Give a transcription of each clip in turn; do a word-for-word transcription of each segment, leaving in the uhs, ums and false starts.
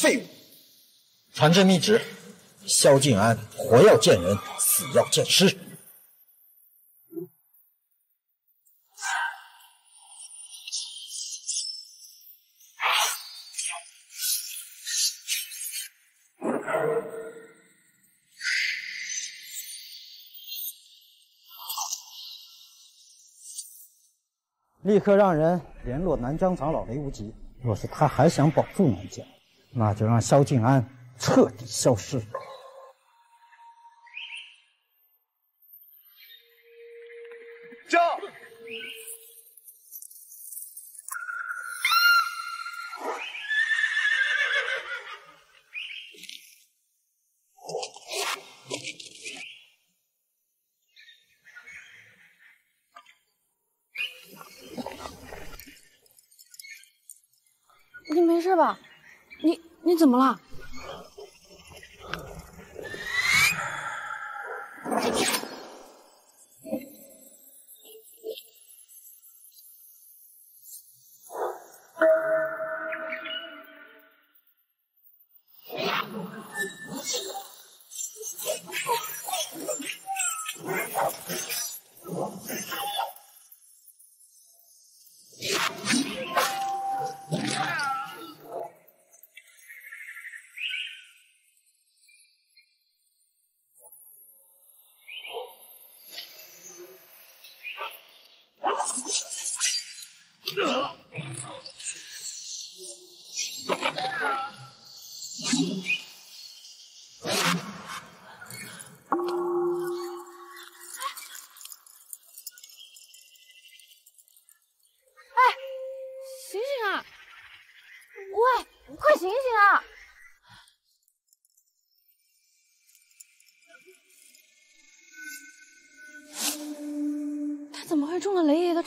废物！传朕密旨，萧敬安活要见人，死要见尸。 立刻让人联络南疆长老雷无极。若是他还想保住南疆，那就让萧敬安彻底消失。驾！你没事吧？你你怎么了？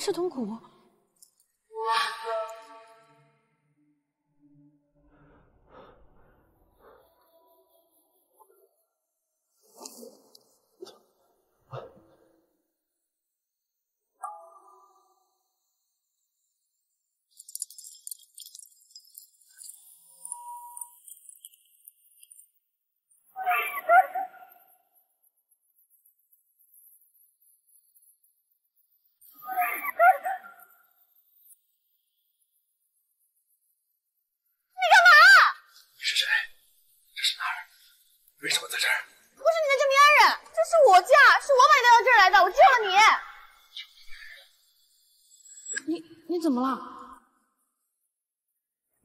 赤铜鼓，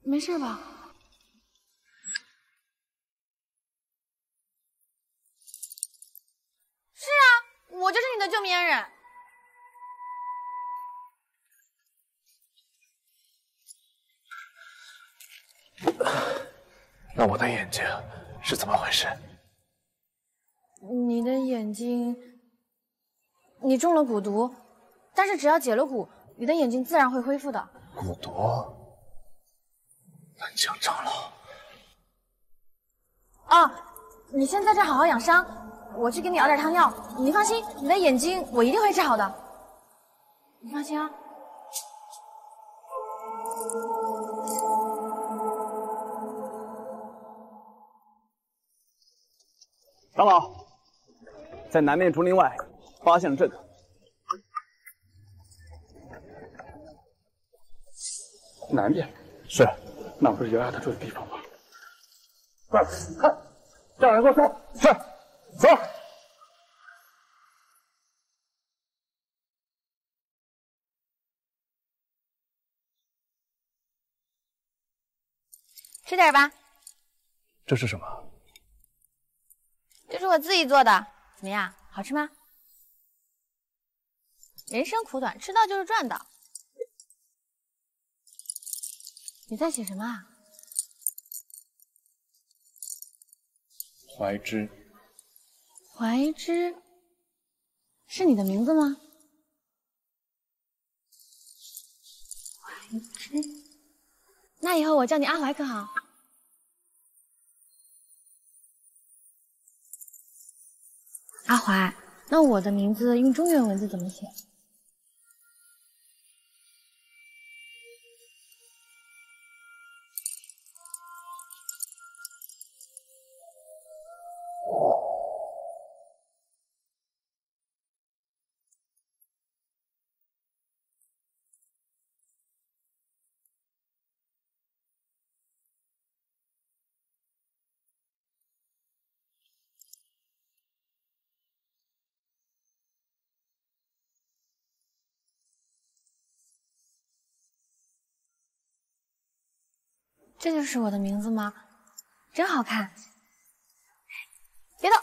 没事吧？是啊，我就是你的救命恩人。那我的眼睛是怎么回事？你的眼睛，你中了蛊毒，但是只要解了蛊，你的眼睛自然会恢复的。蛊毒。 南疆长老啊，你先在这好好养伤，我去给你熬点汤药。你放心，你的眼睛我一定会治好的，你放心啊。长老，在南面竹林外发现了这个。南面是。 那不是袁丫头住的地方吗？快，快，叫人给我走！是，走。吃点吧。这是什么？这是我自己做的，怎么样？好吃吗？人生苦短，吃到就是赚到。 你在写什么啊？怀之。怀之，是你的名字吗？怀之，那以后我叫你阿怀可好？阿怀，那我的名字用中原文字怎么写？ 这就是我的名字吗？真好看！别动！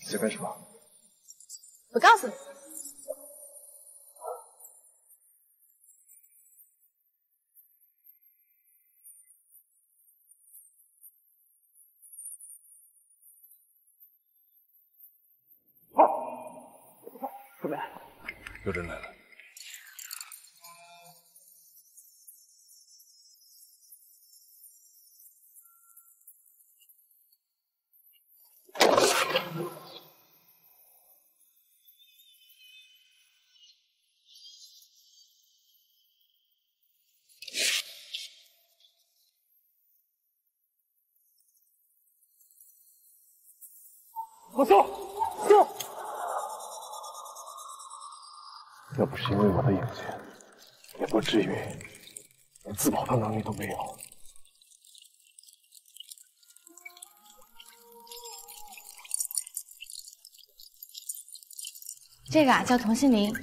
你在干什么？我告诉你。 怎么样？有人来了。我走，走。 要不是因为我的眼睛，也不至于连自保的能力都没有。这个啊叫同心铃，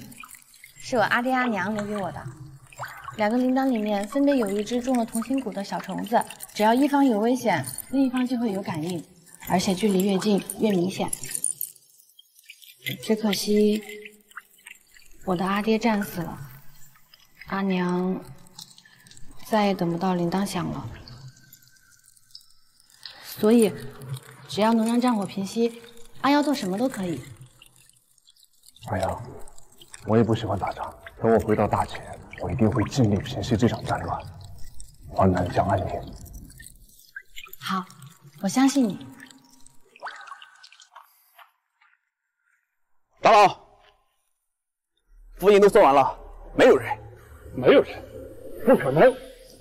是我阿爹阿娘留给我的。两个铃铛里面分别有一只中了同心蛊的小虫子，只要一方有危险，另一方就会有感应，而且距离越近越明显。只可惜。 我的阿爹战死了，阿娘再也等不到铃铛响了，所以只要能让战火平息，阿妖做什么都可以。阿妖，我也不喜欢打仗。等我回到大秦，我一定会尽力平息这场战乱，还南疆安宁。好，我相信你。长老。 符印都送完了，没有人，没有人，不可能！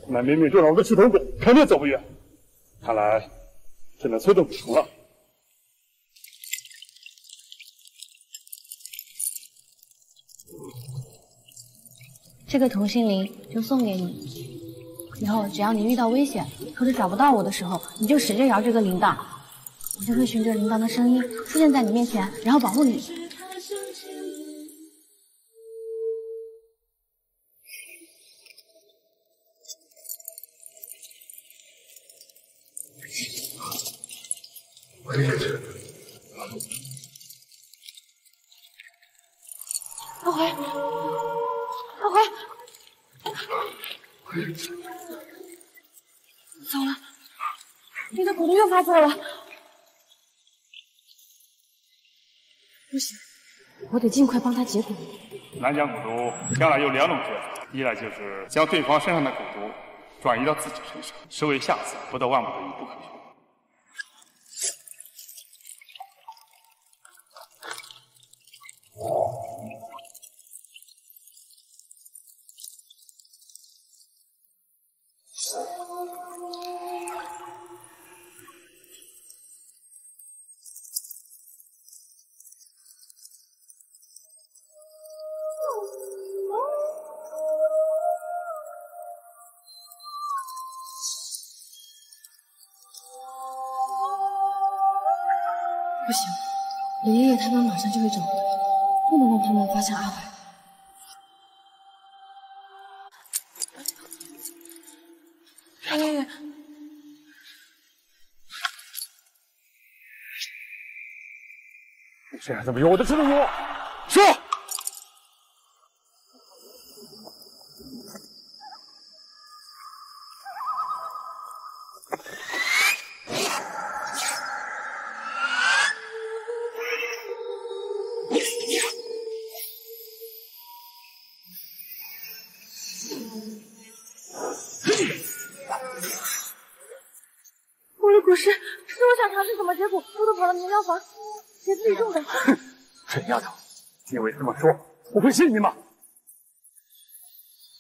那明明就是我的系统鬼，肯定走不远。看来只能催动不除了。这个同心铃就送给你，以后只要你遇到危险或者找不到我的时候，你就使劲摇这个铃铛，我就会循着铃铛的声音出现在你面前，然后保护你。 阿怀，阿怀，糟了，你的蛊毒又发作了！不行，我得尽快帮他解蛊。南疆蛊毒向来有两种治法，一来就是将对方身上的蛊毒转移到自己身上，实为下策，不得万不得已，不可用。 不行，李爷爷他们马上就会找到，不能让他们发现阿怀。哎呀呀！这还怎么有我的智能锁？说。 丫头，你以为这么说我会信你吗？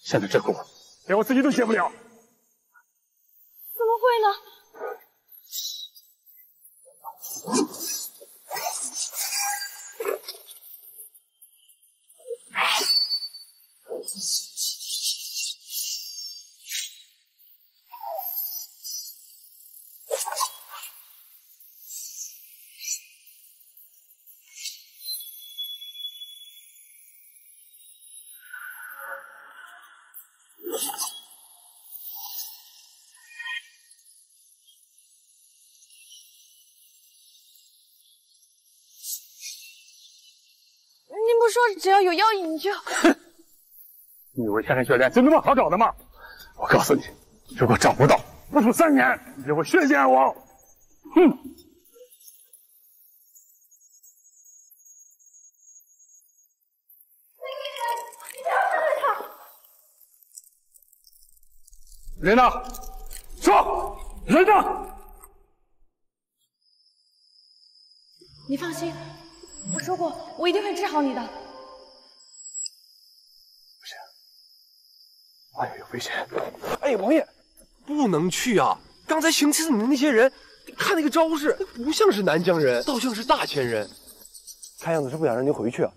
现在这锅连我自己都解不了。怎么会呢？只要有药引就。哼！你以为天山雪莲就那么好找的吗？我告诉你，如果找不到，不出三年你就会血溅而亡。哼！人呢？说，人呢？你放心，我说过，我一定会治好你的。 危险！哎，王爷，不能去啊！刚才行刺你的那些人，看那个招式，不像是南疆人，倒像是大千人。看样子是不想让您回去啊。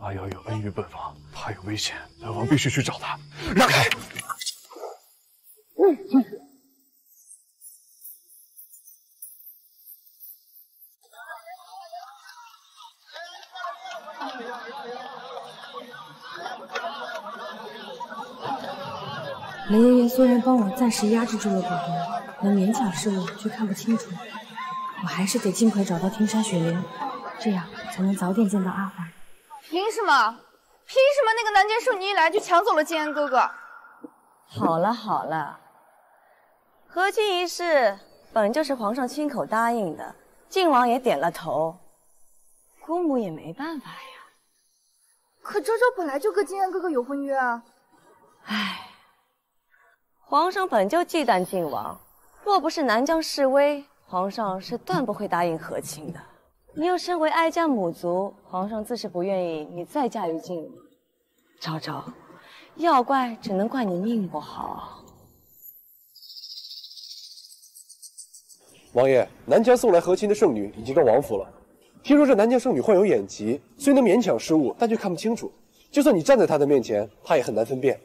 阿瑶有恩于本王，怕有危险，本王必须去找他。让开！嗯，进去。雷爷爷虽然帮我暂时压制住了鬼魂，能勉强视物却看不清楚，我还是得尽快找到天山雪莲，这样才能早点见到阿凡。凭什么？凭什么那个南剑圣女一来就抢走了靖安哥哥？好了好了，和亲一事本就是皇上亲口答应的，靖王也点了头，姑母也没办法呀。可周周本来就跟靖安哥哥有婚约啊。唉。 皇上本就忌惮靖王，若不是南疆示威，皇上是断不会答应和亲的。你又身为哀家母族，皇上自是不愿意你再嫁于靖王。昭昭，要怪只能怪你命不好。王爷，南疆送来和亲的圣女已经到王府了。听说这南疆圣女患有眼疾，虽能勉强失误，但却看不清楚。就算你站在她的面前，她也很难分辨。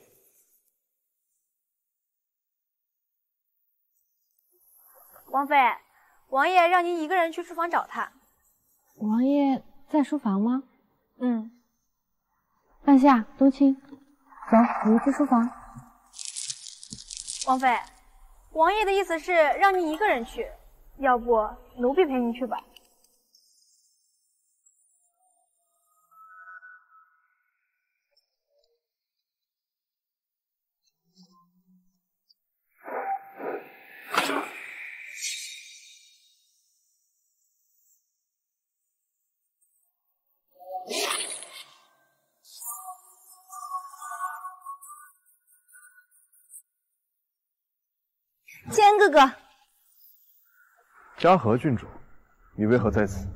王妃，王爷让您一个人去书房找他。王爷在书房吗？嗯。半夏、冬青，走，我们去书房。王妃，王爷的意思是让您一个人去，要不奴婢陪您去吧。靖安哥哥，嘉禾郡主，你为何在此？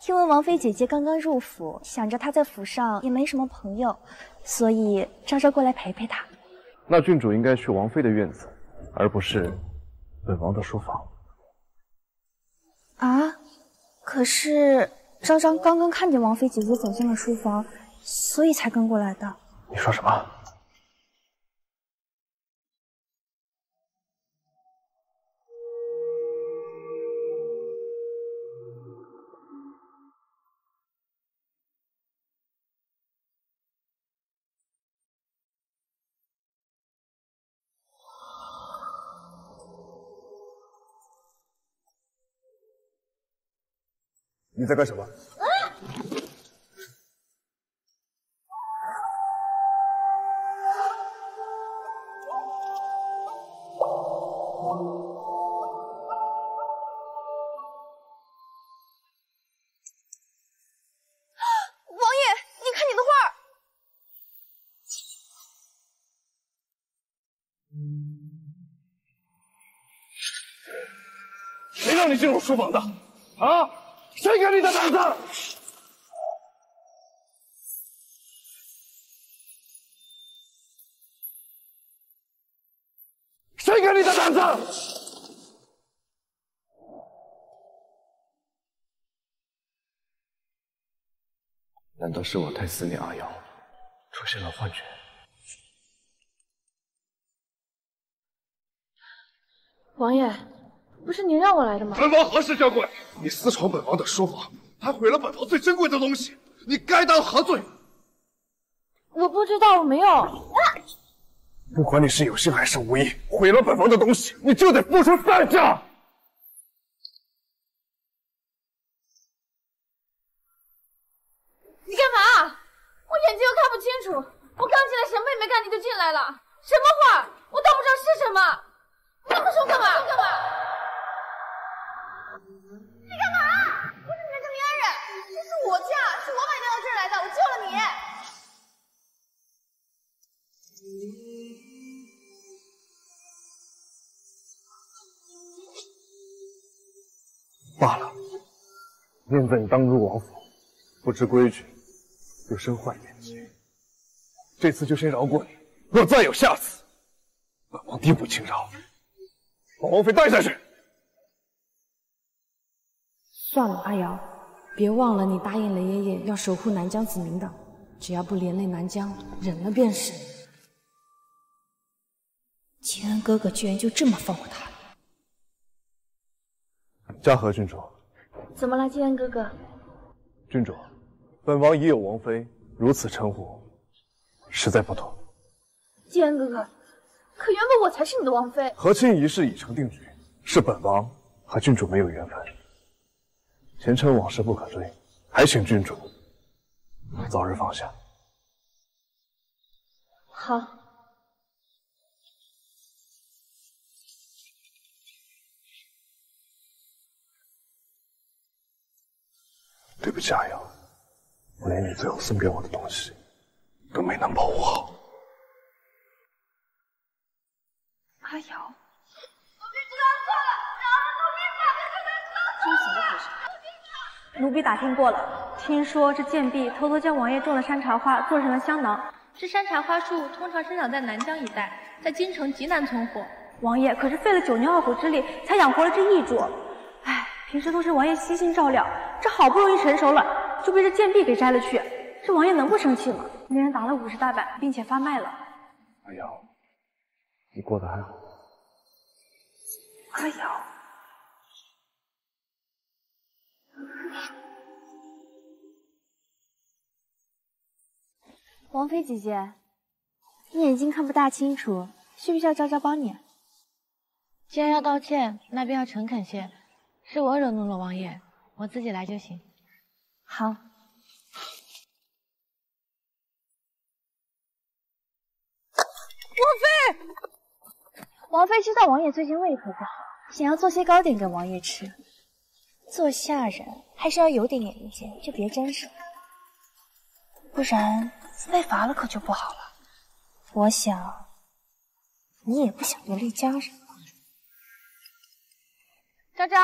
听闻王妃姐姐刚刚入府，想着她在府上也没什么朋友，所以昭昭过来陪陪她。那郡主应该去王妃的院子，而不是本王的书房。啊！可是昭昭刚刚看见王妃姐姐走进了书房，所以才跟过来的。你说什么？你在干什么？啊！王爷，你看你的画。谁让你进入书房的？啊！ 谁给你的胆子？谁给你的胆子？难道是我太思念阿瑶，出现了幻觉？王爷。 不是您让我来的吗？本王何时见过你？你私闯本王的书房，还毁了本王最珍贵的东西，你该当何罪？我不知道，我没有。啊、不管你是有心还是无意，毁了本王的东西，你就得付出代价。你干嘛？我眼睛又看不清楚，我刚进来什么也没干，你就进来了。什么画？我倒不知道是什么。你那么凶干嘛？干嘛？ 你干嘛？我怎么能这么冤人？这是我家，是我把你带到这儿来的，我救了你。罢了，念在你刚入王府，不知规矩，又身患眼疾，这次就先饶过你。若再有下次，本王定不轻饶。把王妃带下去。 算了，阿瑶，别忘了你答应雷爷爷要守护南疆子民的，只要不连累南疆，忍了便是。秦恩哥哥居然就这么放过他了。嘉禾郡主，怎么了，秦恩哥哥？郡主，本王已有王妃，如此称呼，实在不妥。秦恩哥哥，可原本我才是你的王妃。和亲一事已成定局，是本王和郡主没有缘分。 前尘往事不可追，还请郡主早日放下。好。对不起，阿瑶，我连你最后送给我的东西都没能保护好。阿瑶，我不知道错了，让儿奴婢把这事情说出来。 奴婢打听过了，听说这贱婢偷偷将王爷种的山茶花做成了香囊。这山茶花树通常生长在南疆一带，在京城极难存活。王爷可是费了九牛二虎之力才养活了这一株。唉，平时都是王爷悉心照料，这好不容易成熟了，就被这贱婢给摘了去。这王爷能不生气吗？连人打了五十大板，并且发卖了。阿瑶、哎，你过得还好？阿瑶、哎。 王妃姐姐，你眼睛看不大清楚，需不需要昭昭帮你？既然要道歉，那便要诚恳些。是我惹怒了王爷，我自己来就行。好。王妃，王妃知道王爷最近胃口不好，想要做些糕点给王爷吃。做下人还是要有点眼力见，就别沾手，不然。 被罚了可就不好了，我想你也不想连累家人吧。昭昭，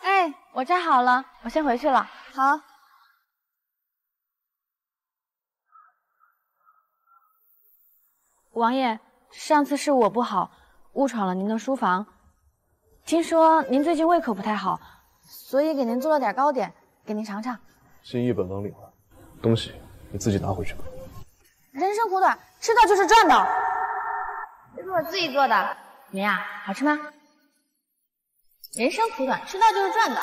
哎，我摘好了，我先回去了。好。王爷，上次是我不好，误闯了您的书房。听说您最近胃口不太好，所以给您做了点糕点，给您尝尝。心意本王领了，东西你自己拿回去吧。 人生苦短，吃到就是赚到。这是我自己做的，怎么样？好吃吗？人生苦短，吃到就是赚到。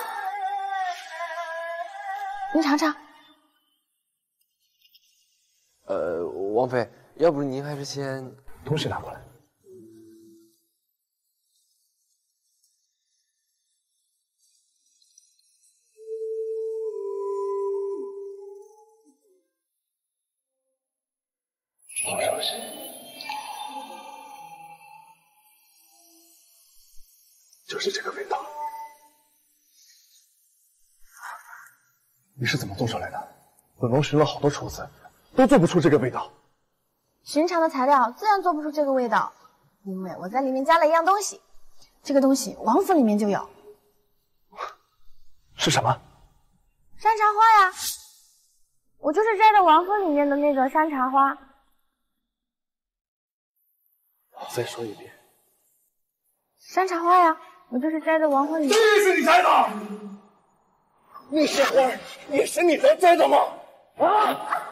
您尝尝。呃，王妃，要不您还是先东西拿过来。你没有事。就是这个味道。你是怎么做出来的？本王寻了好多厨子，都做不出这个味道。寻常的材料自然做不出这个味道，因为我在里面加了一样东西。这个东西王府里面就有。是什么？山茶花呀。 我就是摘的王府里面的那个山茶花。再说一遍。山茶花呀，我就是摘的王府里面。这是你摘的？那些花也是你才摘的吗？啊！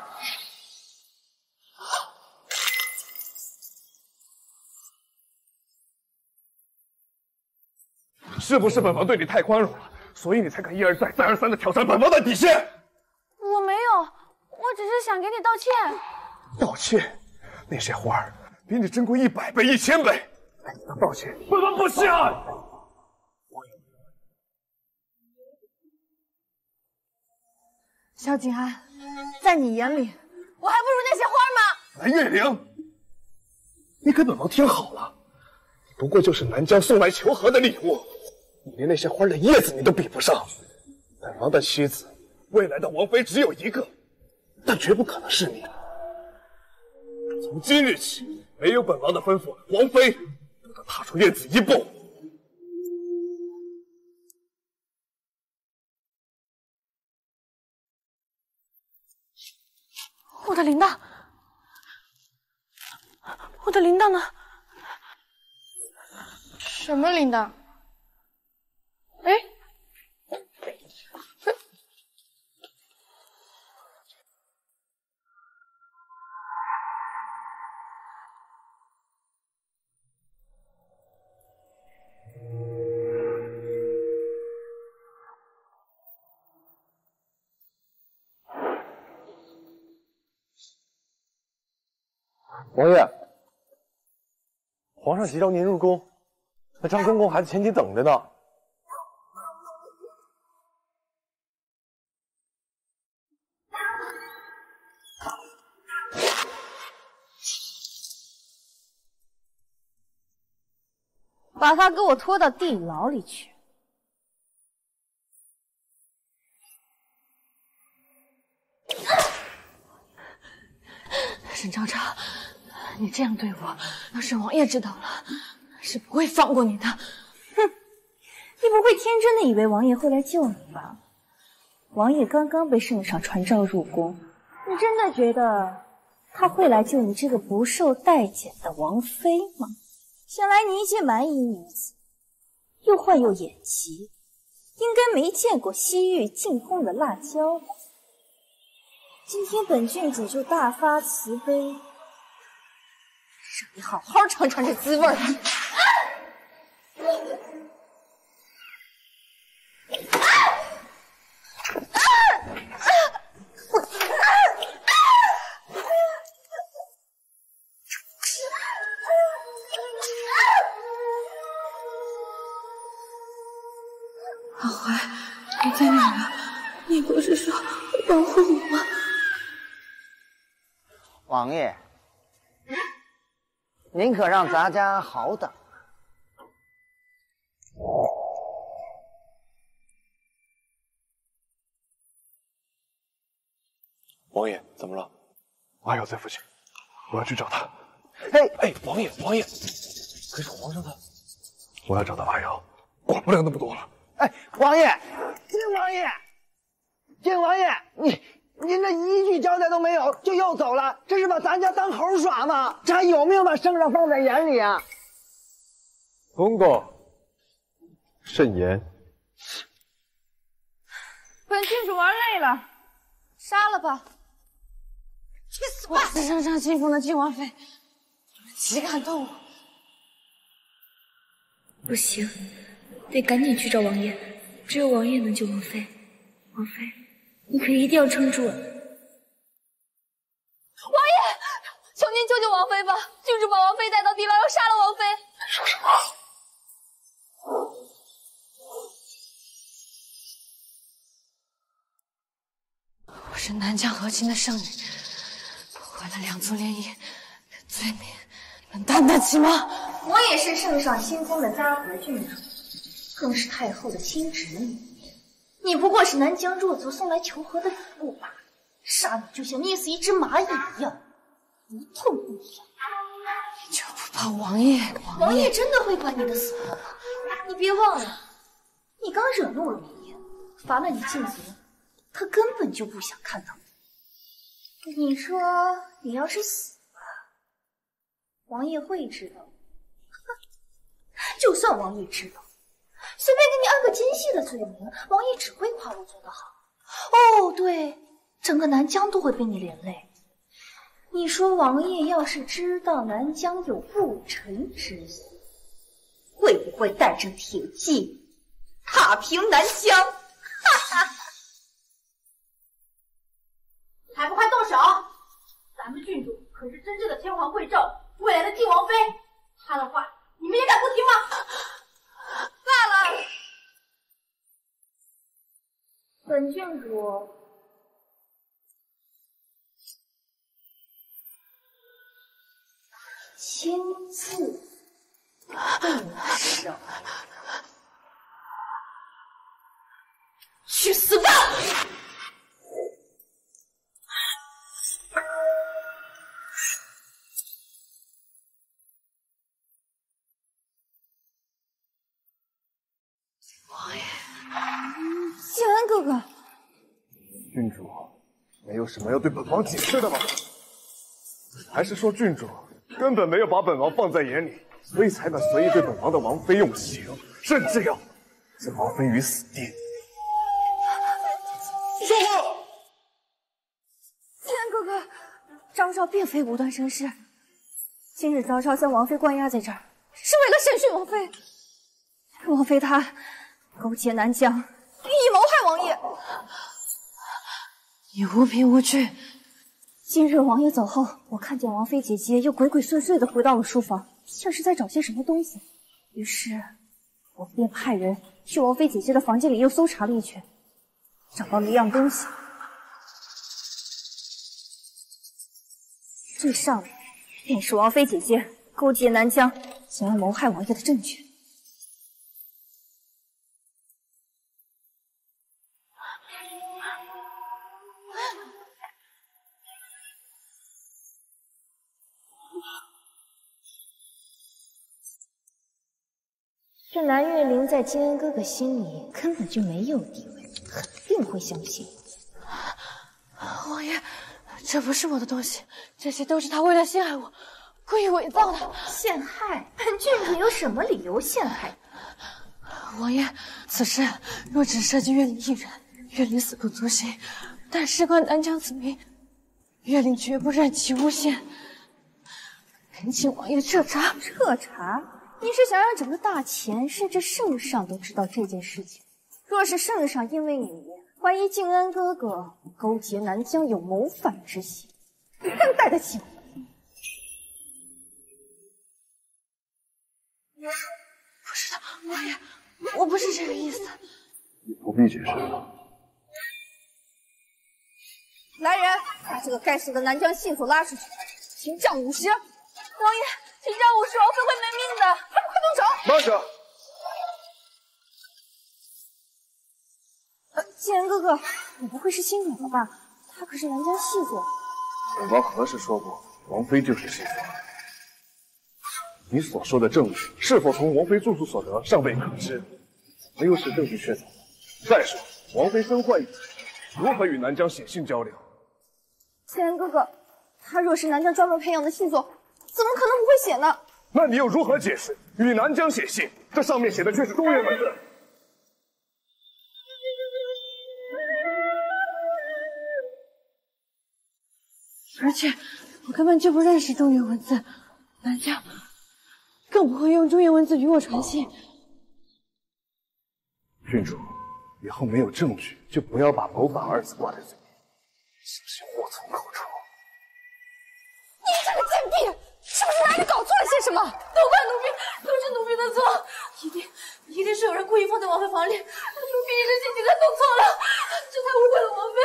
是不是本王对你太宽容了，所以你才敢一而再、再而三的挑战本王的底线？ 我没有，我只是想给你道歉。道歉？那些花儿比你珍贵一百倍、一千倍。你能道歉？本王不信啊！萧景安，在你眼里，我还不如那些花吗？蓝月玲，你给本王听好了，不过就是南疆送来求和的礼物，你连那些花的叶子你都比不上。本王的妻子。 未来的王妃只有一个，但绝不可能是你。从今日起，没有本王的吩咐，王妃不得踏出院子一步。我的铃铛，我的铃铛呢？什么铃铛？哎。 王爷，皇上急召您入宫，那张公公还在前厅等着呢。把他给我拖到地牢里去！沈昭昭。 你这样对我，要是王爷知道了，是不会放过你的。哼，你不会天真的以为王爷会来救你吧？王爷刚刚被圣上传召入宫，你真的觉得他会来救你这个不受待见的王妃吗？想来你一介蛮夷女子，又患又眼疾，应该没见过西域进贡的辣椒吧？今天本郡主就大发慈悲。 让你好好尝尝这滋味儿！阿怀，你在哪儿啊？你不是说会保护我吗？王爷。 您可让咱家好等啊！王爷，怎么了？阿瑶在附近，我要去找他。哎哎，王爷，王爷，可是皇上他……我要找到阿瑶，管不了那么多了。哎，王爷，金王爷，金王爷，你。 您这一句交代都没有，就又走了，这是把咱家当猴耍吗？这还有没有把圣上放在眼里啊？公公，慎言。本郡主玩累了，杀了吧！去死吧！我是圣上信奉的郡王妃，你们岂敢动我？不行，得赶紧去找王爷，只有王爷能救王妃。王妃。 你可一定要撑住！王爷，求您救救王妃吧！郡主把王妃带到地牢，要杀了王妃。说什么？我是南疆和亲的圣女，毁了两族联姻。罪名，你们担得起吗？我也是圣上新封的嘉禾郡主，更是太后的亲侄女。你不过是南疆弱族送来求和的礼物罢了，杀你就像捏死一只蚂蚁一样，无痛不痒。就不怕王爷？王爷真的会管你的死活吗？你别忘了，你刚惹怒了王爷，罚了你禁足，他根本就不想看到你。 你说你要是死了，王爷会知道。就算王爷知道，随便给你按个精细的罪名，王爷只会夸我做得好。哦，对，整个南疆都会被你连累。你说王爷要是知道南疆有不臣之意，会不会带着铁骑踏平南疆？哈哈。 还不快动手！咱们郡主可是真正的天皇贵胄，未来的帝王妃，她的话你们也敢不听吗？罢了，本郡主亲自动手，去死吧！ 哥哥，郡主没有什么要对本王解释的吗？还是说郡主根本没有把本王放在眼里，所以才敢随意对本王的王妃用刑，甚至要置王妃于死地？说话！天哥哥，张昭并非无端生事，今日张昭将王妃关押在这儿，是为了审讯王妃。王妃她勾结南疆。 欲意谋害王爷，你无凭无据。今日王爷走后，我看见王妃姐姐又鬼鬼祟祟的回到了书房，像是在找些什么东西。于是，我便派人去王妃姐姐的房间里又搜查了一圈，找到了一样东西。最上面便是王妃姐姐勾结南疆，想要谋害王爷的证据。 这蓝月灵在金恩哥哥心里根本就没有地位，肯定会相信。王爷，这不是我的东西，这些都是他为了陷害我，故意伪造的。陷害？本郡主有什么理由陷害？王爷，此事若只涉及月灵一人，月灵死不足惜；但事关南疆子民，月灵绝不任其诬陷。恳请王爷彻查。彻查？ 您是想让整个大前，甚至圣上都知道这件事情？若是圣上因为你怀疑靖恩哥哥勾结南疆有谋反之心，更带得起我？不是的，王爷，我不是这个意思。你不必解释了。来人，把这个该死的南疆信徒拉出去，停杖五十。王爷。 请让我是王妃会没命的，还不快动手！慢着，呃，靖恩哥哥，你不会是心软了吧？他可是南疆细作。本王何时说过，王妃就是细作？你所说的证据是否从王妃住处所得，尚未可知。没有使证据确凿。再说，王妃身患一疾，如何与南疆写信交流？靖恩哥哥，他若是南疆专门培养的细作。 怎么可能不会写呢？那你又如何解释与南疆写信？这上面写的却是中原文字。而且我根本就不认识中原文字，南疆更不会用中原文字与我传信。郡主，以后没有证据就不要把谋反二字挂在嘴边，是不是祸从口出？你这个贱婢！ 是不是哪里搞错了些什么？都怪奴婢，都是奴婢的错，一定一定是有人故意放在王妃房里，奴婢一时心急的弄错了，这才误会了王妃。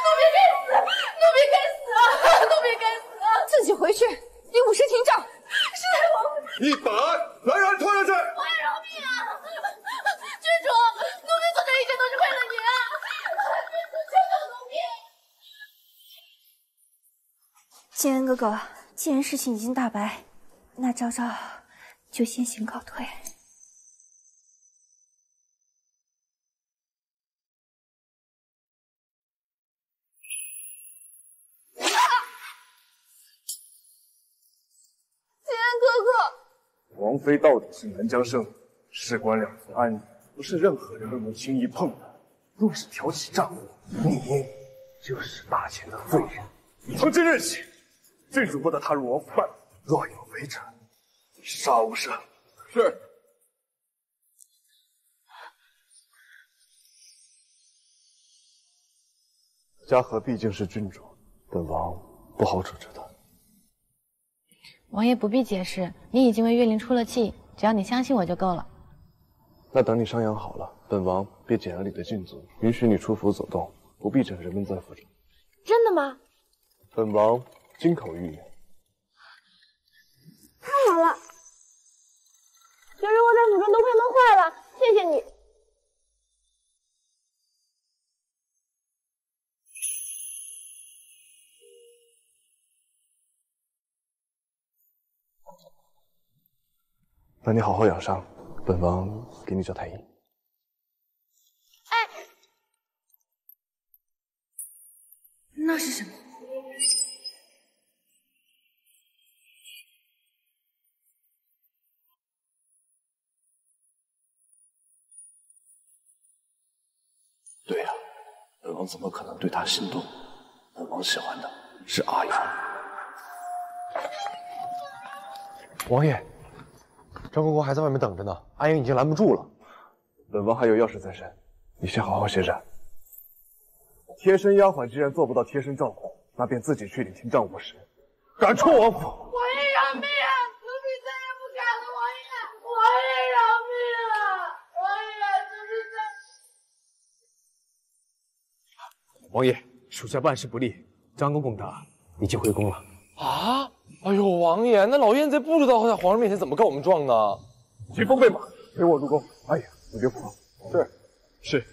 奴婢该死，奴婢该死啊，奴婢该死啊！自己回去，离午时停你把男人拖下去！我也饶命啊！郡主，奴婢做这一切都是为了你啊！郡主，救救奴婢！建恩哥哥，既然事情已经大白，那昭昭就先行告退。 王妃到底是南疆圣母，事关两族安宁，不是任何人都能轻易碰的。若是挑起战火，你就是大秦的罪人。从今日起，郡主不得踏入王府半步，若有违者，杀无赦。是。嘉禾毕竟是郡主，本王不好处置他。 王爷不必解释，你已经为月灵出了气，只要你相信我就够了。那等你伤养好了，本王便解了你的禁足，允许你出府走动，不必整人们在府中。真的吗？本王金口玉言。太好了，觉着我在府中都快闷坏了，谢谢你。那你好好养伤，本王给你找太医。哎，那是什么？对呀、啊，本王怎么可能对他心动？本王喜欢的是阿瑶。王爷。 张公公还在外面等着呢，阿英已经拦不住了。本王还有要事在身，你先好好歇着。贴身丫鬟既然做不到贴身照顾，那便自己去领听账务时。敢出王府！王爷饶命！奴婢再也不敢了。王爷，王爷饶命啊！王爷，奴婢再……王爷，属下办事不力，张公公的已经回宫了。啊！ 哎呦，王爷，那老燕贼不知道在皇上面前怎么告我们状呢！疾风备马，陪我入宫。哎呀，你别哭。是，是。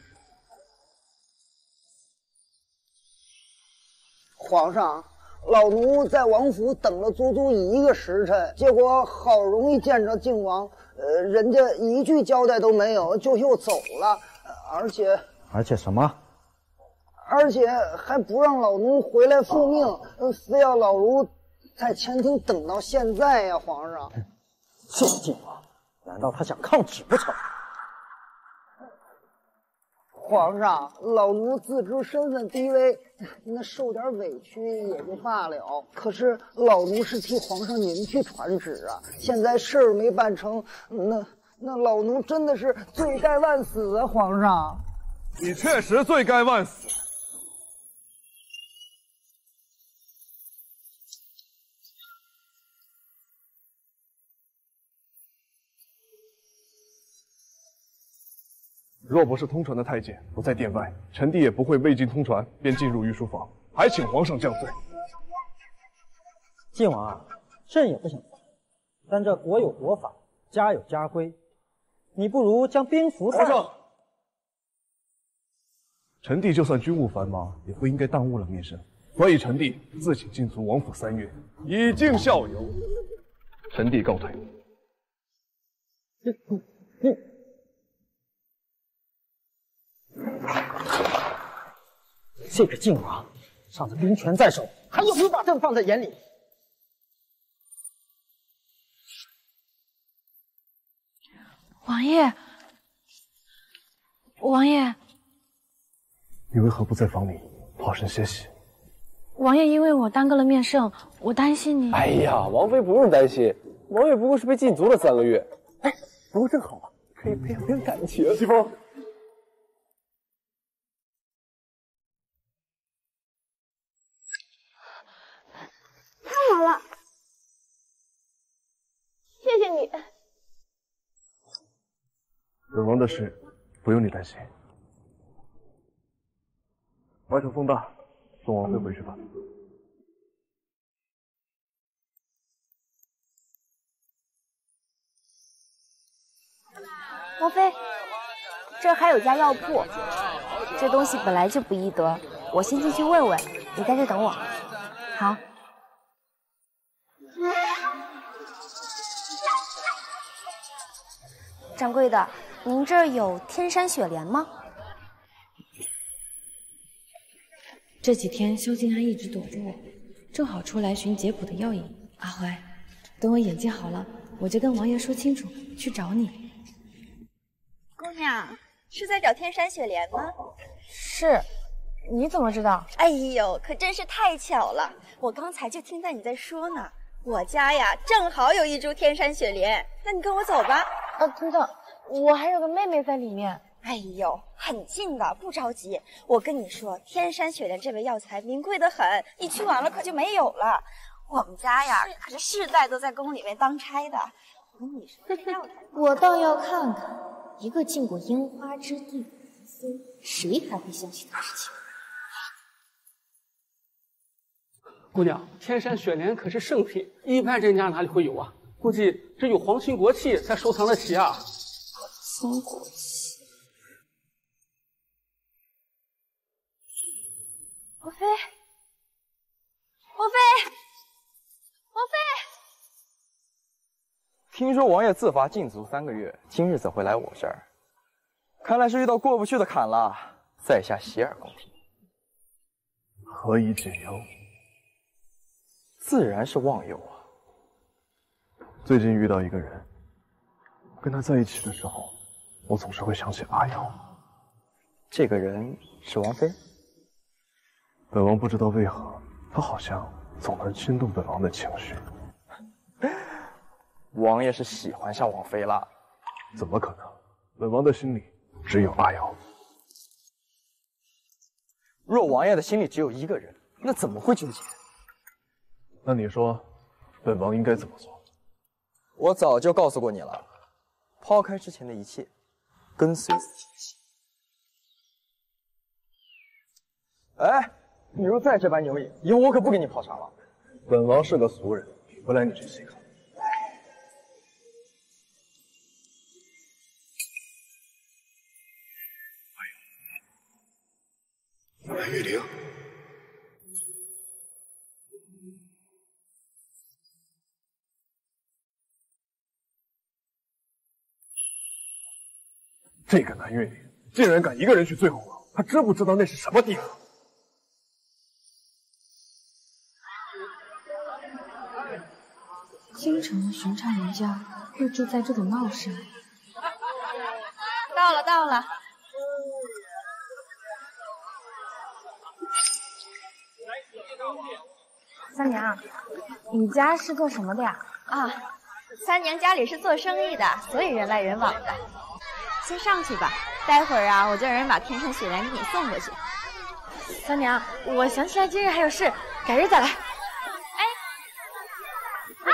皇上，老奴在王府等了足足一个时辰，结果好容易见着靖王，呃，人家一句交代都没有，就又走了，而且……而且什么？ 而且还不让老奴回来复命，啊、非要老奴。 在前厅等到现在呀、啊，皇上！这靖王，难道他想抗旨不成？皇上，老奴自知身份低微，那受点委屈也就罢了。可是老奴是替皇上您去传旨啊，现在事儿没办成，那那老奴真的是罪该万死啊，皇上！你确实罪该万死。 若不是通传的太监不在殿外，臣弟也不会未经通传便进入御书房。还请皇上降罪。靖王啊，朕也不想，但这国有国法，家有家规，你不如将兵符。皇上，臣弟就算军务繁忙，也不应该耽误了民生，所以臣弟自请进足王府三月，以儆效尤。臣弟告退。你你。你 这个靖王，仗着兵权在手，还有没有把朕放在眼里？王爷，王爷，你为何不在房里好生歇息？王爷，因为我耽搁了面圣，我担心你。哎呀，王妃不用担心，王爷不过是被禁足了三个月。哎，不过正好啊，可以培养培养感情。西风。 好了，谢谢你。本王的事不用你担心。外头风大，送王妃回去吧。莫非这儿还有家药铺？这东西本来就不易得，我先进去问问，你在这等我。好。掌柜的，您这儿有天山雪莲吗？这几天萧静安一直躲着我，正好出来寻解补的药引。阿怀，等我眼睛好了，我就跟王爷说清楚，去找你。姑娘。 是在找天山雪莲吗？是，你怎么知道？哎呦，可真是太巧了！我刚才就听到你在说呢。我家呀，正好有一株天山雪莲，那你跟我走吧。呃，等等，我还有个妹妹在里面。哎呦，很近的，不着急。我跟你说，天山雪莲这味药材名贵的很，你去晚了可就没有了。我们家呀，可是世代都在宫里面当差的。你说这药材，我倒要看看。 一个进过烟花之地的人参，谁还会相信他是假的？姑娘，天山雪莲可是圣品，一般人家哪里会有啊？估计只有皇亲国戚才收藏得起啊。皇亲国戚，王妃，王妃，王妃。 听说王爷自罚禁足三个月，今日怎会来我这儿？看来是遇到过不去的坎了。在下洗耳恭听。何以解忧？自然是忘忧啊。最近遇到一个人，跟他在一起的时候，我总是会想起阿瑶。这个人是王妃。本王不知道为何，他好像总能牵动本王的情绪。王爷是喜欢上王妃了？怎么可能？本王的心里只有阿瑶。若王爷的心里只有一个人，那怎么会纠结？那你说，本王应该怎么做？我早就告诉过你了，抛开之前的一切，跟随自己的心。哎，你若再这般牛眼，以后我可不给你泡茶了。本王是个俗人，比不来你这稀客。 蓝玉玲，这个蓝玉玲竟然敢一个人去醉红楼，他知不知道那是什么地方？京城的寻常人家会住在这种闹市里。到了，到了。 三娘，你家是做什么的呀？啊，三娘家里是做生意的，所以人来人往的。先上去吧，待会儿啊，我就让人把天山雪莲给你送过去。三娘，我想起来今日还有事，改日再来。哎，啊，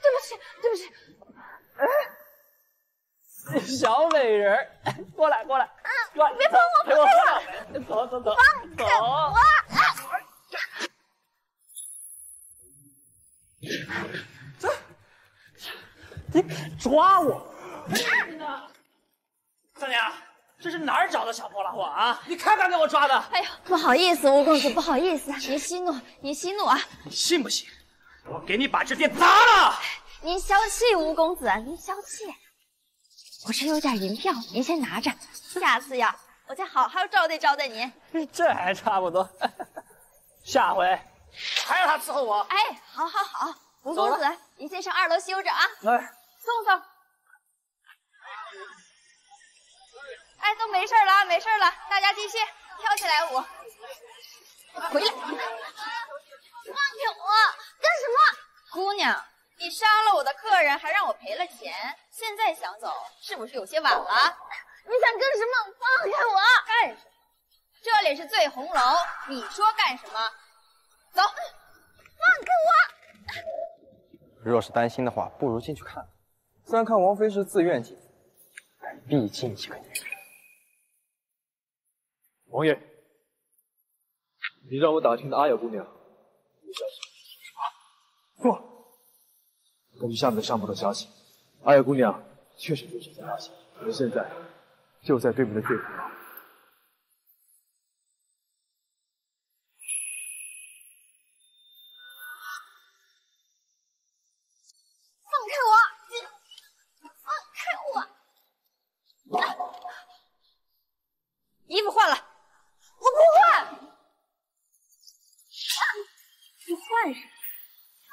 对不起，对不起。呃、小美人儿，过来，过来，过来，别碰我，别碰我，走走走，走。走 这，你敢抓我！三娘，这是哪儿找的小破烂货啊？你看看给我抓的！哎呀，不好意思，吴公子，不好意思，您息怒，您息怒啊！你信不信？我给你把这店砸了！您消气，吴公子，您消气。我这有点银票，您先拿着，下次呀，我再好好招待招待您。这还差不多，下回。 还让他伺候我？哎，好，好，好，吴公子，您先上二楼休着啊。来，送送。哎，都没事了啊，没事了，大家继续跳起来舞。回来，放开我！干什么？姑娘，你伤了我的客人，还让我赔了钱，现在想走，是不是有些晚了？你想干什么？放开我！干什么？这里是醉红楼，你说干什么？ 走，放开我！若是担心的话，不如进去看看。虽然看王妃是自愿进，但毕竟一个女人。王爷，你让我打听的阿雅姑娘，你消息是什么？不，根据下面的上报的消息，阿雅姑娘确实就是在冒险。我们现在就在对面的醉虎楼。放开我！放开我！啊、衣服换了，我不换。啊、你换什么？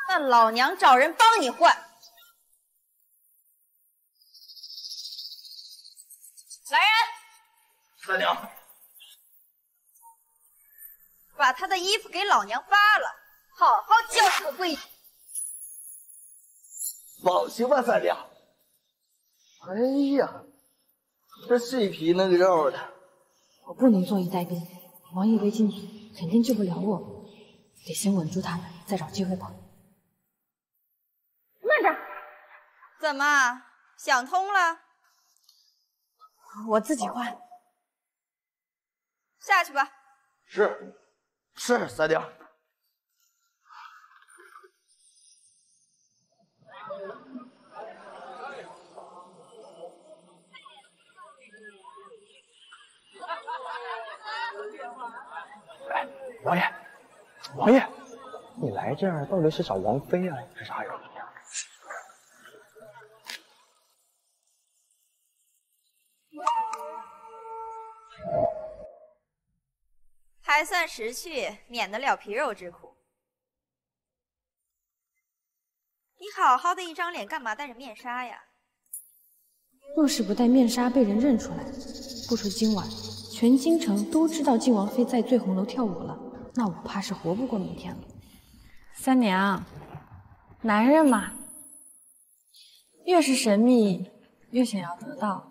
那老娘找人帮你换。 来人！大娘，把他的衣服给老娘扒了，好好教训个规矩。放心吧，三娘。哎呀，这细皮嫩肉的，我不能坐以待毙。王爷围进去，肯定救不了我，得先稳住他们，再找机会跑。慢着，怎么想通了？ 我自己换，下去吧。是，是三娘。哎，王爷，王爷，你来这儿到底是找王妃啊，还是啥人？ 还算识趣，免得了皮肉之苦。你好好的一张脸，干嘛戴着面纱呀？若是不戴面纱被人认出来，不出今晚，全京城都知道靖王妃在醉红楼跳舞了，那我怕是活不过明天了。三娘，男人嘛，越是神秘，越想要得到。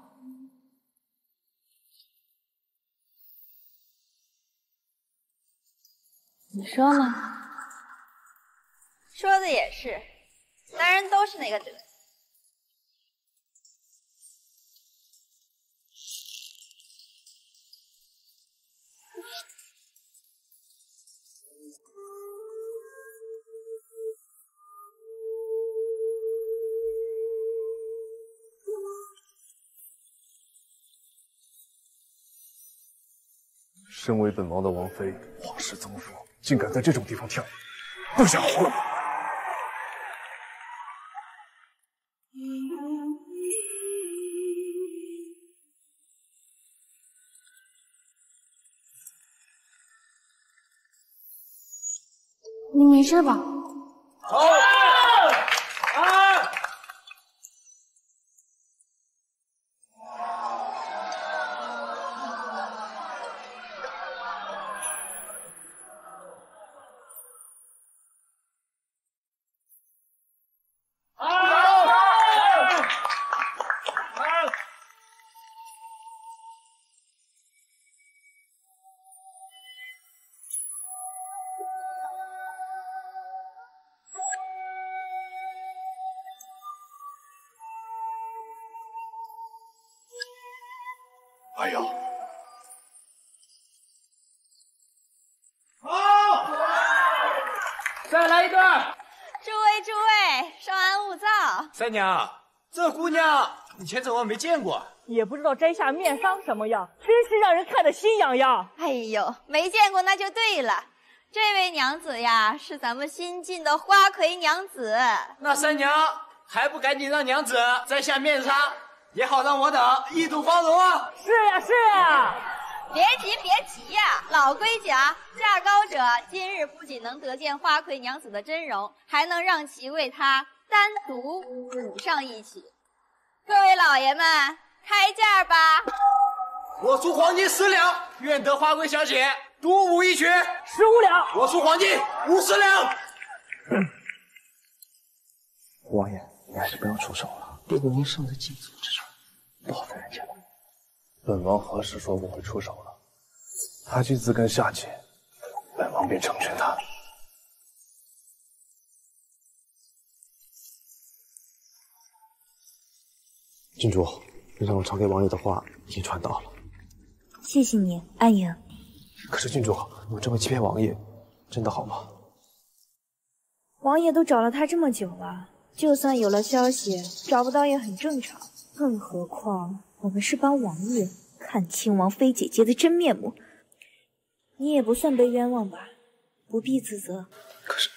你说呢？说的也是，男人都是那个德行。身为本王的王妃，皇室宗父。 竟敢在这种地方跳，不想活了！你没事吧？好。啊！哎呀！好，再来一段。诸位诸位，稍安勿躁。三娘，这姑娘以前怎么没见过？也不知道摘下面纱什么样，真是让人看得心痒痒。哎呦，没见过那就对了。这位娘子呀，是咱们新晋的花魁娘子。那三娘还不赶紧让娘子摘下面纱？ 也好让我等一睹芳容啊！是呀，是呀，别急，别急呀、啊！老规矩啊，价高者今日不仅能得见花魁娘子的真容，还能让其为她单独舞上一曲。各位老爷们，开价吧！我出黄金十两，愿得花魁小姐独舞一曲。十五两，我出黄金五十两。嗯、王爷，你还是不要出手了，别给您上的禁足之处。 不好在人前了。本王何时说不会出手了？他去自刎下界，本王便成全他。郡主，你让我传给王爷的话已经传到了。谢谢你，安莹。可是郡主，我这么欺骗王爷，真的好吗？王爷都找了他这么久了，就算有了消息，找不到也很正常。更何况我们是帮王爷看清王妃姐姐的真面目，你也不算被冤枉吧，不必自责。可是，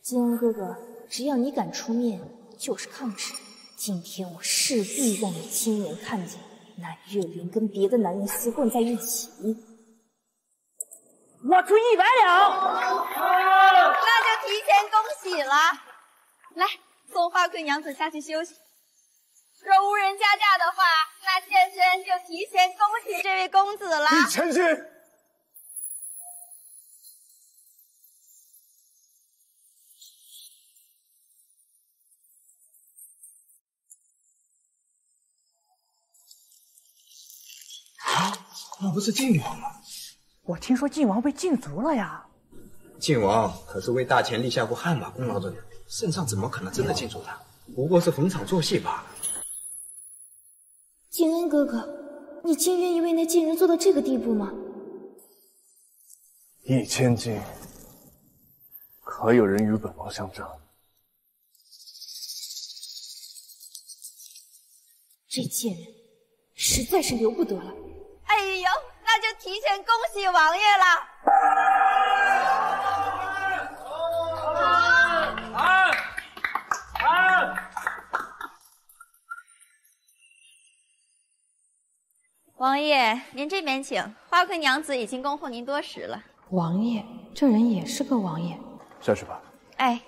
金恩哥哥，只要你敢出面，就是抗旨。今天我势必让你亲眼看见南月玲跟别的男人厮混在一起。我出一百两，那就提前恭喜了。来，送花贵娘子下去休息。 若无人加价的话，那妾身就提前恭喜这位公子了。你成心！啊，那不是靖王吗？我听说靖王被禁足了呀。靖王可是为大前立下过汗马功劳的人，圣上怎么可能真的禁足他？不过是逢场作戏罢了。 靖恩哥哥，你竟愿意为那贱人做到这个地步吗？一千金，可有人与本王相争？这贱人实在是由不得了。哎呦，那就提前恭喜王爷了！啊啊啊 王爷，您这边请。花魁娘子已经恭候您多时了。王爷，这人也是个王爷。下去吧。哎，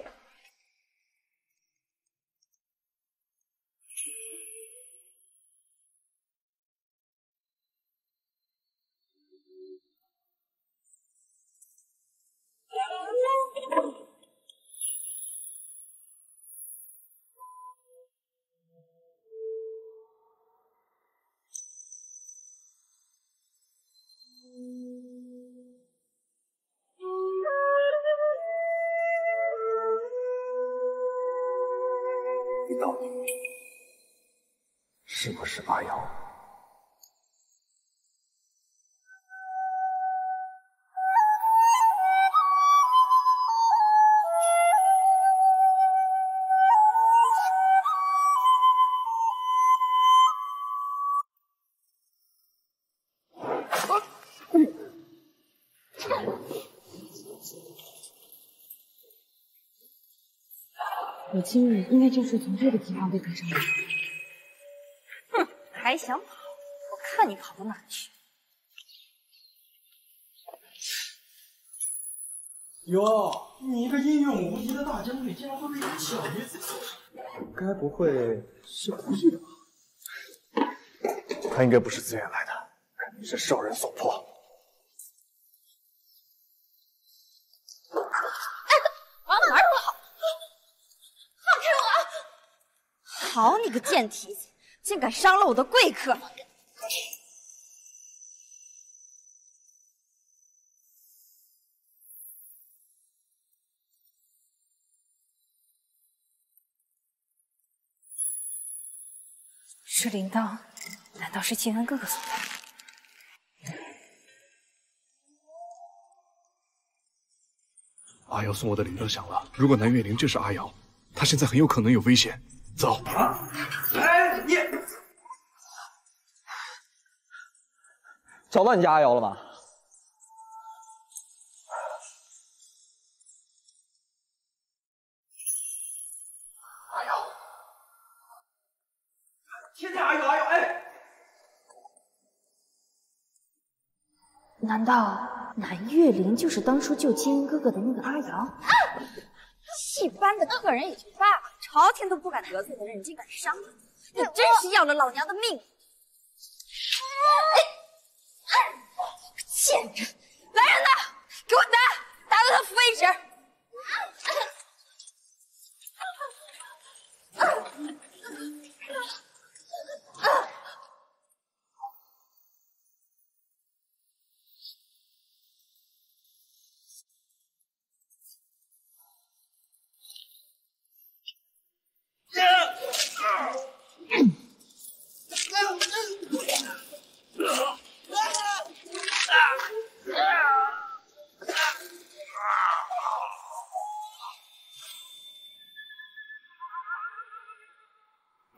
你到底是不是八瑶？我今日应该就是从这个地方被赶上来的。哼，还想跑？我看你跑到哪去！哟，你一个音乐无疑的大将军，竟然会被一小女子所伤，该不会是故意的吧？他应该不是自愿来的，肯定是受人所迫。 好你个贱蹄子，竟敢伤了我的贵客！这铃铛，难道是靖安哥哥所带？ 阿瑶送我的铃铛响了，如果南月玲就是阿瑶，她现在很有可能有危险。 走！哎，你找到你家阿瑶了吗？阿瑶，天天阿瑶阿瑶，哎！难道南月玲就是当初救金恩哥哥的那个阿瑶？啊！一般的客人也就罢了。 朝廷都不敢得罪的人，你竟敢伤我！你真是要了老娘的命！贱人，来人呐，给我打，打到他服为止！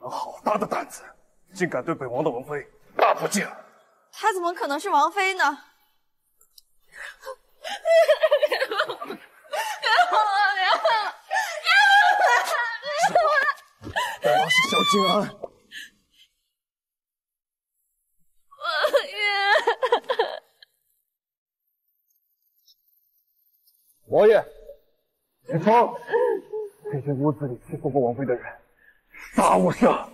人好大的胆子，竟敢对本王的王妃大不敬！她怎么可能是王妃呢？别碰我！别碰我！别碰我！别碰我！本王是萧敬安。 王爷，严嵩，这些屋子里欺负过王妃的人，杀无赦！王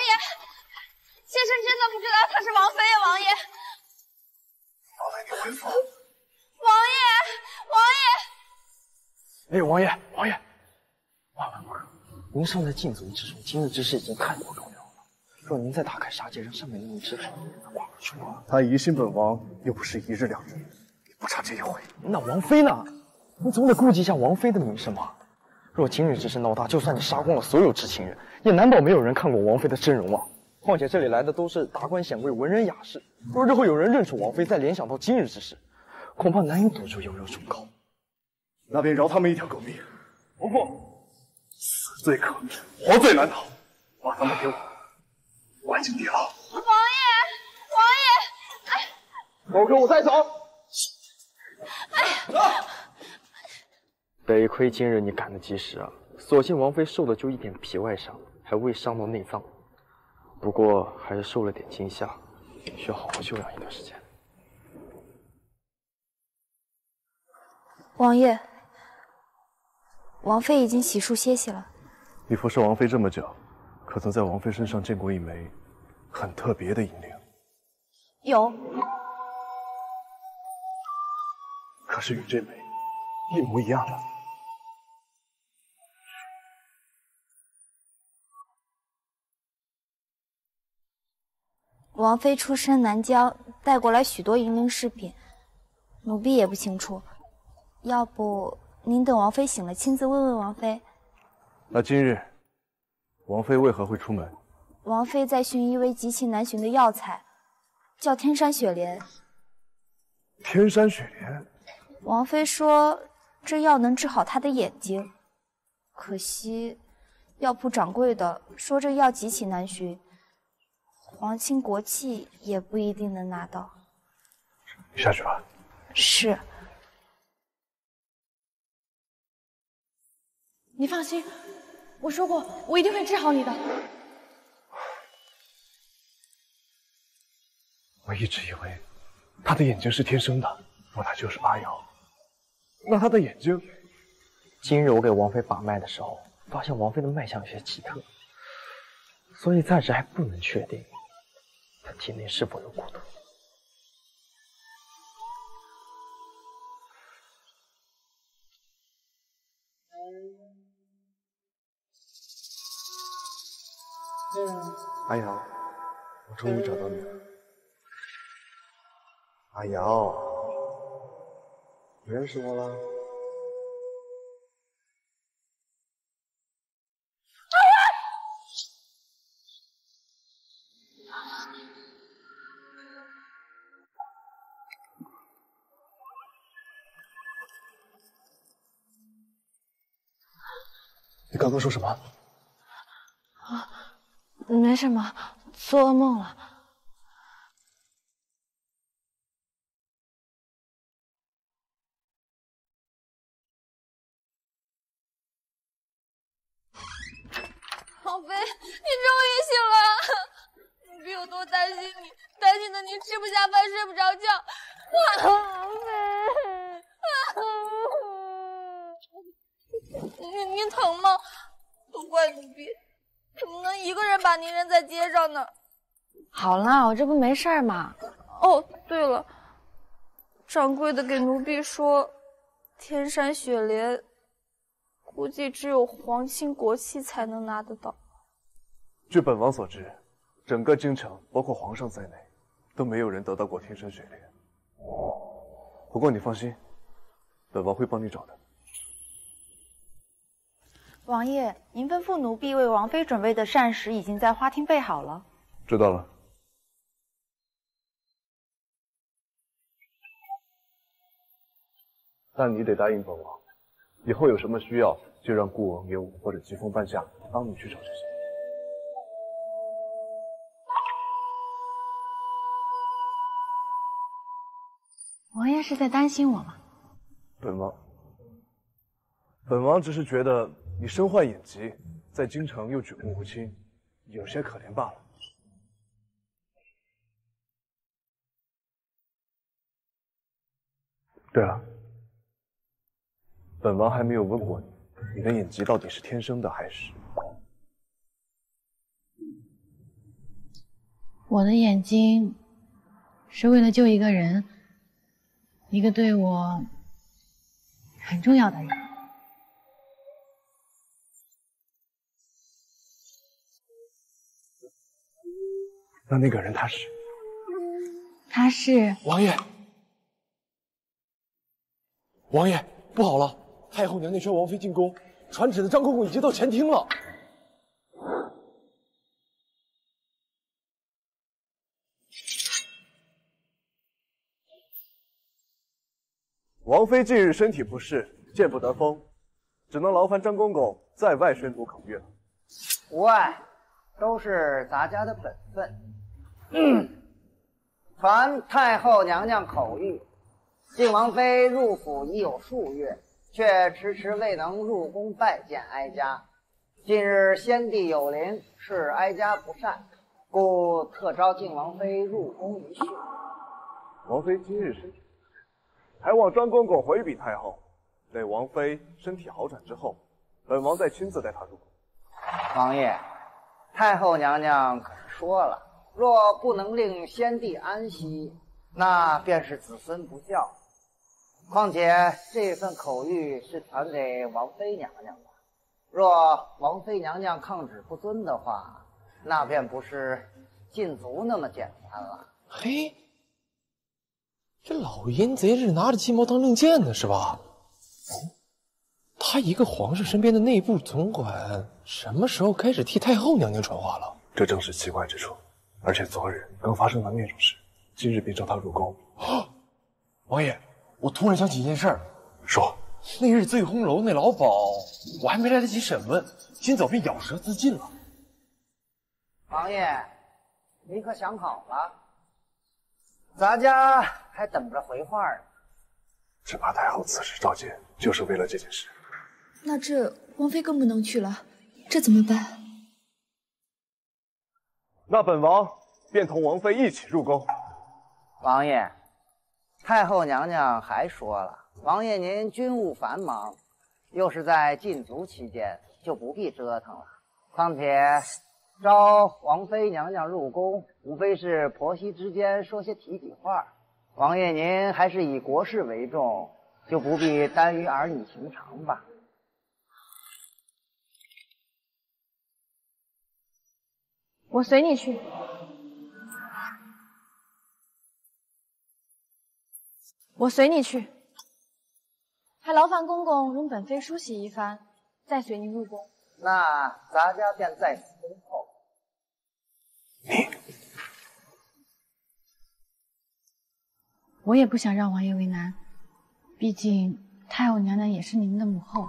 爷，妾身真的不知道她是王妃呀、啊，王爷。王妃，你回府。王爷，王爷。哎，王爷，王爷，万万不可！您尚在禁足之中，今日之事已经太过重要了。若您再打开杀戒，让上面那一只手挂不住啊！他疑心本王，又不是一日两日。 不差这一回。那王妃呢？你总得顾及一下王妃的名声吧。若今日之事闹大，就算你杀光了所有知情人，也难保没有人看过王妃的真容啊。况且这里来的都是达官显贵、文人雅士，若日后有人认出王妃，再联想到今日之事，恐怕难以躲住悠悠忠告。那便饶他们一条狗命。不过，死罪可免，活罪难逃。把他们给我关进地牢。王爷，王爷，狗跟我带走。 得亏今日你赶得及时啊！所幸王妃受的就一点皮外伤，还未伤到内脏，不过还是受了点惊吓，需要好好休养一段时间。王爷，王妃已经洗漱歇息了。你服侍王妃这么久，可曾在王妃身上见过一枚很特别的银铃？有。 可是与这枚一模一样的。王妃出身南疆，带过来许多银铃饰品，奴婢也不清楚。要不您等王妃醒了，亲自问问王妃。那今日王妃为何会出门？王妃在寻一味极其难寻的药材，叫天山雪莲。天山雪莲。 王妃说：“这药能治好她的眼睛，可惜药铺掌柜的说这药极其难寻，皇亲国戚也不一定能拿到。”你下去吧。是。你放心，我说过，我一定会治好你的。我一直以为她的眼睛是天生的，若她就是阿瑶。 那他的眼睛，今日我给王妃把脉的时候，发现王妃的脉象有些奇特，所以暂时还不能确定她体内是否有蛊毒。阿瑶，我终于找到你了。阿瑶。 你认识我了？你刚刚说什么？啊，没什么，做噩梦了。 王妃，你终于醒了！奴婢有多担心你，担心的你吃不下饭，睡不着觉。王妃，你你疼吗？都怪奴婢，怎么能一个人把您扔在街上呢？好啦，我这不没事嘛。哦，对了，掌柜的给奴婢说，天山雪莲。 估计只有皇亲国戚才能拿得到。据本王所知，整个京城，包括皇上在内，都没有人得到过天山雪莲。不过你放心，本王会帮你找的。王爷，您吩咐奴婢为王妃准备的膳食已经在花厅备好了。知道了。 但你得答应本王。以后有什么需要，就让顾文给我或者疾风半夏帮你去找就行。王爷是在担心我吗？本王，本王只是觉得你身患隐疾，在京城又举目无亲，有些可怜罢了。 对了，本王还没有问过你，你的隐疾到底是天生的还是……我的眼睛是为了救一个人，一个对我很重要的人。那那个人他是？他是王爷。 王爷，不好了！太后娘娘劝王妃进宫，传旨的张公公已经到前厅了。王妃近日身体不适，见不得风，只能劳烦张公公在外宣读孔阅。无碍，都是咱家的本分。嗯，传太后娘娘口谕。 靖王妃入府已有数月，却迟迟未能入宫拜见哀家。近日先帝有灵，是哀家不善，故特召靖王妃入宫一叙。王妃今日身体不适，还望张公公回禀太后，等王妃身体好转之后，本王再亲自带她入宫。王爷，太后娘娘可说了，若不能令先帝安息， 那便是子孙不孝。况且这份口谕是传给王妃娘娘的，若王妃娘娘抗旨不遵的话，那便不是禁足那么简单了。嘿，这老淫贼是拿着鸡毛当令箭呢，是吧？他一个皇室身边的内部总管，什么时候开始替太后娘娘传话了？这正是奇怪之处。而且昨日刚发生的那种事。 今日便召他入宫。啊、王爷，我突然想起一件事儿。说，那日醉红楼那老鸨，我还没来得及审问，今早便咬舌自尽了。王爷，你可想好了？咱家还等着回话呢。只怕太后此时召见，就是为了这件事。那这王妃更不能去了，这怎么办？那本王便同王妃一起入宫。 王爷，太后娘娘还说了，王爷您军务繁忙，又是在禁足期间，就不必折腾了。况且招王妃娘娘入宫，无非是婆媳之间说些体己话。王爷您还是以国事为重，就不必耽于儿女情长吧。我随你去。 我随你去，还劳烦公公容本妃梳洗一番，再随您入宫。那咱家便在此恭候。你，我也不想让王爷为难，毕竟太后娘娘也是您的母后。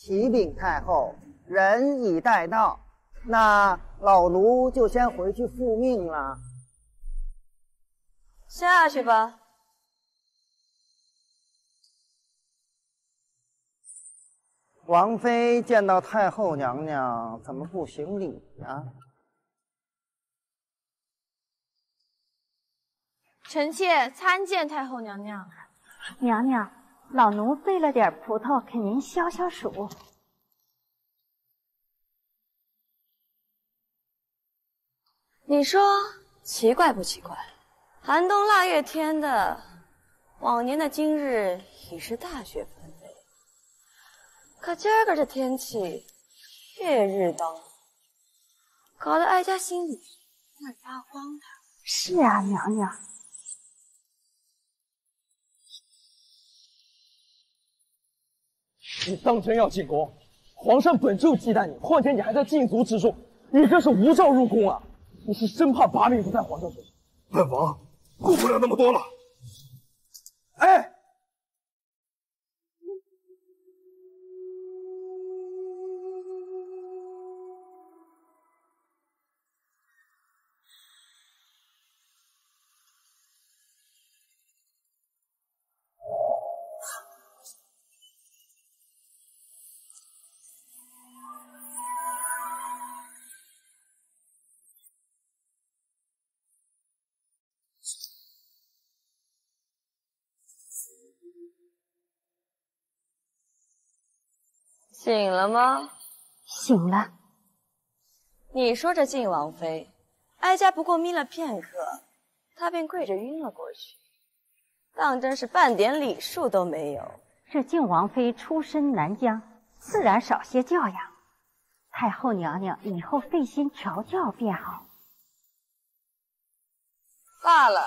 启禀太后，人已带到，那老奴就先回去复命了。下去吧。王妃见到太后娘娘，怎么不行礼呀？臣妾参见太后娘娘。娘娘。 老奴备了点葡萄，给您消消暑。你说奇怪不奇怪？寒冬腊月天的，往年的今日已是大雪纷飞，可今儿个这天气，烈日当午，搞得哀家心里有点发慌的。是啊，娘娘。 你当真要进宫？皇上本就忌惮你，况且你还在禁足之中，你更是无照入宫啊！你是生怕把柄不在皇上手上？本王顾不了那么多了。哎，醒了吗？醒了。你说这靖王妃，哀家不过眯了片刻，她便跪着晕了过去，当真是半点礼数都没有。这靖王妃出身南疆，自然少些教养，太后娘娘以后费心调教便好。罢了，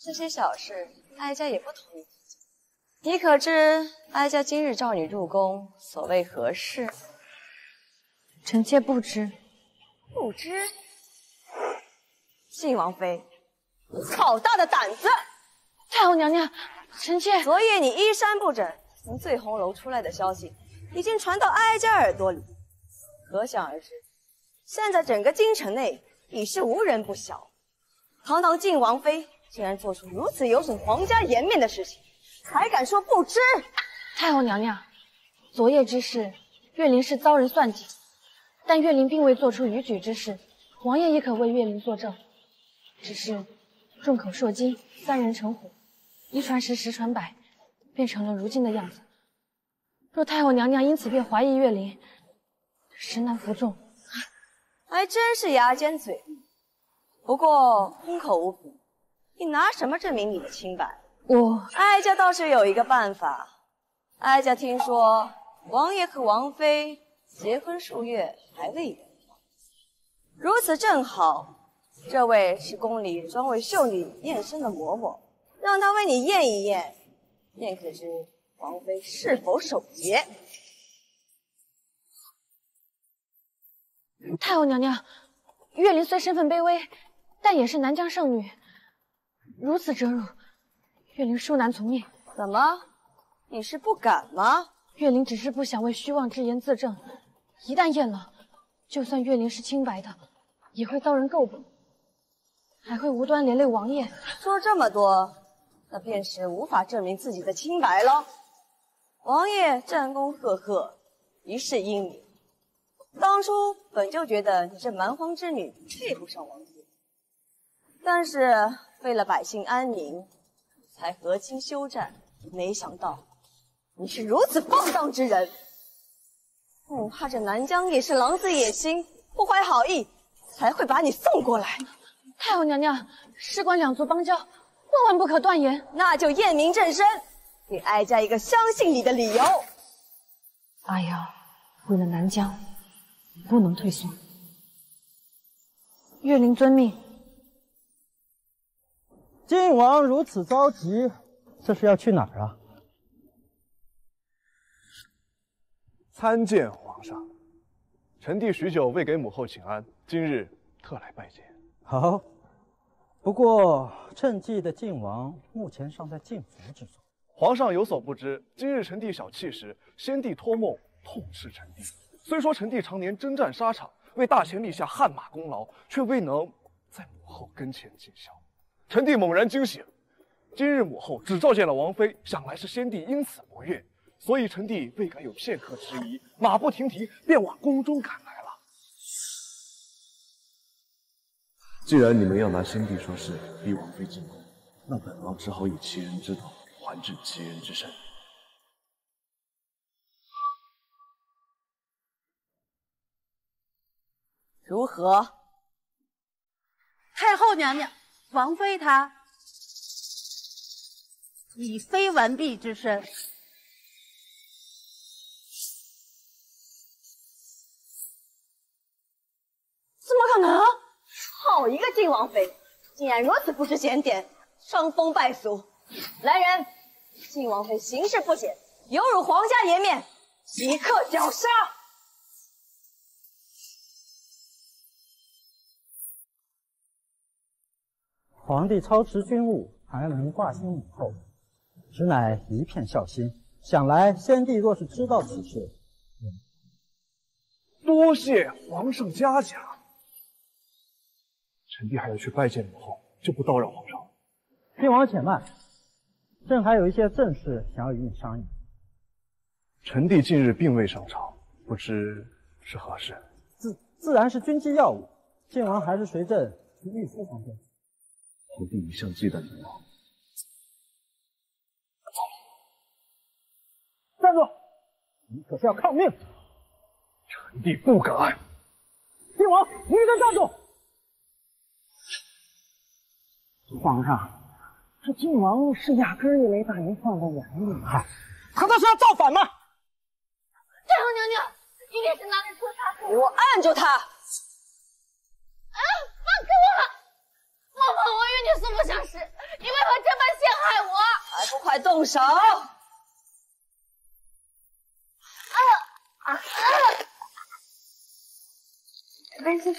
这些小事，哀家也不同意。 你可知哀家今日召你入宫，所谓何事？臣妾不知。不知？靖王妃，好大的胆子！太后娘娘，臣妾……昨夜你衣衫不整，从醉红楼出来的消息已经传到哀家耳朵里，可想而知，现在整个京城内已是无人不晓。堂堂靖王妃，竟然做出如此有损皇家颜面的事情！ 还敢说不知？太后娘娘，昨夜之事，岳灵是遭人算计，但岳灵并未做出逾矩之事，王爷也可为岳灵作证。只是众口铄金，三人成虎，一传十，十传百，变成了如今的样子。若太后娘娘因此便怀疑岳灵，实难服众。还真是牙尖嘴利，不过空口无凭，你拿什么证明你的清白？ 我哀家倒是有一个办法。哀家听说王爷和王妃结婚数月还未圆满，如此正好。这位是宫里专为秀女验身的嬷嬷，让她为你验一验，便可知王妃是否守节。太后娘娘，岳灵虽身份卑微，但也是南疆圣女，如此折辱。 岳灵殊难从命。怎么，你是不敢吗？岳灵只是不想为虚妄之言自证，一旦验了，就算岳灵是清白的，也会遭人诟病，还会无端连累王爷。说这么多，那便是无法证明自己的清白了。王爷战功赫赫，一世英名，当初本就觉得你这蛮荒之女配不上王爷，但是为了百姓安宁。 才和亲休战，没想到你是如此放荡之人。恐怕这南疆也是狼子野心，不怀好意，才会把你送过来。太后娘娘，事关两族邦交，万万不可断言。那就验明正身，给哀家一个相信你的理由。阿瑶，为了南疆，不能退缩。岳灵遵命。 靖王如此着急，这是要去哪儿啊？参见皇上，臣弟许久未给母后请安，今日特来拜见。好，不过趁季的靖王目前尚在禁服之中。皇上有所不知，今日臣弟小憩时，先帝托梦痛斥臣弟。虽说臣弟常年征战沙场，为大秦立下汗马功劳，却未能在母后跟前尽孝。 臣弟猛然惊醒，今日母后只召见了王妃，想来是先帝因此不悦，所以臣弟未敢有片刻迟疑，马不停蹄便往宫中赶来了。既然你们要拿先帝说事，逼王妃进宫，那本王只好以其人之道还治其人之身。如何？太后娘娘。 王妃她以非完璧之身，怎么可能？好一个靖王妃，竟然如此不知检点，伤风败俗！来人，靖王妃行事不检，有辱皇家颜面，即刻绞杀！皇帝操持军务，还能挂心母后，实乃一片孝心。想来先帝若是知道此事，多谢皇上嘉奖。臣弟还要去拜见母后，就不叨扰皇上。郡王且慢，朕还有一些正事想要与你商议。 臣弟近日并未上朝，不知是何事？自自然是军机要务。靖王还是随朕去御书房便是。奴婢一向忌惮靖王。站住！你可是要抗命！臣弟不敢。靖王，你给朕站住！皇上，这靖王是压根儿也没把您放在眼里啊！他这是要造反吗？ 太后娘娘，今天是哪里出差错？给我按住他！啊，放开我！妈妈，我与你素不相识，你为何这般陷害我？还不快动手！啊啊啊！没事。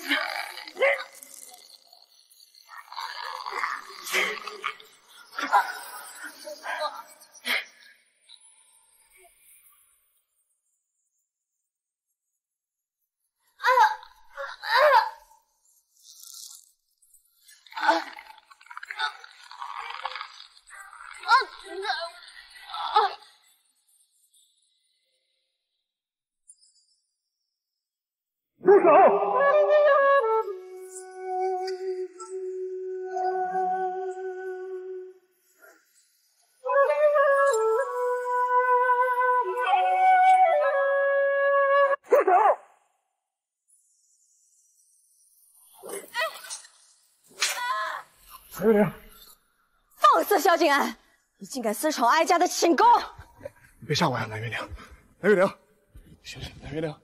放肆萧敬安！你竟敢私闯哀家的寝宫！你别吓我呀，蓝月娘！蓝月娘，行行，蓝月娘，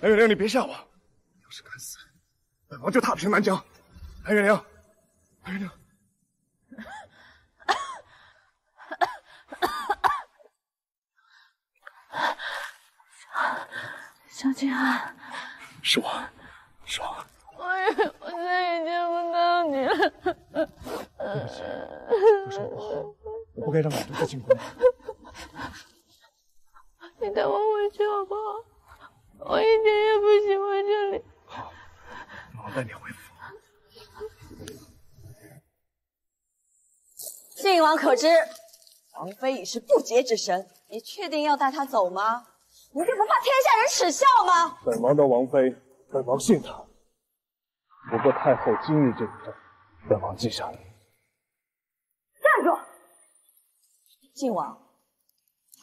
蓝月娘，你别吓我！你要是敢死，本王就踏平南疆！蓝月娘，蓝月娘！萧敬安，是我，是我。 我再也见不到你了。对不起，都是我不好，我不该让你独自进宫。你带我回去好不好？我一点也不喜欢这里。好，我带你回府。靖王可知，王妃已是不洁之身，你确定要带她走吗？你就不怕天下人耻笑吗？本王的王妃，本王信她。 不过太后今日这一战，本王记下了。站住！靖王，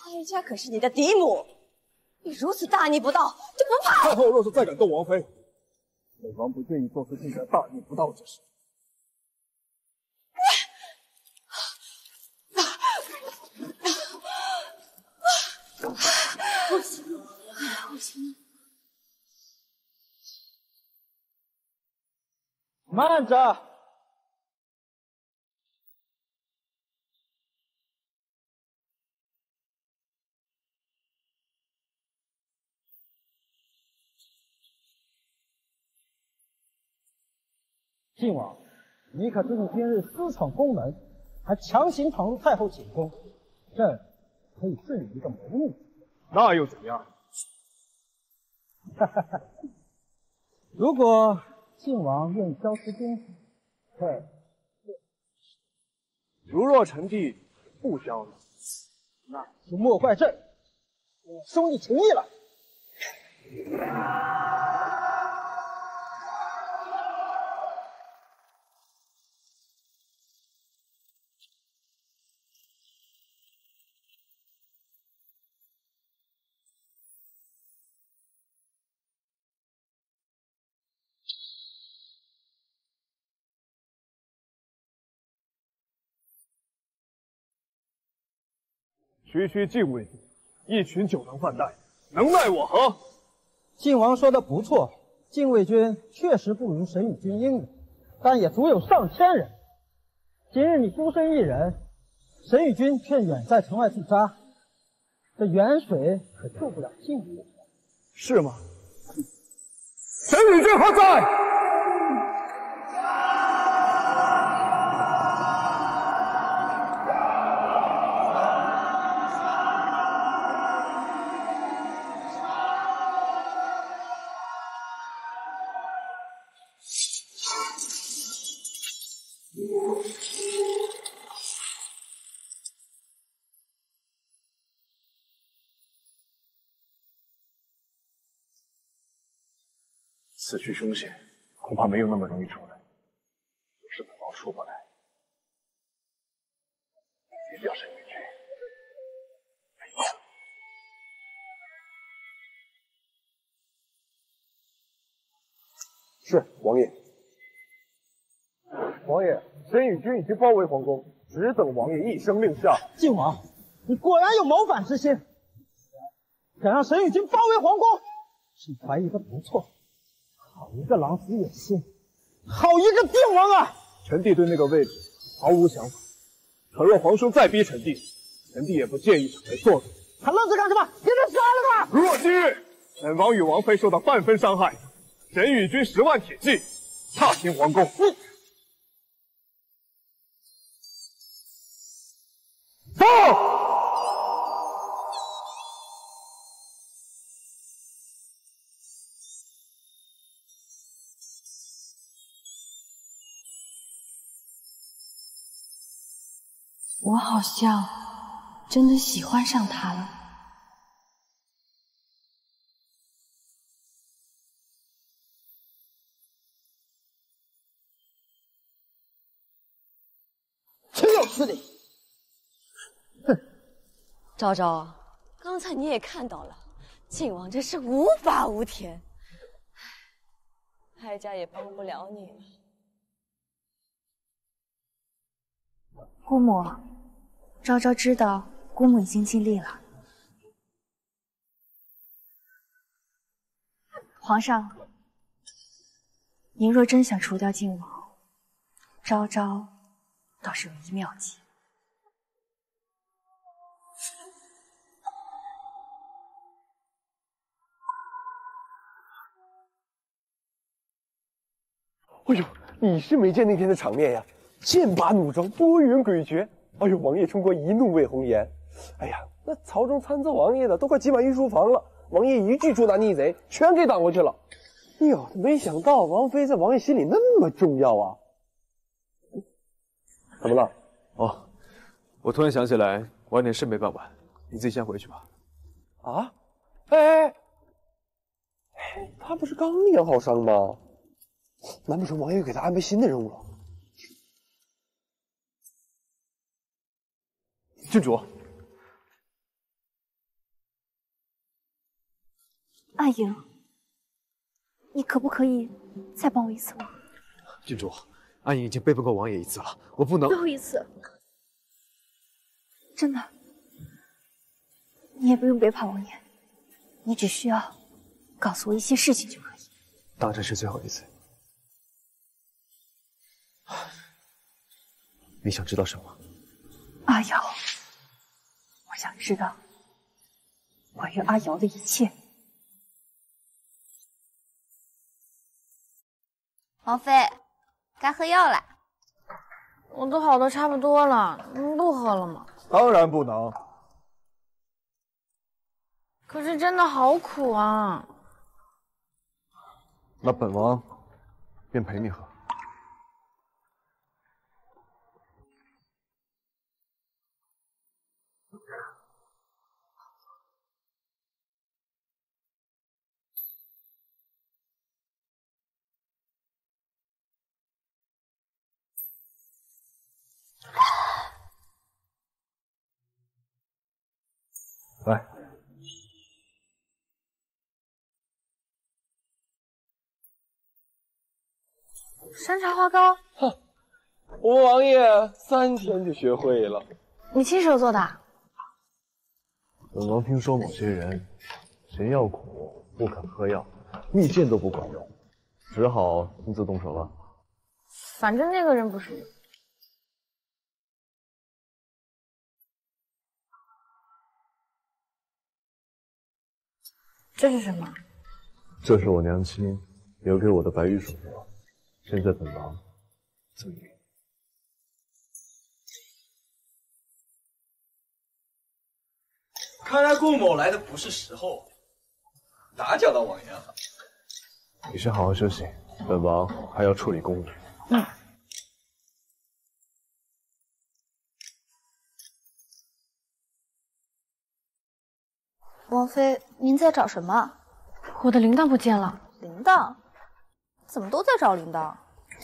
哀家可是你的嫡母，你如此大逆不道，就不怕？太后若是再敢动王妃，本王不愿意做出尽敢大逆不道之事。不行，不行。 慢着！靖王，你可知你今日私闯宫门，还强行闯入太后寝宫，朕可以赐你一个谋命。那又怎样？哈哈哈！如果。 靖王愿意消失京城，朕。如若臣弟不消呢，那就莫怪朕，我兄弟情义了。区区禁卫军，一群酒囊饭袋，能奈我何？靖王说的不错，禁卫军确实不如神羽军英勇，但也足有上千人。今日你孤身一人，神羽军却远在城外驻扎，这远水可救不了近火，是吗？神女君何在？此去凶险，恐怕没有那么容易出来，不是本王出不来。别叫神女君，没用。是王爷。王爷，神女君已经包围皇宫，只等王爷一声令下。靖王，你果然有谋反之心，想让神女君包围皇宫，沈怀疑的不错。 好一个狼子野心，好一个靖王啊！臣弟对那个位置毫无想法。倘若皇叔再逼臣弟，臣弟也不介意逞为做主。还愣着干什么？给他杀了他！若今日本王与王妃受到半分伤害，神与君十万铁骑踏平皇宫。你走。 我好像真的喜欢上他了。岂有此理！哼！昭昭，刚才你也看到了，靖王真是无法无天，哀家也帮不了你了。姑母。 昭昭知道姑母已经尽力了。皇上，您若真想除掉靖王，昭昭倒是有一妙计。哎呦，你是没见那天的场面呀！剑拔弩张，波云诡谲。 哎呦，王爷冲国一怒为红颜。哎呀，那朝中参奏王爷的都快挤满御书房了，王爷一句捉拿逆贼，全给挡过去了。哎呦，没想到王妃在王爷心里那么重要啊！怎么了？哦，我突然想起来，晚点事没办完，你自己先回去吧。啊？哎哎哎，他不是刚养好伤吗？难不成王爷给他安排新的任务了？ 郡主，阿莹，你可不可以再帮我一次忙？郡主，阿莹已经背叛过王爷一次了，我不能最后一次，真的，你也不用背叛王爷，你只需要告诉我一些事情就可以。当真是最后一次，你想知道什么？阿瑶。 我想知道关于阿瑶的一切。王妃，该喝药了。我都好的差不多了，你们不喝了吗？当然不能。可是真的好苦啊。那本王便陪你喝。 来，山茶花膏。哼，我王爷三天就学会了。你亲手做的？本王听说某些人嫌药苦不肯喝药，蜜饯都不管用，只好亲自动手了。反正那个人不是我。这是什么？这是我娘亲留给我的白玉手镯，现在本王赠你。 看来顾某来的不是时候，打搅到王爷了。你先好好休息，本王还要处理公务。嗯。王妃，您在找什么？我的铃铛不见了。铃铛？怎么都在找铃铛？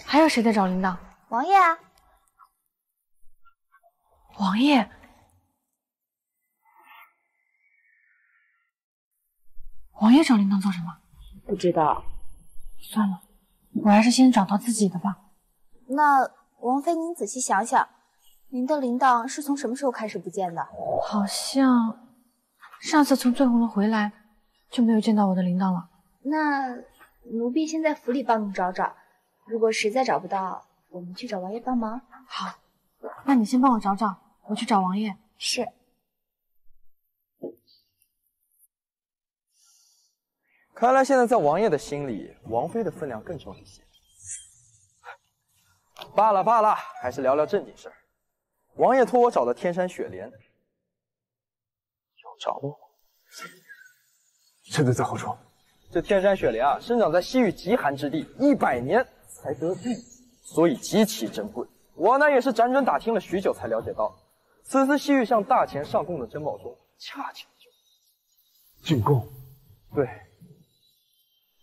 还有谁在找铃铛？王爷啊。王爷。 王爷找铃铛做什么？不知道。算了，我还是先找到自己的吧。那王妃，您仔细想想，您的铃铛是从什么时候开始不见的？好像上次从醉红楼回来就没有见到我的铃铛了。那奴婢先在府里帮你找找，如果实在找不到，我们去找王爷帮忙。好，那你先帮我找找，我去找王爷。是。 看来现在在王爷的心里，王妃的分量更重一些。罢了罢了，还是聊聊正经事儿。王爷托我找的天山雪莲，有着落吗？真的在后窗。这天山雪莲啊，生长在西域极寒之地，一百年才得一，所以极其珍贵。我呢也是辗转打听了许久才了解到，此次西域向大前上贡的珍宝中，恰巧就进贡。对。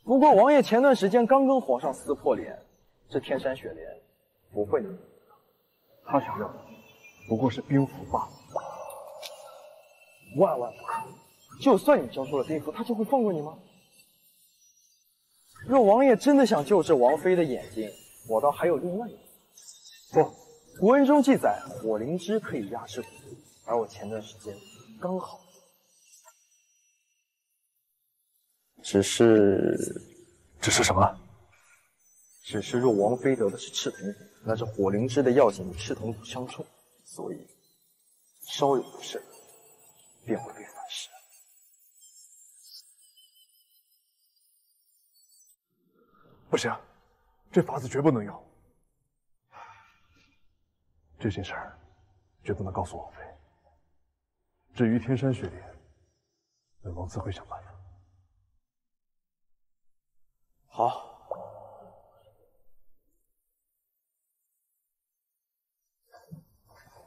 不过，王爷前段时间刚跟皇上撕破脸，这天山雪莲不会的。他想要的不过是兵符罢了，万万不可！就算你交出了兵符，他就会放过你吗？若王爷真的想救治王妃的眼睛，我倒还有另外一个。不，古文中记载火灵芝可以压制蛊毒，而我前段时间刚好。 只是，只是什么？只是若王妃得的是赤铜骨，那这火灵芝的药性与赤铜骨相冲，所以稍有不慎便会被反噬。不行，这法子绝不能有。这件事儿绝不能告诉王妃。至于天山雪莲，本王自会想办法。 好，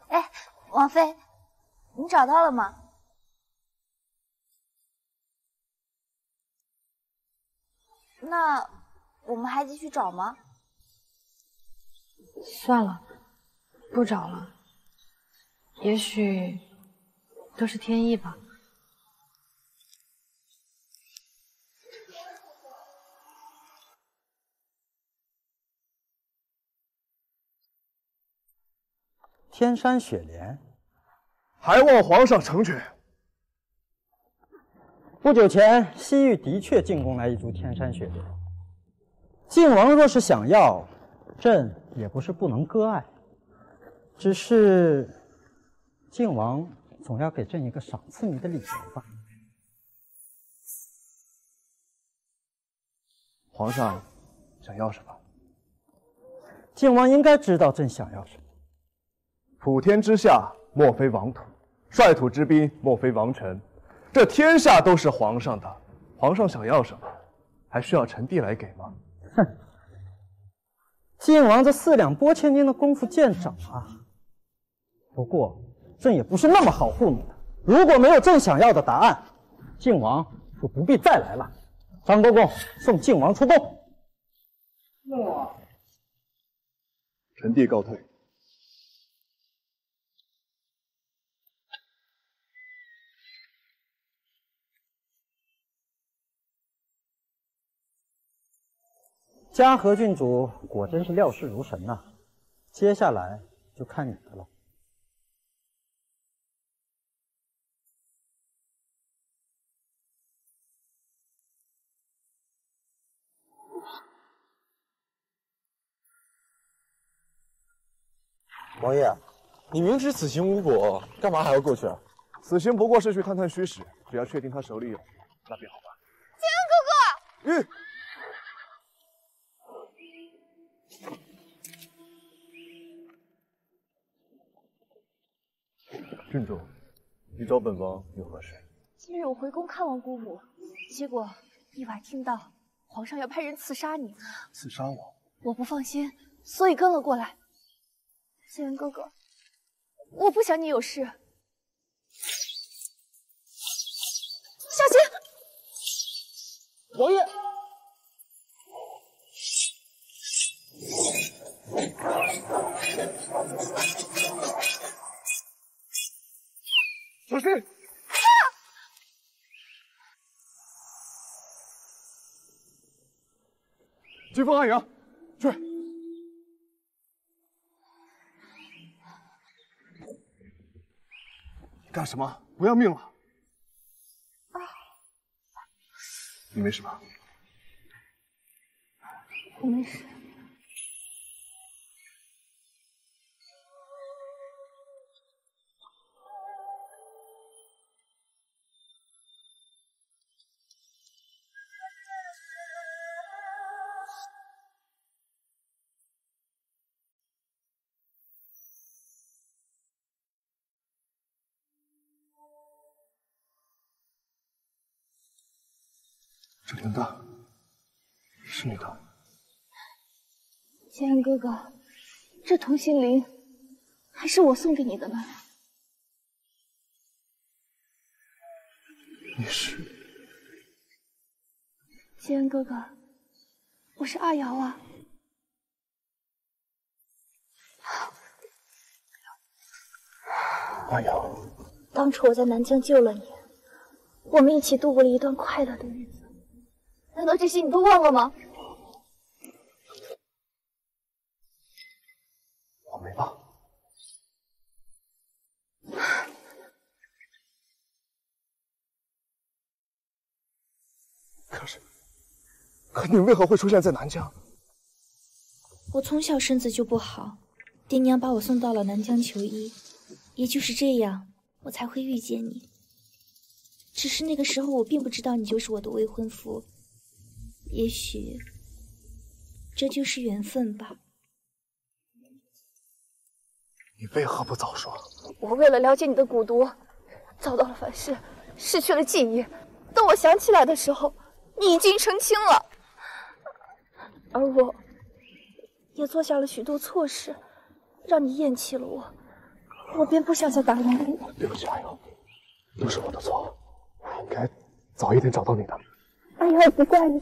哎，王妃，你找到了吗？那我们还继续找吗？算了，不找了。也许都是天意吧。 天山雪莲，还望皇上成全。不久前，西域的确进贡来一株天山雪莲。靖王若是想要，朕也不是不能割爱。只是，靖王总要给朕一个赏赐你的理由吧。皇上想要什么？靖王应该知道朕想要什么。 普天之下，莫非王土；率土之滨，莫非王臣。这天下都是皇上的，皇上想要什么，还需要臣弟来给吗？哼！靖王这四两拨千斤的功夫见长啊。不过，朕也不是那么好糊弄的。如果没有朕想要的答案，靖王就不必再来了。张公公，送靖王出宫。诺。臣弟告退。 嘉禾郡主果真是料事如神呐、啊，接下来就看你的了。王爷，你明知此行无果，干嘛还要过去啊？此行不过是去探探虚实，只要确定他手里有，那便好办。嗯。 郡主，你找本王有何事？今日我回宫看望姑母，结果意外听到皇上要派人刺杀你。刺杀我？我不放心，所以跟了过来。建元哥哥，我不想你有事。小心！王爷。小心！啊！疾风暗阳，追！你干什么？不要命了！啊！你没事吧？我没事。 这铃铛是你的，建安哥哥，这同心铃还是我送给你的呢。你是建安哥哥，我是阿瑶啊。阿瑶，当初我在南疆救了你，我们一起度过了一段快乐的日子。 难道这些你都忘了吗？我没忘。可是，可你为何会出现在南疆？我从小身子就不好，爹娘把我送到了南疆求医，也就是这样，我才会遇见你。只是那个时候，我并不知道你就是我的未婚夫。 也许这就是缘分吧。你为何不早说？我为了了解你的蛊毒，遭到了反噬，失去了记忆。等我想起来的时候，你已经成亲了，而我也做下了许多错事，让你厌弃了我。我便不想再打扰你。对不起，阿瑶，不是我的错，我应该早一点找到你的。阿瑶，不怪你。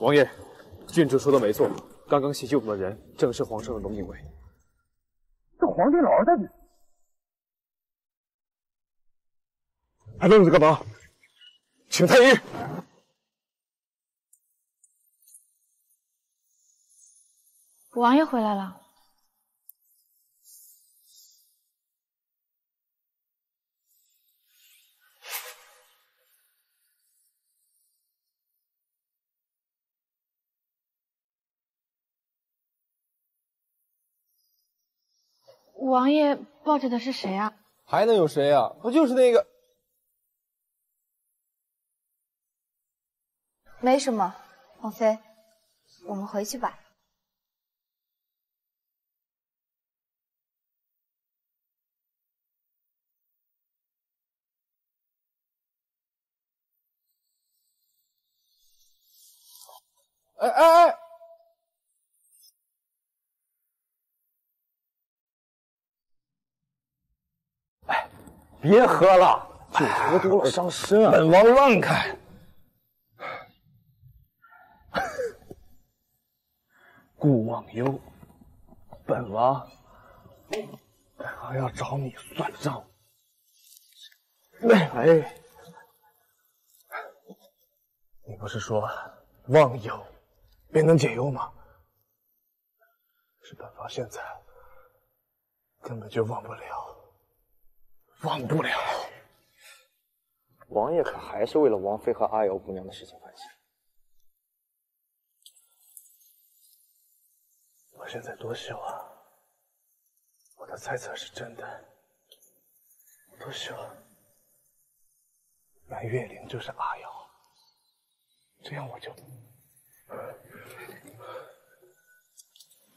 王爷，郡主说的没错，刚刚袭击我们的人正是皇上的龙影卫。这皇帝老儿在哪？还愣着干嘛？请太医。五王爷回来了。五王爷抱着的是谁啊？还能有谁啊？不就是那个……没什么，王妃，我们回去吧。哎哎哎！ 别喝了，酒喝多了伤身啊！本王让开。顾忘忧，本王，本王要找你算账。哎，你不是说忘忧便能解忧吗？是本王现在根本就忘不了。 忘不了，王爷可还是为了王妃和阿瑶姑娘的事情烦心。我现在多希望我的猜测是真的，我多希望蓝月灵就是阿瑶，这样我就，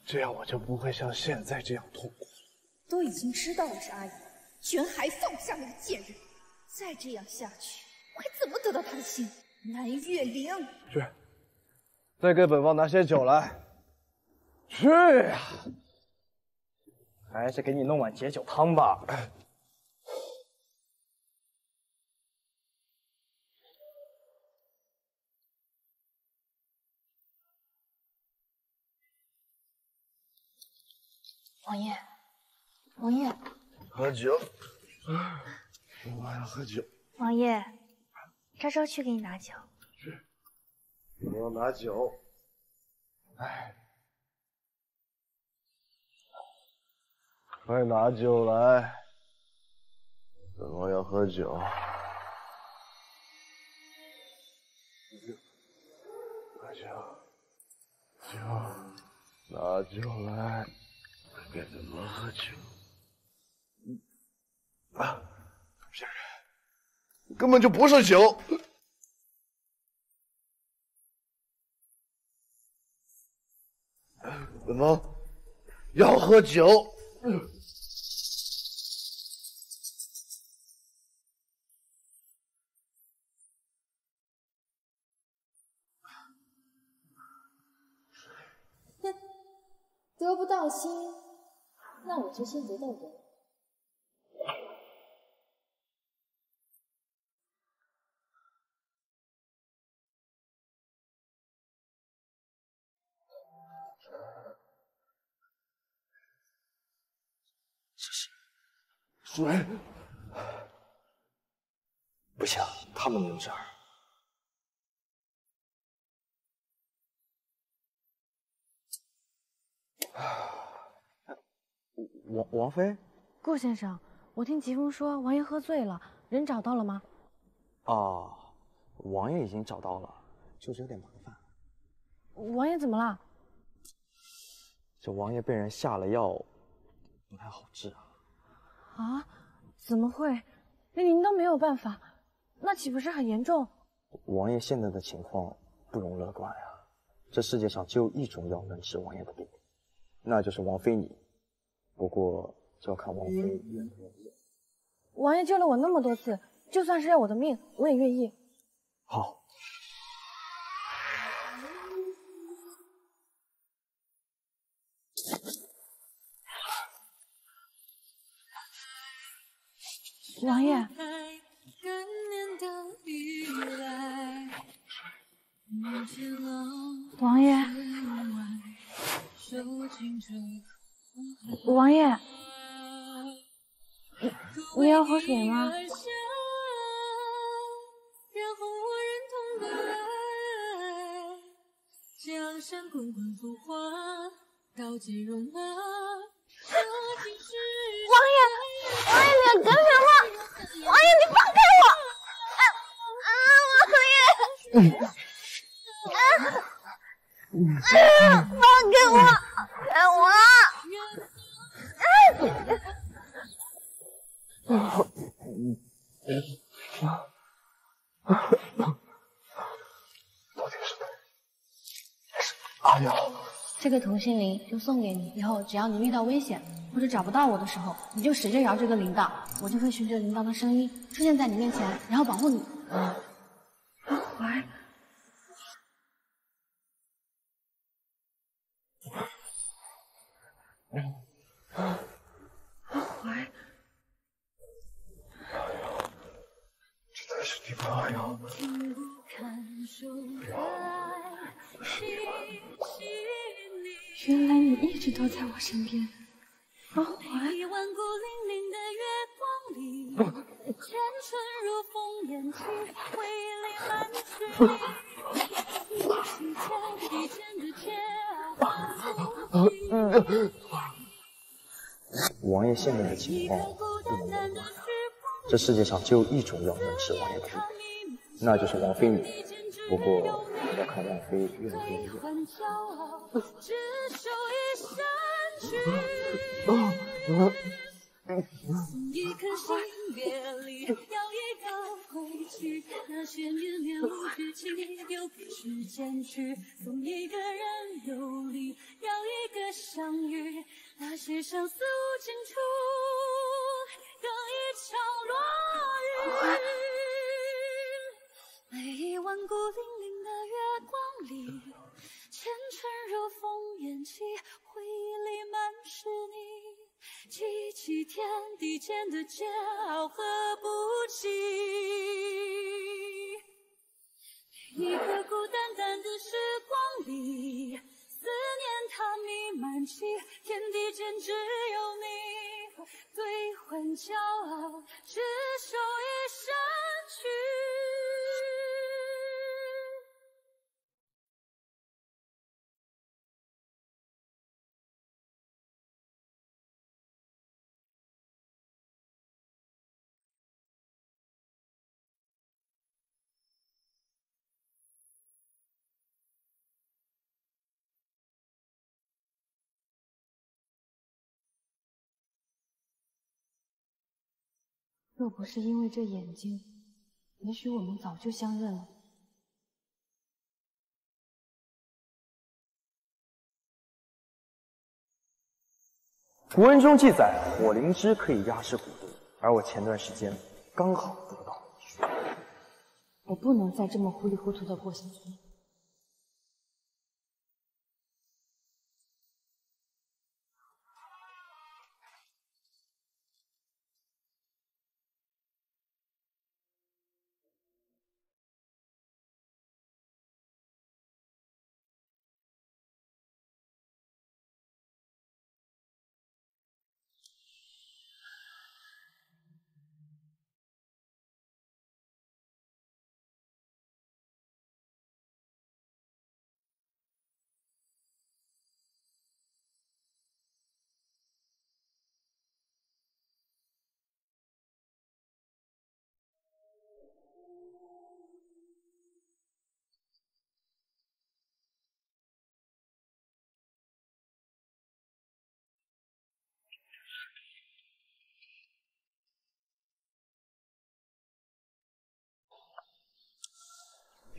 这样我就不会像现在这样痛苦了。都已经知道我是阿瑶，居然还放不下那个贱人，再这样下去，我还怎么得到他的心？蓝月灵，去，再给本王拿些酒来。 去呀、啊，还是给你弄碗解酒汤吧。王爷，王爷，喝酒！我要喝酒。王爷，昭昭去给你拿酒。去，我要拿酒。哎。 快拿酒来，本王要喝酒。拿酒，酒，拿酒来，该怎么喝酒？啊，骗人，根本就不是酒。 本王要喝酒。 哼，得不到心，那我就先得到人。水，不行，他们没事儿。王王妃，顾先生，我听疾风说王爷喝醉了，人找到了吗？哦，王爷已经找到了，就是有点麻烦。王爷怎么了？这王爷被人下了药，不太好治啊。 啊，怎么会？连您都没有办法，那岂不是很严重？王爷现在的情况不容乐观呀、啊。这世界上只有一种药能治王爷的病，那就是王妃你。不过就要看王妃愿不愿意。王爷救了我那么多次，就算是要我的命，我也愿意。好。 王爷，王爷，王爷，你你要喝水吗？王爷，王爷，你干什么？ 王爷，你放开我！啊啊！王爷，啊！啊！放开我！放开我！到底是谁？阿瑶，这个同心铃就送给你，以后只要你遇到危险。 或者找不到我的时候，你就使劲摇这个铃铛，我就会循着铃铛的声音出现在你面前，然后保护你。啊，来，嗯，来，阿瑶，这才是你的阿瑶。原来你一直都在我身边。 哦，一万孤零零的月光里，缱绻如风眼睛，回泪满水，一千千王爷现在的情况不能乐观，这世界上只有一种药能治王爷的病，那就是王妃你。不过我在看大飞越走越远。啊啊啊啊 记起天地间的煎熬和不羁，一个孤单单的时光里，思念它弥漫起，天地间只有你，兑换骄傲，执手一生去。 若不是因为这眼睛，也许我们早就相认了。古文中记载，火灵芝可以压制蛊毒，而我前段时间刚好得到了一束。我不能再这么糊里糊涂的过下去。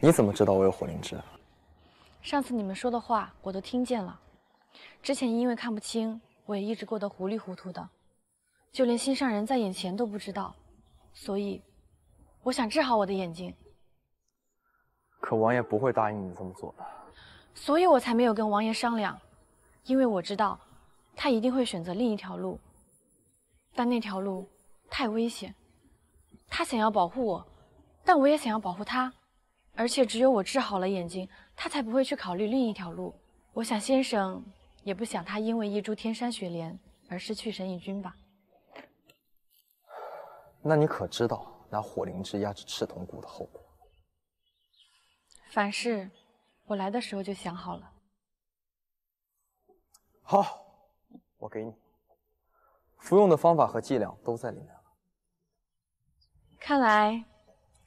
你怎么知道我有火灵芝？上次你们说的话我都听见了。之前因为看不清，我也一直过得糊里糊涂的，就连心上人在眼前都不知道。所以，我想治好我的眼睛。可王爷不会答应你这么做的。所以我才没有跟王爷商量，因为我知道，他一定会选择另一条路。但那条路太危险。他想要保护我，但我也想要保护他。 而且只有我治好了眼睛，他才不会去考虑另一条路。我想先生也不想他因为一株天山雪莲而失去神隐君吧？那你可知道拿火灵芝压制赤瞳骨的后果？凡事，我来的时候就想好了。好，我给你。服用的方法和剂量都在里面了。看来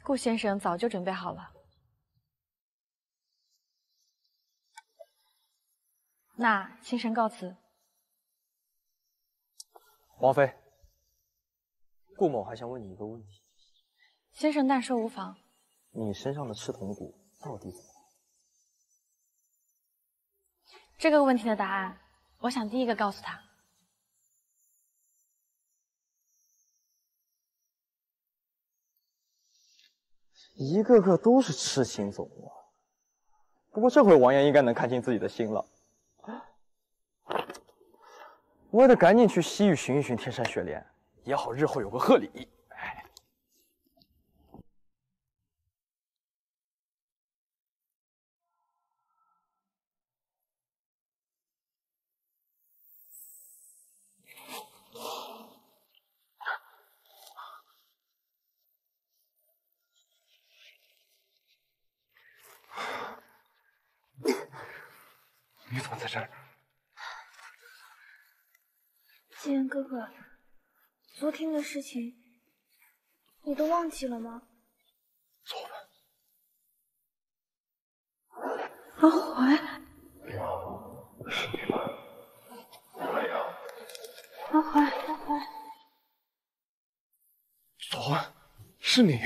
顾先生早就准备好了。 那妾身告辞。王妃，顾某还想问你一个问题。先生但说无妨。你身上的赤瞳骨到底怎么了？这个问题的答案，我想第一个告诉他。一个个都是痴情种啊！不过这回王爷应该能看清自己的心了。 我也得赶紧去西域寻一寻天山雪莲，也好日后有个贺礼。哎，你怎么在这儿？ 纪言哥哥，昨天的事情你都忘记了吗？昨晚阿怀，你好，是你们，怎么样？阿怀，阿怀，早安，是你。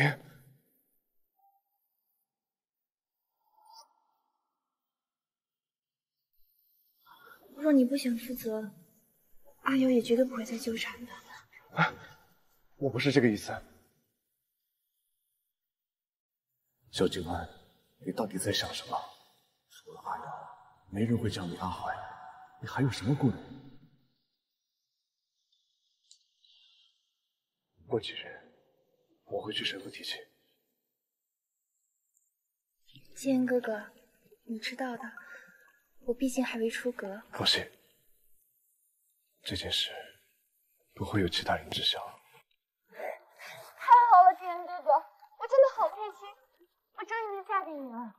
若你不想负责，阿瑶也绝对不会再纠缠的。哎，我不是这个意思。小静安，你到底在想什么？除了阿瑶，没人会这样对阿怀。你还有什么顾虑？过几日，我会去神府提亲。静安哥哥，你知道的。 我毕竟还未出阁，放心，这件事不会有其他人知晓。太好了，金恩哥哥，我真的好开心，我终于能嫁给你了。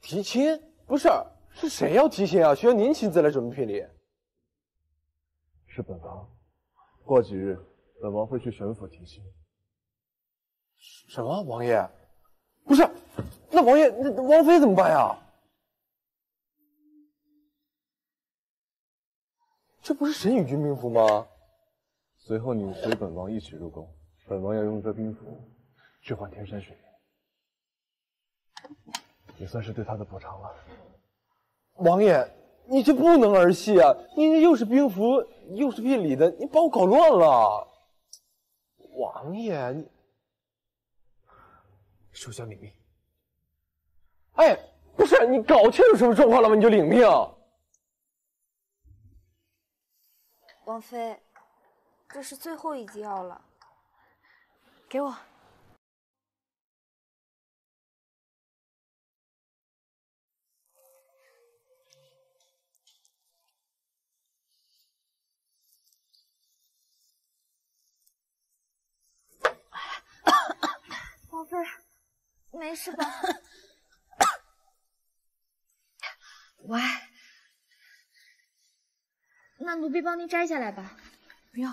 提亲？不是，是谁要提亲啊？需要您亲自来准备聘礼。 是本王，过几日本王会去神府提亲。什么？王爷？不是，那王爷那王妃怎么办呀？这不是神与君兵符吗？随后你随本王一起入宫，本王要用这兵符去换天山雪月，也算是对他的补偿了。王爷。 你这不能儿戏啊！你这又是兵符，又是聘礼的，你把我搞乱了。王爷，你属下领命。哎，不是你搞清楚什么状况了吗？你就领命。王妃，这是最后一剂药了，给我。 王妃，没事吧？喂，那奴婢帮您摘下来吧。不用，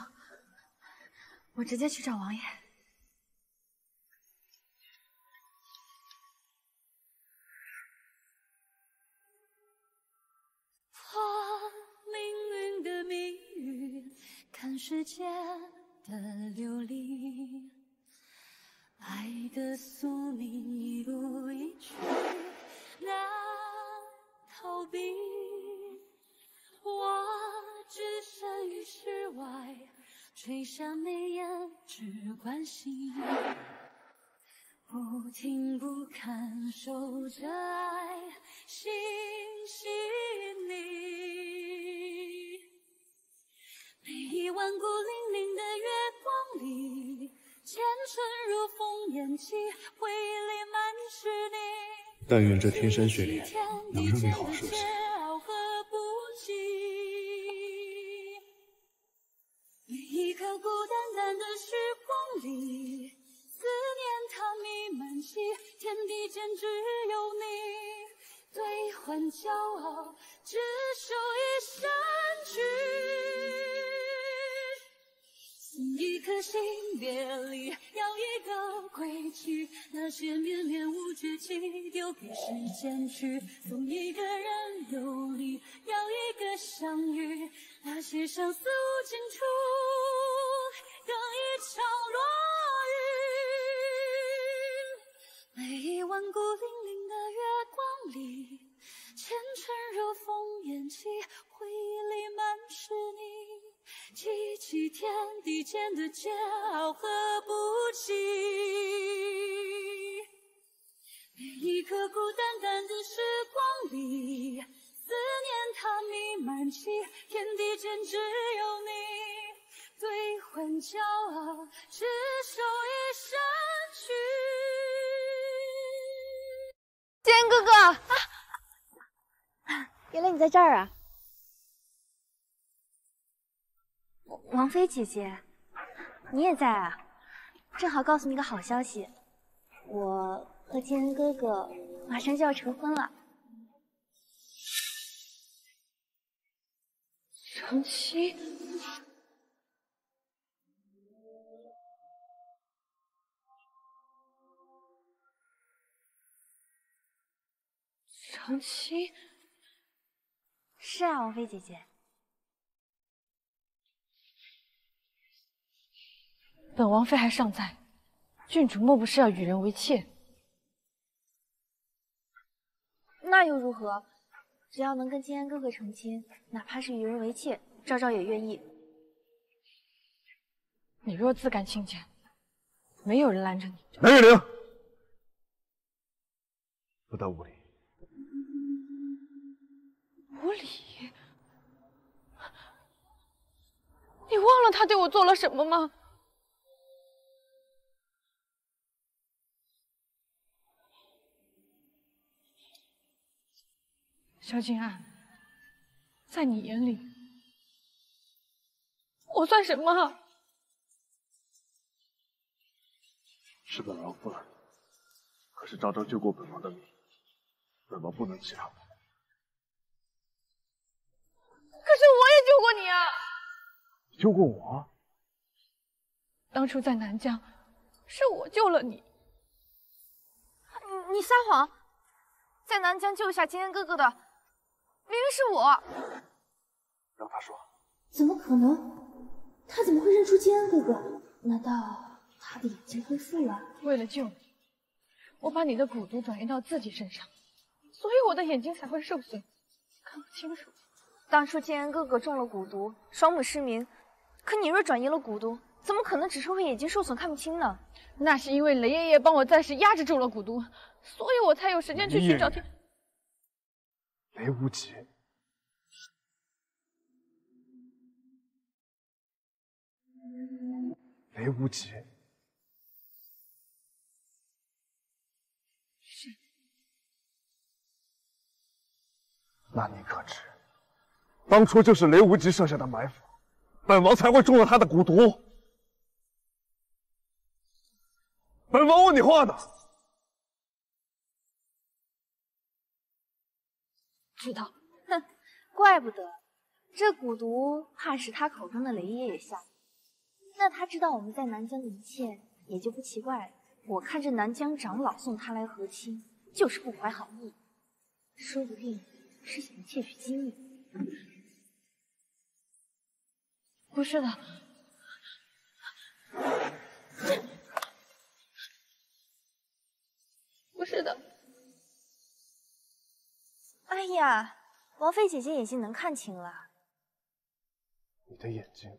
我直接去找王爷。破命运的谜语，看世界的流离。 爱的宿命一步一趋难逃避，我置身于世外，垂下眉眼只关心，不听不看守着爱，心细腻，每一弯孤零零的月光里。 前尘如风烟起，回忆里满是你。但愿这天山雪莲能让你好好休息。每一刻孤单单的时光里，思念它弥漫起，天地间只有你。兑换骄傲，执手一生去。 一颗心别离，要一个归期。那些绵绵无绝期，丢给时间去。送一个人游离，要一个相遇。那些相思无尽处，等一场落雨。每一晚孤零零的月光里，前尘如风烟起，回忆里满是你。 记起天地间的煎熬和不羁，每一刻孤单单的时光里，思念它弥漫起，天地间只有你。兑换骄傲，执手一生去。建哥哥，啊，原来你在这儿啊！ 王妃姐姐，你也在啊！正好告诉你个好消息，我和建恩哥哥马上就要成婚了。长期。长期。是啊，王妃姐姐。本王妃还尚在，郡主莫不是要与人为妾？那又如何？ 只要能跟金安哥哥成亲，哪怕是与人为妾，昭昭也愿意。你若自甘清浅，没有人拦着你。南玉玲，不得无礼！无礼？你忘了他对我做了什么吗？萧敬安，在你眼里，我算什么？是本王负了你，可是昭昭救过本王的命，本王不能弃她。可是我也救过你啊！你救过我？当初在南疆，是我救了你。你你撒谎，在南疆救下金安哥哥的。 明明是我，让他说。怎么可能？他怎么会认出金安哥哥？难道他的眼睛恢复了？为了救你，我把你的蛊毒转移到自己身上，所以我的眼睛才会受损，看不清楚。当初金安哥哥中了蛊毒，双目失明，可你若转移了蛊毒，怎么可能只是会眼睛受损看不清呢？那是因为雷爷爷帮我暂时压制住了蛊毒，所以我才有时间去寻找天。 雷无极，雷无极，是。那你可知，当初就是雷无极设下的埋伏，本王才会中了他的蛊毒。本王问你话呢。 知道，哼，怪不得这蛊毒怕是他口中的雷爷爷下的。那他知道我们在南疆的一切，也就不奇怪了。我看这南疆长老送他来和亲，就是不怀好意，说不定是想窃取机密。不是的，不是的。 哎呀，王妃姐姐眼睛能看清了。你的眼睛，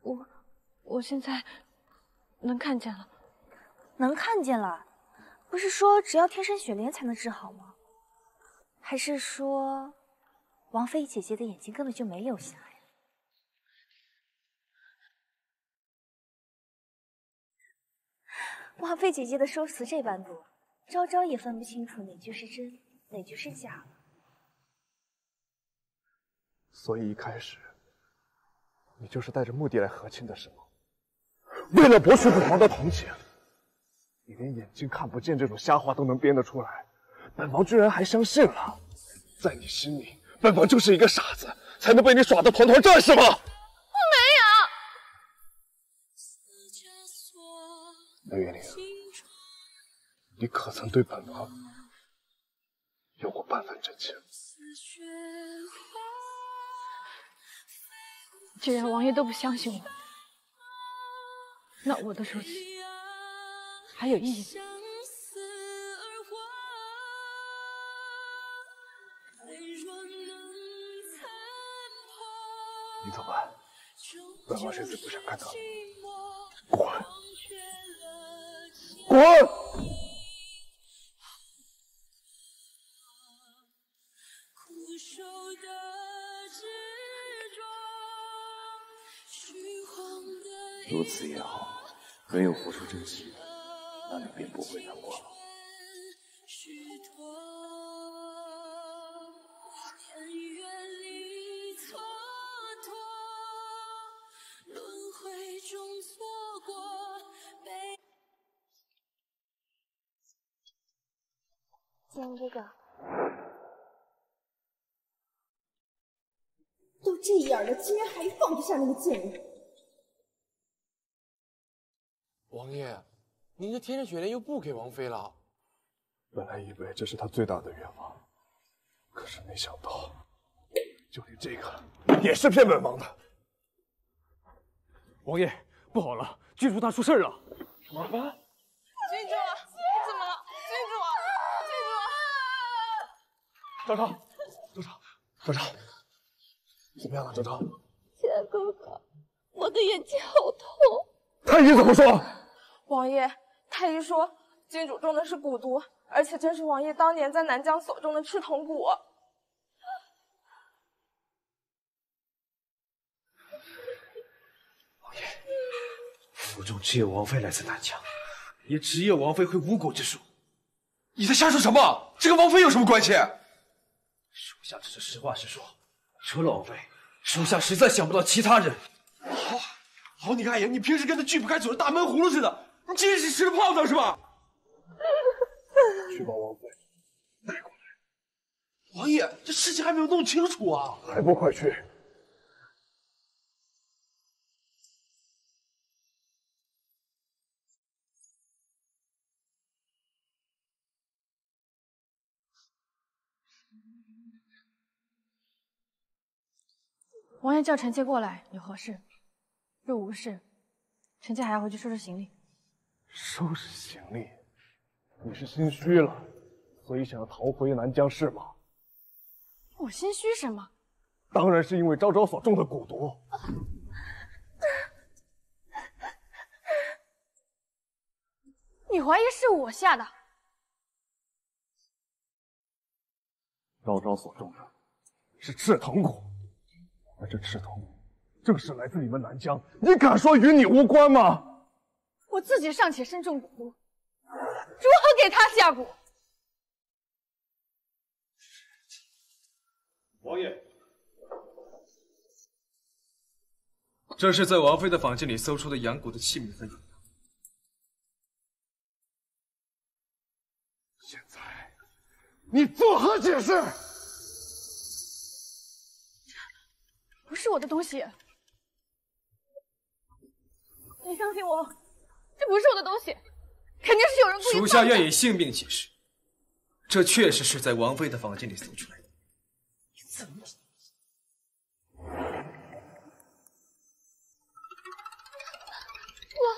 我我现在能看见了，能看见了。不是说只要天生雪莲才能治好吗？还是说，王妃姐姐的眼睛根本就没有瞎呀？王妃姐姐的说辞这般多。 昭昭也分不清楚哪句是真，哪句是假了。所以一开始，你就是带着目的来和亲的，是吗？为了博取本王的同情，你连眼睛看不见这种瞎话都能编得出来，本王居然还相信了。在你心里，本王就是一个傻子，才能被你耍得团团转，是吗？我没有。雷雨玲。 你可曾对本王有过半分真情？既然王爷都不相信我，那我的说辞还有意义吗？你走吧，本王实在不想看到你。滚！滚！ 如此也好，没有付出真心，那你便不会难过了。金安哥哥，这眼的竟然还放不下那个贱人！王爷，您这天上雪莲又不给王妃了。本来以为这是她最大的愿望，可是没想到，就连这个也是骗本王的。王爷，不好了，郡主大出事了！什么？郡主，你怎么了？郡主，郡主！昭昭，昭昭，昭昭。 怎么样了，昭昭？天哥哥，我的眼睛好痛。太医怎么说？王爷，太医说君主中的是蛊毒，而且正是王爷当年在南疆所中的赤铜蛊。王爷，府中只有王妃来自南疆，也只有王妃会巫蛊之术。你在瞎说什么？这跟王妃有什么关系？属下只是实话实说。 除了王妃，属下实在想不到其他人。好，好，你看爷，你平时跟那锯不开嘴的大闷葫芦似的，你今日是吃了泡澡是吧？去把王妃带过来。王爷，这事情还没有弄清楚啊！还不快去！王爷叫臣妾过来有何事？若无事，臣妾还要回去收拾行李。收拾行李？你是心虚了，所以想要逃回南疆是吗？我心虚什么？当然是因为昭昭所中的蛊毒。你怀疑是我下的？昭昭所中的是赤藤蛊。 而这赤铜正是来自你们南疆，你敢说与你无关吗？我自己尚且身中蛊毒，如何给他下蛊？王爷，这是在王妃的房间里搜出的养蛊的器皿和饮料。现在你作何解释？ 不是我的东西，你相信我，这不是我的东西，肯定是有人故意。属下愿以性命起誓，这确实是在王妃的房间里搜出来的。你怎么？王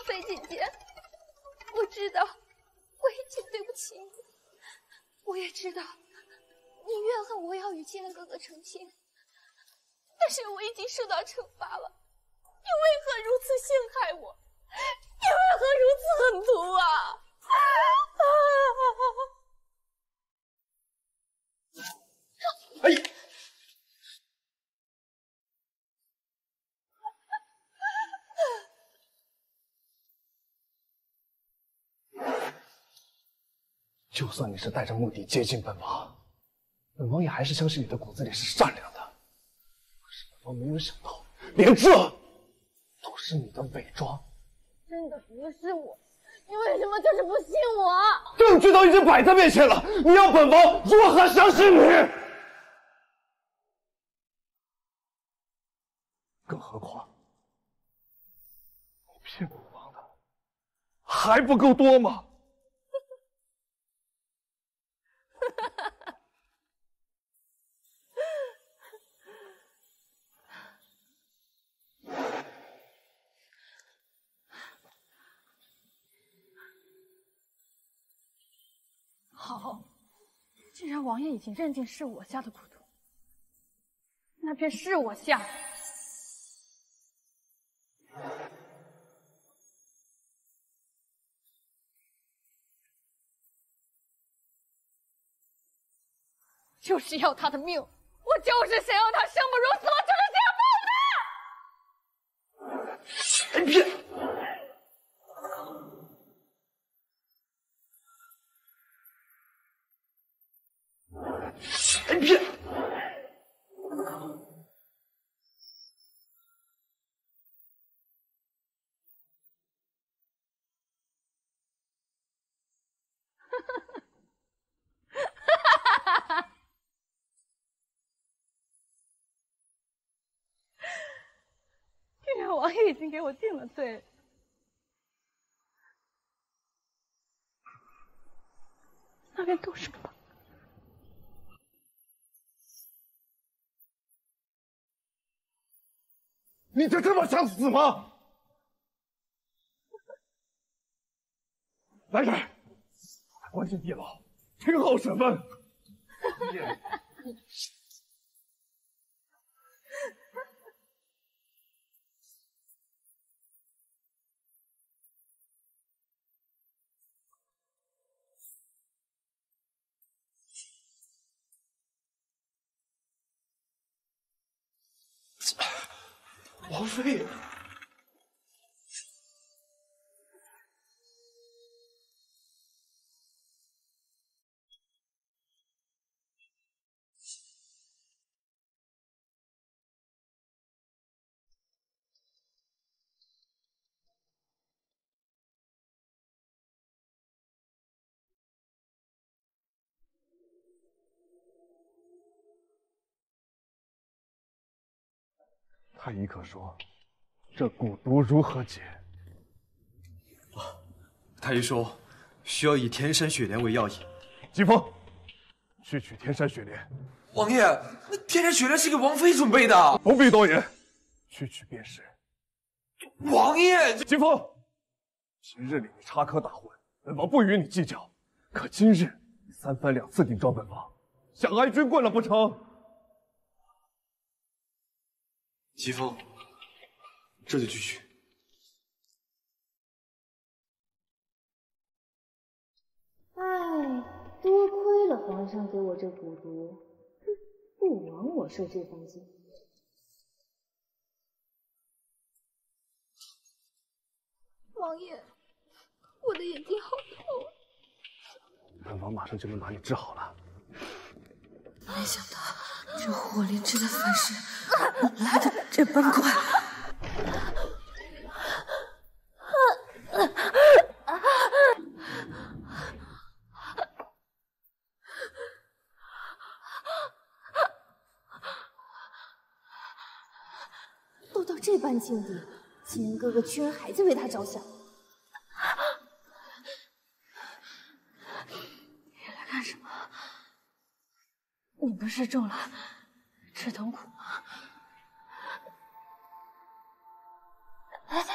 妃姐姐，我知道我一直对不起你，我也知道你怨恨我要与千哥哥成亲。 但是我已经受到惩罚了，你为何如此陷害我？你为何如此狠毒啊！啊！哎呀！就算你是带着目的接近本王，本王也还是相信你的骨子里是善良的。 我没有想到，连这都是你的伪装。真的不是我，你为什么就是不信我？证据都已经摆在面前了，你要本王如何相信你？更何况，你骗本王的还不够多吗？ 好，既然王爷已经认定是我下的蛊毒，那便是我下的。就是要他的命，我就是想要他生不如死，我就是想要他！谁骗？ 谁骗？为王爷已经给我定了罪。那边动手吧。 你就这么想死吗？来人，把关进地牢，听候审问。王妃，太医可说，这蛊毒如何解？啊，太医说，需要以天山雪莲为药引。疾风，去取天山雪莲。王爷，那天山雪莲是给王妃准备的。不必多言，去取便是。王爷，疾风，平日里你插科打诨，本王不与你计较。可今日你三番两次顶撞本王，想挨军棍了不成？ 疾风，这就去取。哎，多亏了皇上给我这蛊毒，哼，不枉我受这番罪。王爷，我的眼睛好痛。本王马上就能把你治好了。没想到这火灵芝的反噬来的这般快。都到这般境地，秦人哥哥居然还在为他着想。你来干什么？ 你不是中了赤瞳蛊吗？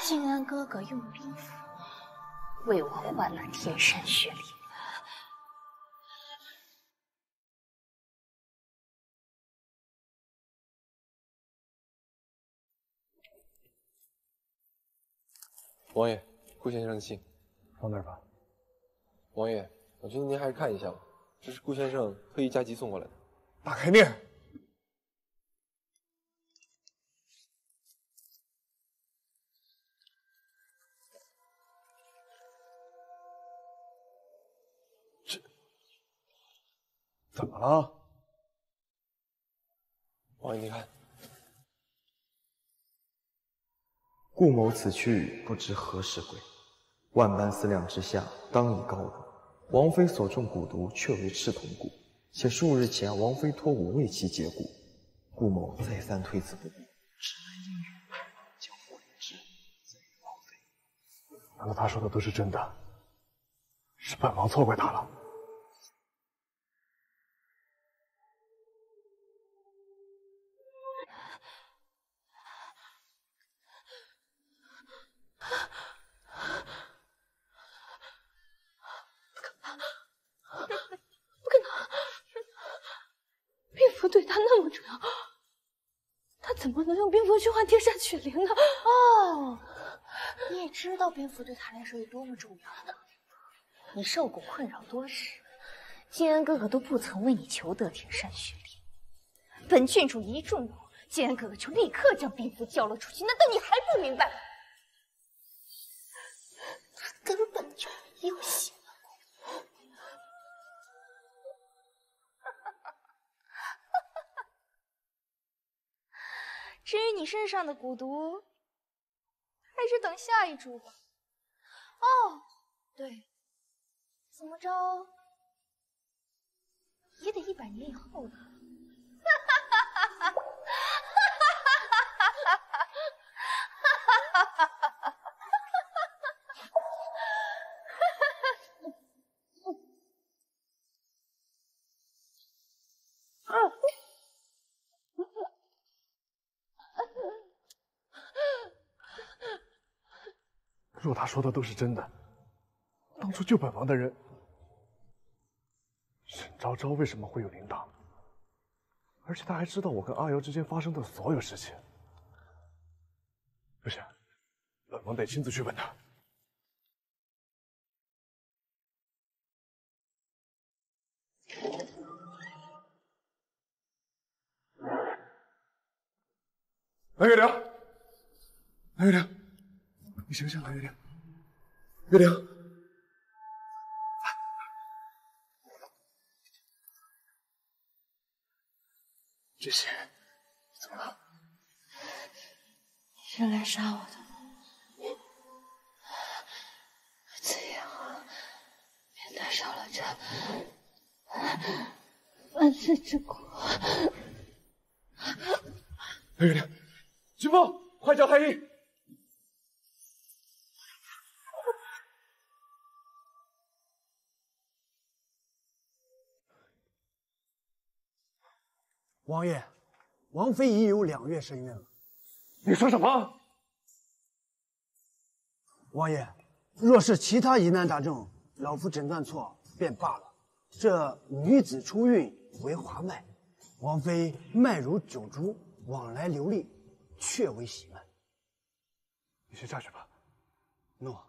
靖安哥哥用兵符为我换了天山雪莲，王爷，顾先生的信放那儿吧。王爷，我觉得您还是看一下吧，这是顾先生特意加急送过来的。 打开念。这怎么了？王爷，你看，顾某此去不知何时归，万般思量之下，当以高入。王妃所中蛊毒，却为赤瞳蛊。 且数日前，王妃托我为其解蛊，顾某再三推辞不顾，只能应允将火灵芝赠予王妃。难道他说的都是真的？是本王错怪他了。去换天山雪灵呢？哦，你也知道蝙蝠对他来说有多么重要了。你受蛊困扰多时，靖安哥哥都不曾为你求得天山雪灵。本郡主一众怒，靖安哥哥就立刻将蝙蝠交了出去。难道你还不明白吗？他根本就没有想过。至于你身上的蛊毒，还是等下一株吧。哦，对，怎么着也得一百年以后了。哈哈哈哈哈哈！哈哈哈哈哈哈！哈哈若他说的都是真的，当初救本王的人，沈昭昭为什么会有铃铛？而且他还知道我跟阿瑶之间发生的所有事情。不行，本王得亲自去问他。 蓝月亮，蓝月亮，你醒醒！蓝月亮，月亮，这些怎么了？人来杀我的，紫夜后便带上了这万死之苦。蓝月亮。 徐峰，快叫太医！王爷，王妃已有两月身孕了。你说什么？王爷，若是其他疑难杂症，老夫诊断错便罢了。这女子出孕为滑脉，王妃脉如九珠，往来流利。 确为喜脉，你先下去吧。诺。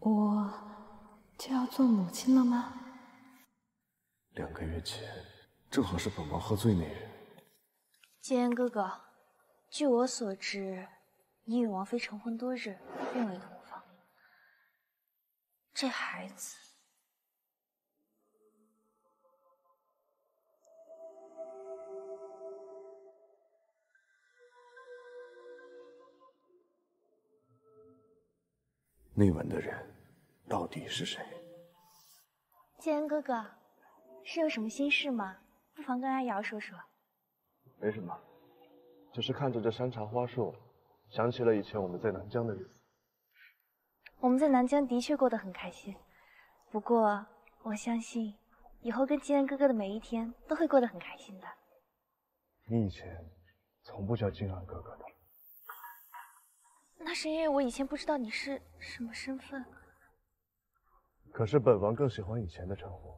我就要做母亲了吗？两个月前，正好是本王喝醉那日。建言哥哥，据我所知，你与王妃成婚多日，并未同房。这孩子。 那晚的人到底是谁？建言哥哥，是有什么心事吗？不妨跟阿瑶说说。没什么，只是看着这山茶花树，想起了以前我们在南疆的日子。我们在南疆的确过得很开心，不过我相信，以后跟建言哥哥的每一天都会过得很开心的。你以前从不叫靖安哥哥的。 那是因为我以前不知道你是什么身份。可是本王更喜欢以前的称呼。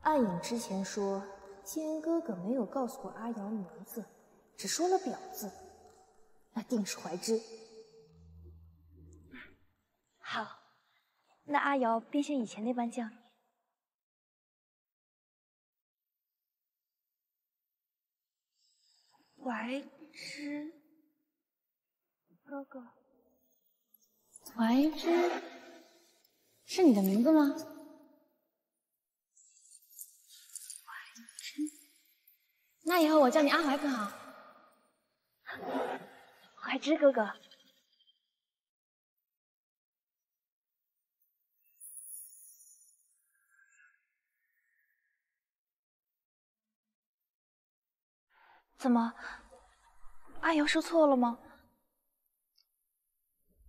暗影之前说，建言哥哥没有告诉过阿瑶名字，只说了“表”字，那定是怀之。好，那阿瑶便像以前那般叫你。怀之。 哥哥，怀之是你的名字吗？怀之，那以后我叫你阿怀可好？怀之哥哥，怎么，阿瑶说错了吗？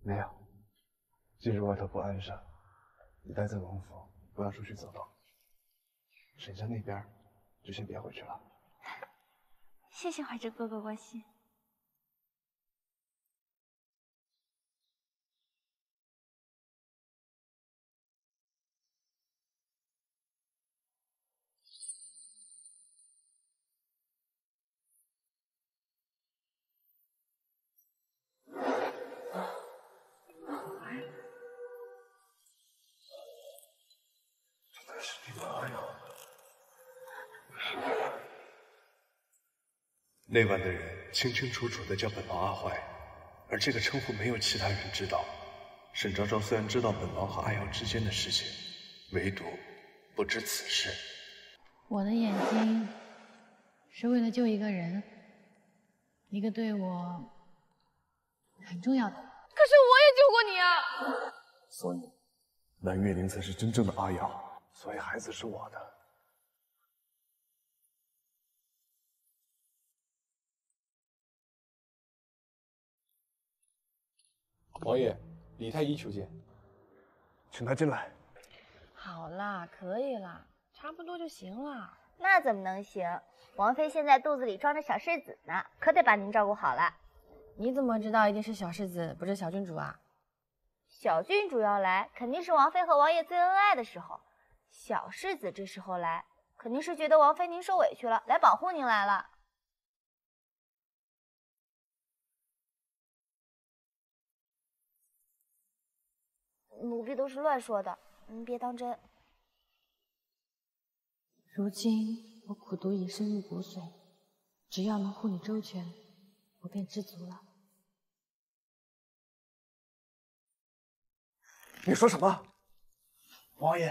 没有，今日外头不安生，你待在王府，不要出去走动。沈家那边就先别回去了。谢谢怀之哥哥关心。那晚的人清清楚楚的叫本王阿怀，而这个称呼没有其他人知道。沈昭昭虽然知道本王和阿瑶之间的事情，唯独不知此事。我的眼睛是为了救一个人，一个对我很重要的人。可是我也救过你啊！所以，蓝月玲才是真正的阿瑶，所以孩子是我的。 王爷，李太医求见，请他进来。好啦，可以啦，差不多就行了。那怎么能行？王妃现在肚子里装着小世子呢，可得把您照顾好了。你怎么知道一定是小世子，不是小郡主啊？小郡主要来，肯定是王妃和王爷最恩爱的时候。小世子这时候来，肯定是觉得王妃您受委屈了，来保护您来了。 奴婢都是乱说的，您别当真。如今我苦毒已深入骨髓，只要能护你周全，我便知足了。你说什么？王爷，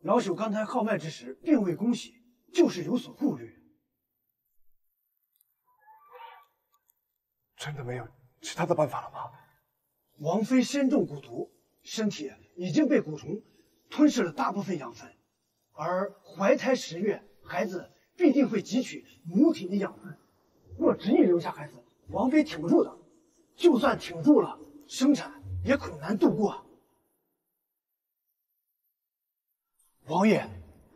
老朽刚才号脉之时并未恭喜，就是有所顾虑。真的没有其他的办法了吗？王妃身中蛊毒。 身体已经被蛊虫吞噬了大部分养分，而怀胎十月，孩子必定会汲取母体的养分。若执意留下孩子，王妃挺不住的。就算挺住了，生产也恐难度过。王爷，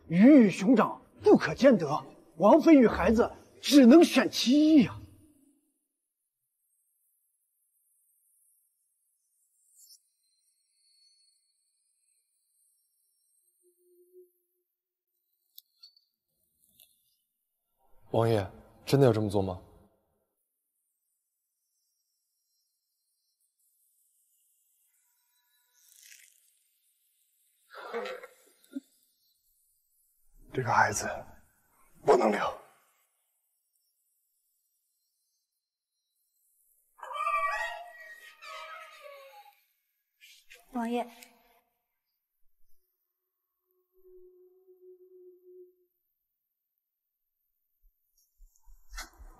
鱼与熊掌不可兼得，王妃与孩子只能选其一啊。 王爷，真的要这么做吗？这个孩子不能留。王爷。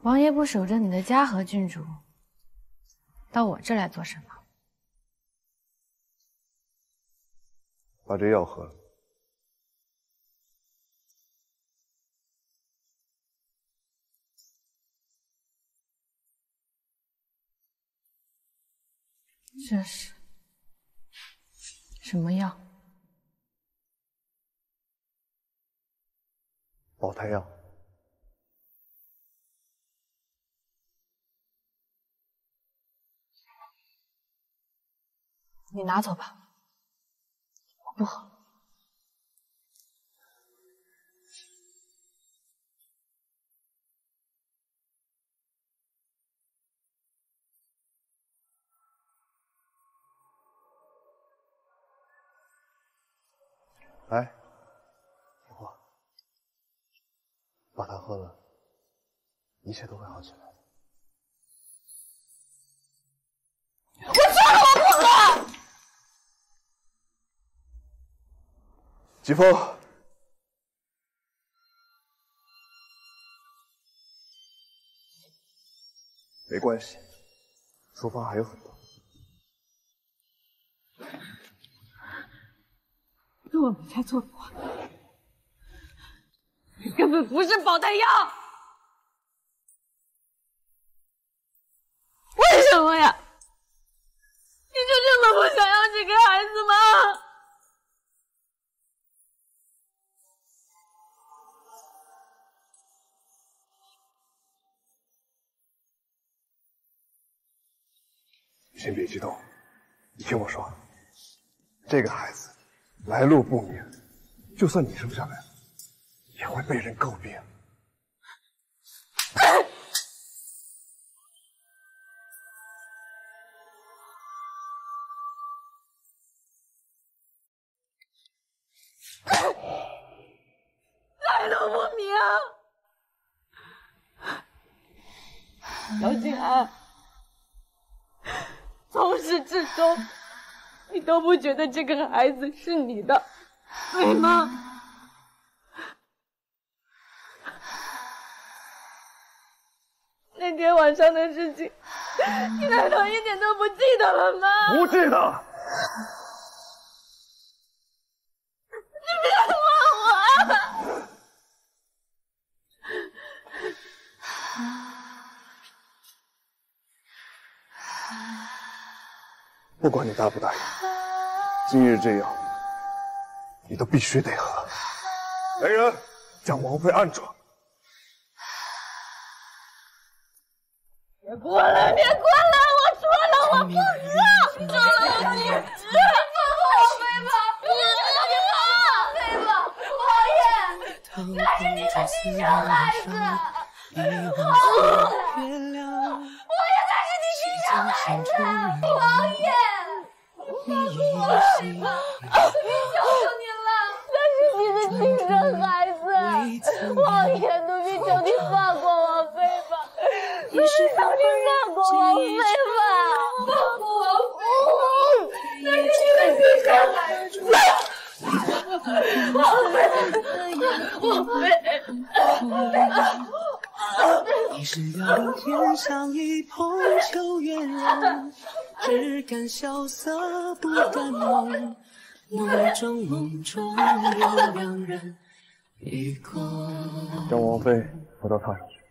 王爷不守着你的家和郡主，到我这来做什么？把这药喝了。这是什么药？保胎药。 你拿走吧，我不喝。哎，你喝，把它喝了，一切都会好起来。 疾风，没关系，厨房还有很多。是我们猜错了，根本不是保胎药，为什么呀？你就这么不想要这个孩子吗？ 先别激动，你听我说，这个孩子来路不明，就算你生下来了，也会被人诟病。来路不明，姚静安。 从始至终，你都不觉得这个孩子是你的，对吗？那天晚上的事情，你难道一点都不记得了吗？不记得。你别问我啊！不管你答不答应，今日这药，你都必须得喝。来人，将王妃按住。别过来！别过来！我错了，我不知道。周你直放过王妃吧！别放过王妃吧！讨厌，那是你的亲生孩子。我也才是你亲生孩子，讨厌。 你放过你吧，求求你了，那是你的亲生孩子，王爷奴婢求你放过王妃吧，奴婢求你放过王妃吧，放过王妃，那是你的亲生孩子，王妃，王妃，王妃。 你是遥天上一捧秋月人，只敢萧瑟不敢梦，梦中梦中有良人一个。将王妃扶到榻上去，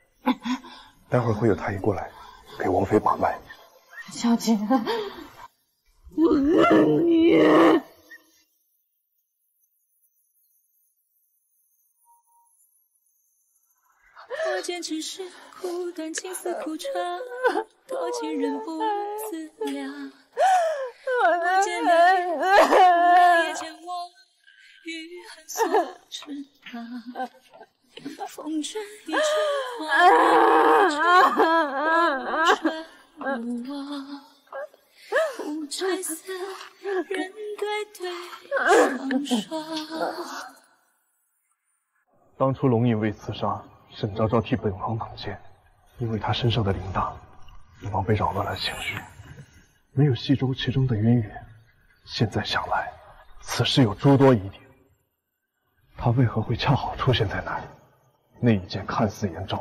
待会儿会有太医过来给王妃把脉。小姐，我爱你。 多见只是苦短，青丝苦长；多情人不自量。我见你，我也见我，雨痕锁池塘。风卷一枝花，一枝花无望。无柴丝，人对对双双。当初龙吟为刺杀。 沈昭昭替本王挡箭，因为他身上的铃铛，本王被扰乱了情绪，没有细究其中的渊源。现在想来，此事有诸多疑点。他为何会恰好出现在那里？那一箭看似严重，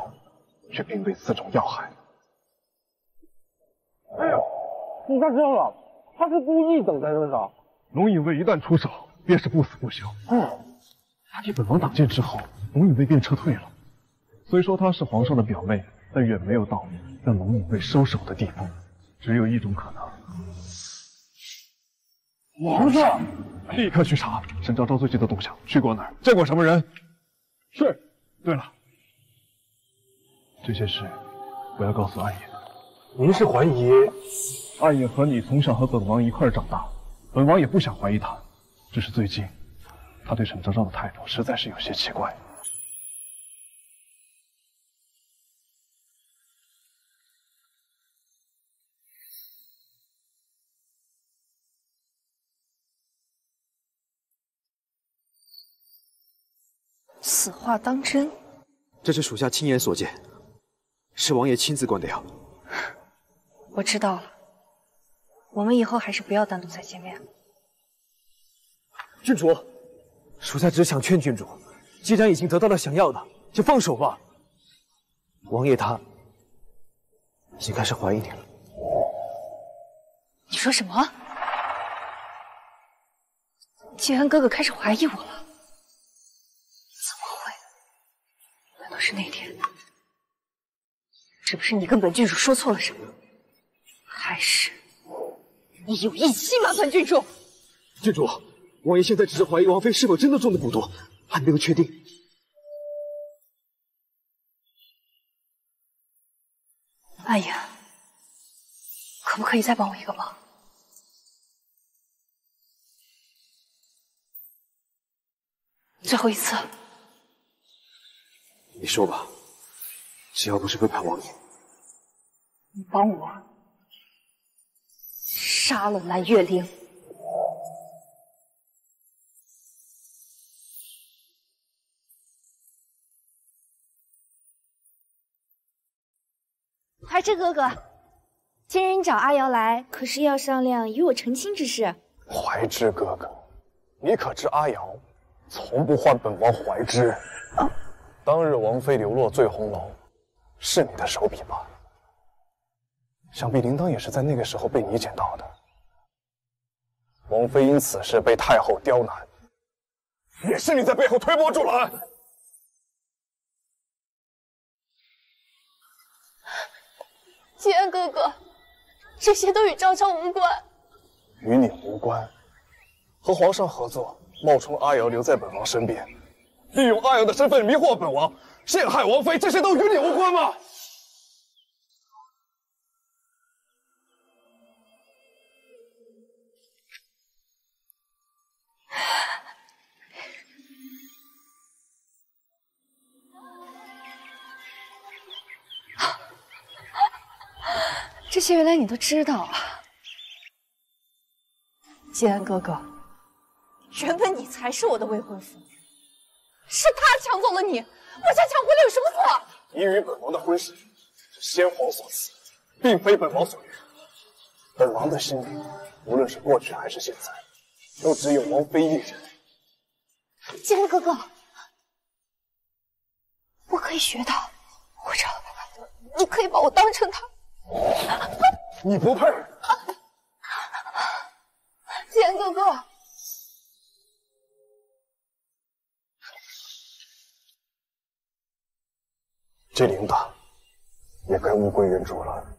却并未刺中要害。哎呦，你看这了，他是故意等在身上。龙隐卫一旦出手，便是不死不休。嗯，他替本王挡箭之后，龙隐卫便撤退了。 虽说她是皇上的表妹，但远没有到让龙隐卫收手的地步。只有一种可能，皇上，立刻去查沈昭昭最近的动向，去过哪儿，见过什么人。是。对了，这些事不要告诉二爷。您是怀疑？二爷和你从小和本王一块儿长大，本王也不想怀疑他，只是最近他对沈昭昭的态度实在是有些奇怪。 此话当真？这是属下亲眼所见，是王爷亲自关的药。我知道了，我们以后还是不要单独再见面了。郡主，属下只想劝郡主，既然已经得到了想要的，就放手吧。王爷他已经开始怀疑你了。你说什么？季恩哥哥开始怀疑我了。 都是那天，是不是你跟本郡主说错了什么？还是你有意欺瞒本郡主？郡主，王爷现在只是怀疑王妃是否真的中了蛊毒，还没有确定。哎呀，可不可以再帮我一个忙？最后一次。 你说吧，只要不是背叛王爷，你帮我杀了蓝月灵。儿之哥哥，今日你找阿瑶来，可是要商量与我成亲之事？怀之哥哥，你可知阿瑶从不唤本王怀之？啊 当日王妃流落醉红楼，是你的手笔吧？想必铃铛也是在那个时候被你捡到的。王妃因此事被太后刁难，也是你在背后推波助澜。季恩哥哥，这些都与昭昭无关。与你无关，和皇上合作，冒充阿瑶留在本王身边。利用阿阳的身份迷惑本王，陷害王妃，这些都与你无关吗？这些原来你都知道啊，季安哥哥，原本你才是我的未婚夫。 是他抢走了你，我家抢回来有什么错？你与本王的婚事是先皇所赐，并非本王所愿。本王的心里，无论是过去还是现在，都只有王妃一人。季安哥哥，我可以学他，或者你可以把我当成他。你不配！季安哥哥。 这铃铛也该物归原主了。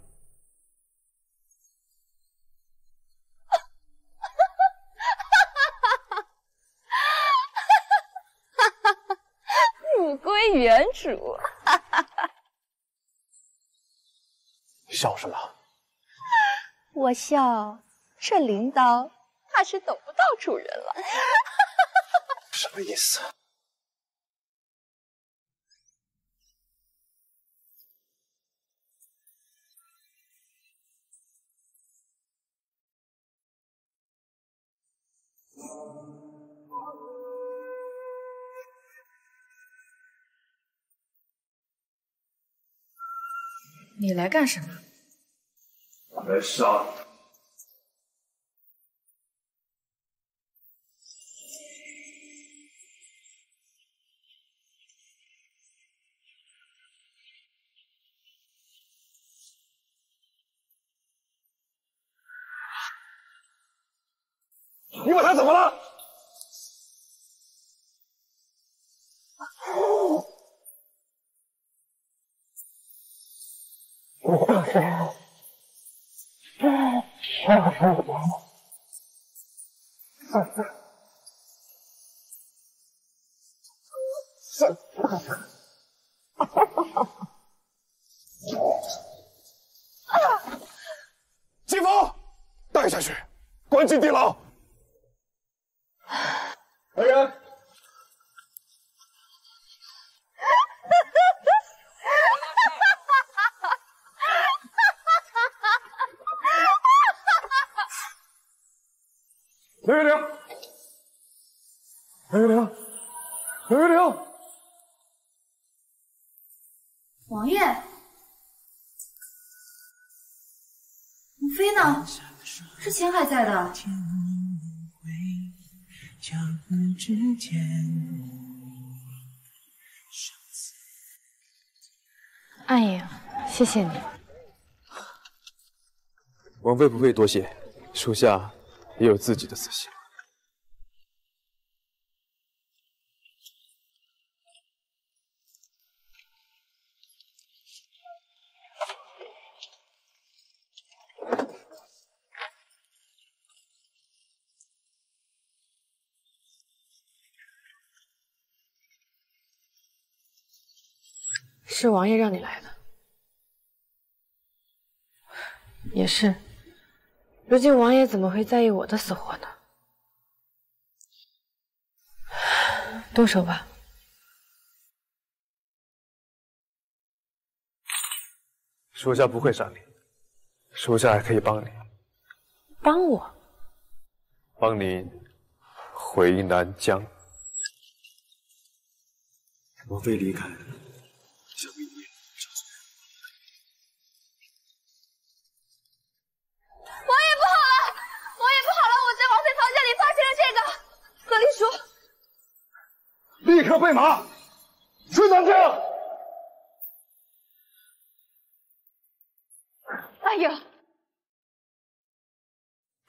物归原主。你笑什么？我笑这铃铛怕是等不到主人了。什么意思？ 你来干什么？我来杀你。你把他怎么了？ 金风，带下去，关进地牢。来人！ 刘月玲，刘月玲，刘月玲，王爷，王妃呢？之前还在的。暗影，谢谢你。王妃不必多谢，属下。 也有自己的私心。是王爷让你来的，也是。 如今王爷怎么会在意我的死活呢？动手吧！属下不会杀你，属下还可以帮你。帮我？帮你回南疆。王妃离开，想必。 立刻备马，去南疆。阿影、哎，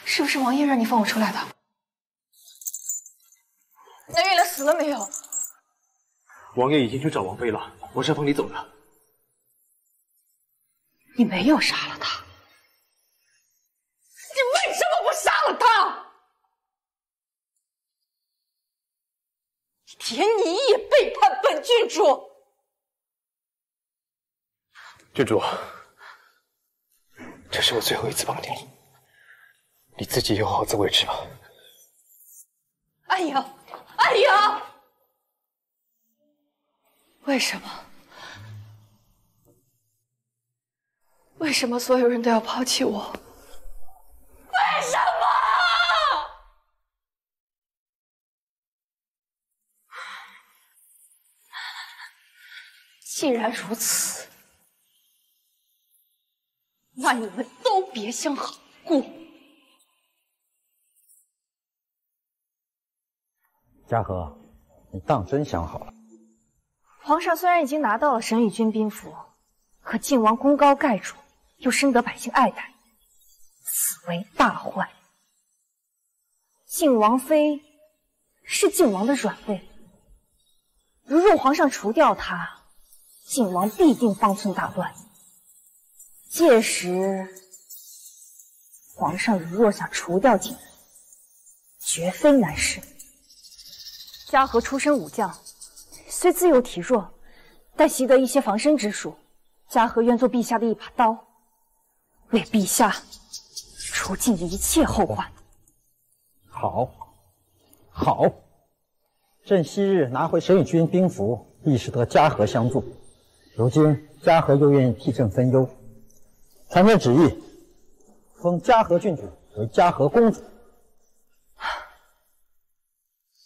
是不是王爷让你放我出来的？南月亮死了没有？王爷已经去找王妃了，我山风里走了。你没有杀了他，你为什么不杀了他？ 铁你也被主，郡主，这是我最后一次帮你，你自己有好自为之吧。安阳，安阳，为什么？为什么所有人都要抛弃我？为什么？ 既然如此，那你们都别想好过。嘉禾，你当真想好了？皇上虽然已经拿到了神羽军兵符，可晋王功高盖主，又深得百姓爱戴，此为大患。晋王妃是晋王的软肋，如若皇上除掉她， 晋王必定方寸大乱，届时皇上如若想除掉晋王，绝非难事。嘉禾出身武将，虽自幼体弱，但习得一些防身之术。嘉禾愿做陛下的一把刀，为陛下除尽一切后患。好，好，朕昔日拿回神羽军兵符，亦是得嘉禾相助。 如今嘉禾又愿意替朕分忧，传朕旨意，封嘉禾郡主为嘉禾公主。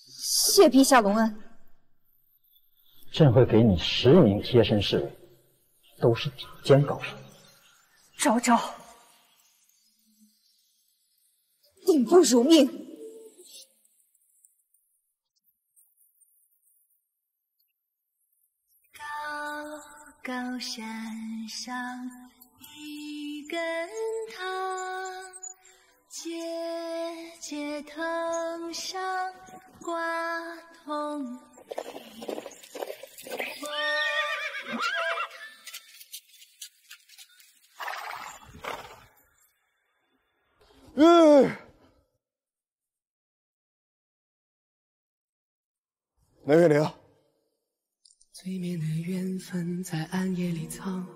谢陛下隆恩。朕会给你十名贴身侍卫，都是顶尖高手。昭昭，定不辱命。 高山上一根藤，节节藤上挂铜铃。嗯，南月玲。 最美的缘分在暗夜里藏，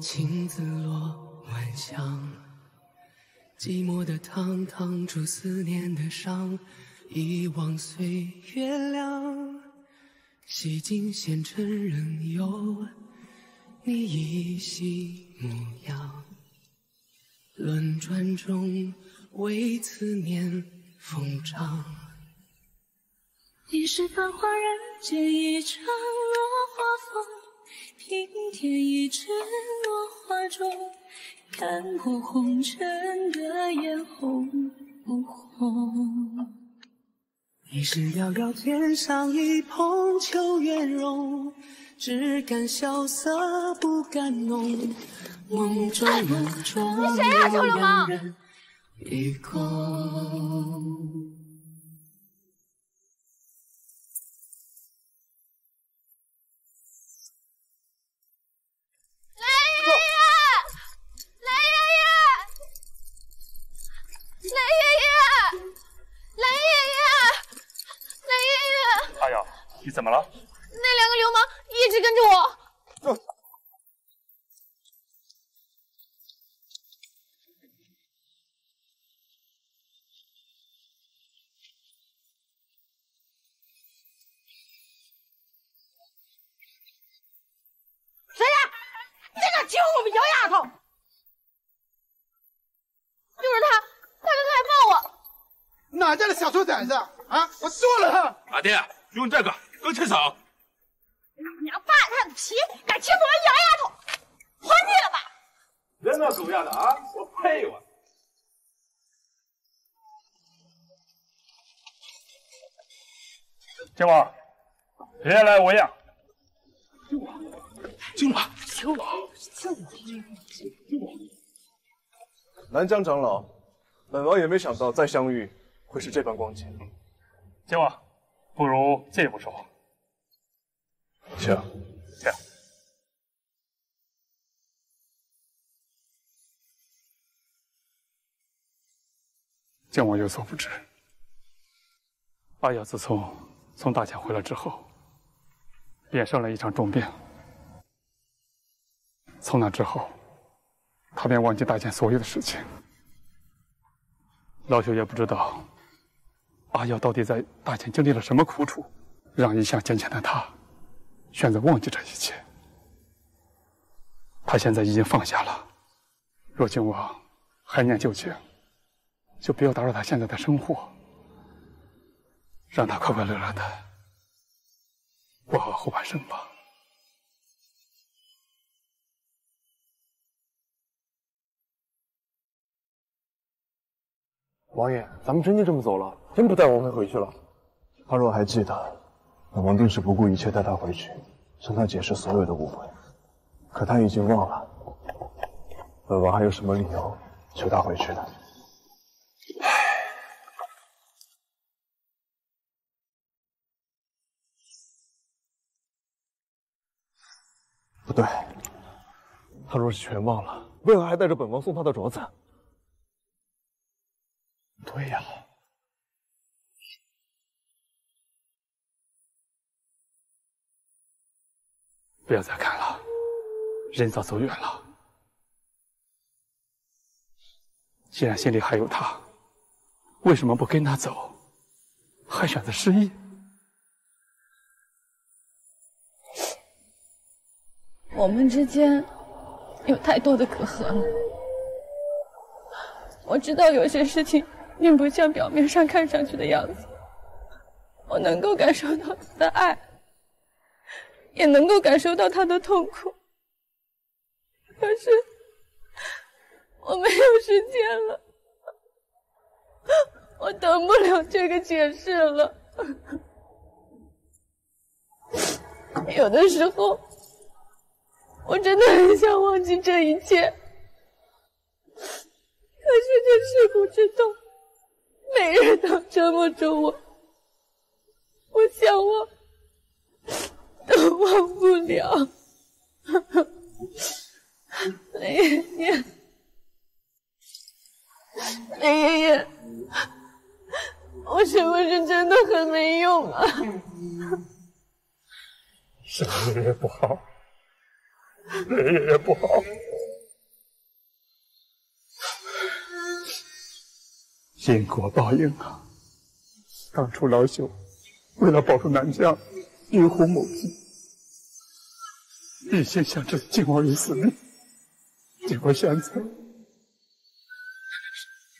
情字落晚香。寂寞的汤烫出思念的伤，一望随月亮。洗尽纤尘仍有你依稀模样。轮转中为思念疯长。你是繁华人间一场。 平添一枝落花中，看破红尘的眼红不红。你是遥遥天上一捧秋月容，只敢萧瑟不敢浓。梦中梦中，谁呀？臭流氓！一空。 你怎么了？那两个流氓一直跟着我。啊、谁呀？在那欺负我们姚丫头？就是他，他就害怕我。哪家的小兔崽子啊！我揍了他！马爹，用这个。 跟陈嫂，你娘扒了他的皮，敢欺负我姚丫头，活腻了吧？别闹狗样的啊！我呸！我。靖王，别来无恙。靖王，靖王，靖王，靖王，靖王。南疆长老，本王也没想到再相遇会是这般光景。靖王，不如进一步说话。 行行，靖王有所不知，阿雅自从从大夏回来之后，也生了一场重病。从那之后，他便忘记大剑所有的事情。老朽也不知道，阿耀到底在大剑经历了什么苦楚，让一向坚强的他选择忘记这一切。他现在已经放下了。若靖王还念旧情，就不要打扰他现在的生活，让他快快乐乐的过好后半生吧。 王爷，咱们真就这么走了？真不带王妃回去了？他若还记得，本王定是不顾一切带他回去，向他解释所有的误会。可他已经忘了，本王还有什么理由求他回去呢？唉，不对，他若是全忘了，为何还带着本王送他的镯子？ 对呀、啊，不要再看了，人早走远了。既然心里还有他，为什么不跟他走，还选择失忆？我们之间有太多的隔阂了。我知道有些事情。 并不像表面上看上去的样子，我能够感受到他的爱，也能够感受到他的痛苦。可是我没有时间了，我等不了这个解释了。有的时候，我真的很想忘记这一切，可是这事不知道。 每日都折磨着我，我想忘，都忘不了。雷爷爷，雷爷爷，我是不是真的很没用啊？是雷爷爷不好，雷爷爷不好。 因果报应啊！当初老朽为了保住南疆，与虎谋皮，一心想置靖王于死地，结果现在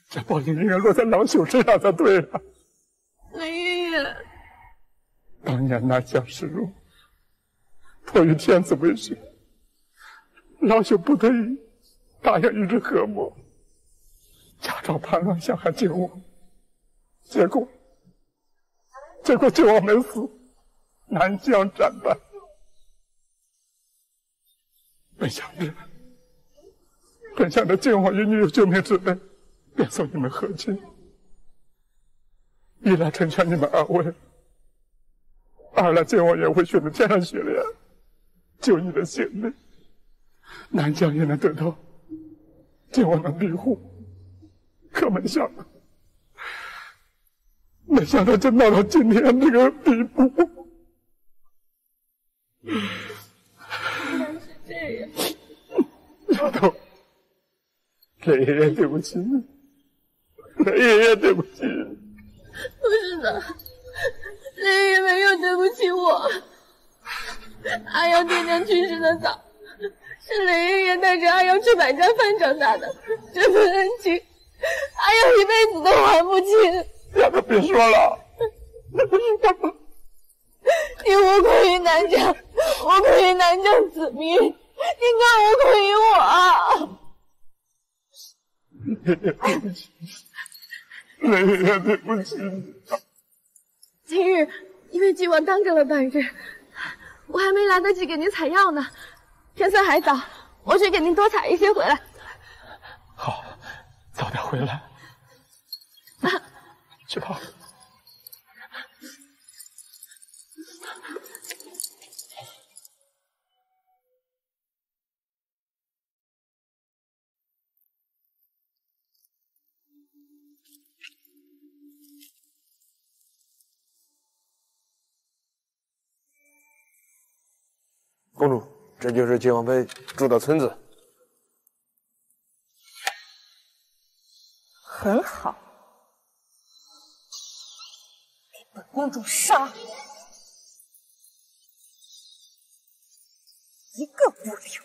这报应应该落在老朽身上才对啊！雷爷爷，当年南疆失落，迫于天子威胁，老朽不得已答应与之合谋。 假装叛乱陷害靖王，结果，结果靖王没死，南疆战败。本想着，本想着靖王与你有救命之恩，便送你们和亲，一来成全你们二位，二来靖王也会选择天上雪莲，救你的性命，南疆也能得到靖王的庇护。 可没想到，没想到就闹到今天这个地步。原来是这样，丫头，雷爷爷对不起你，雷爷爷对不起你。不是的，雷爷爷没有对不起我。阿瑶爹娘去世的早，是雷爷爷带着阿瑶去百家饭长大的，这份恩情。 哎呀，一辈子都还不清。丫头，别说了，你不是干嘛？你无愧于南疆，无愧于南疆子民，你更无愧于我。雷爷对不起，雷爷对不起。今日因为靖王耽搁了半日，我还没来得及给您采药呢。天色还早，我去给您多采一些回来。好。 早点回来，啊、去吧。公主，这就是晋王妃住的村子。很好，给本公主杀！一个不留。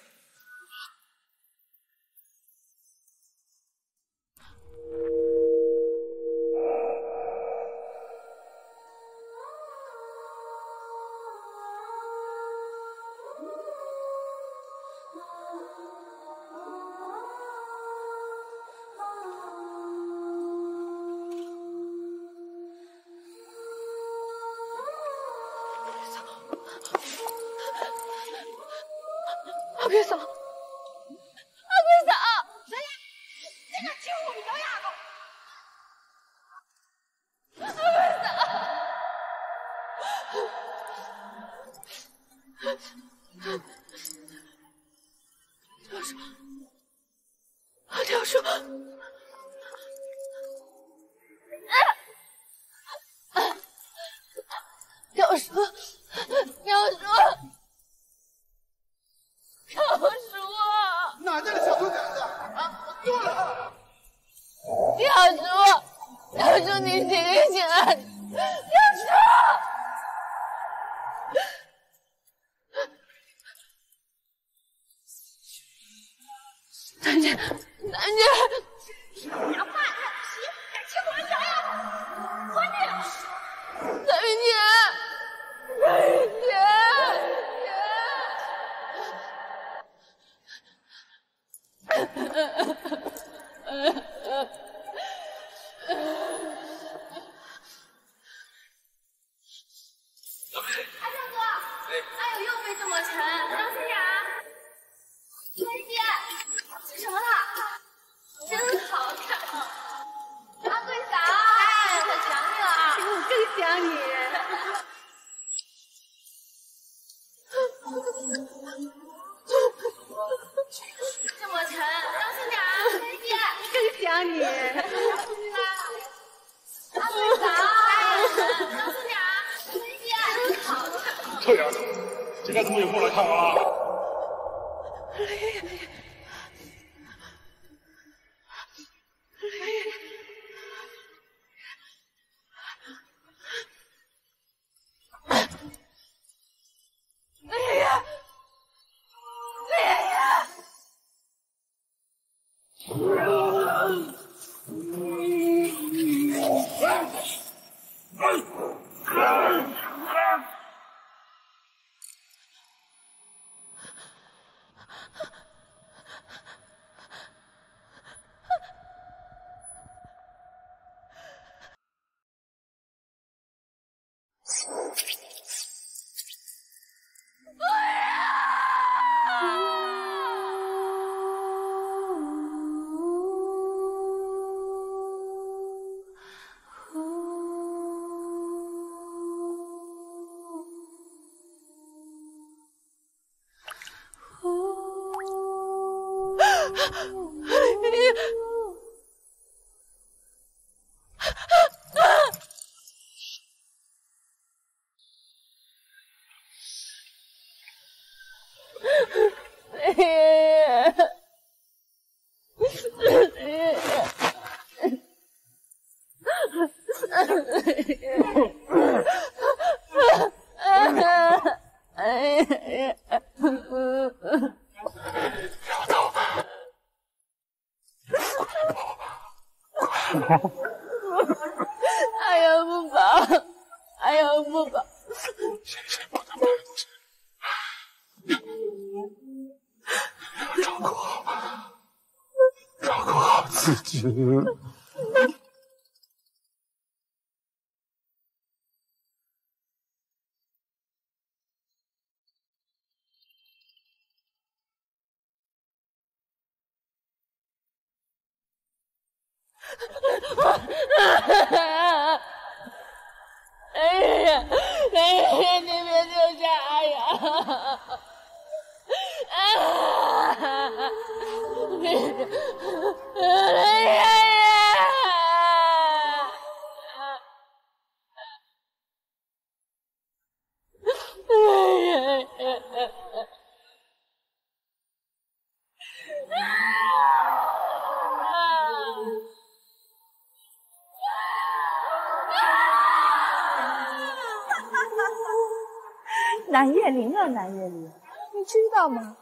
南叶林啊，南叶林，你知道吗？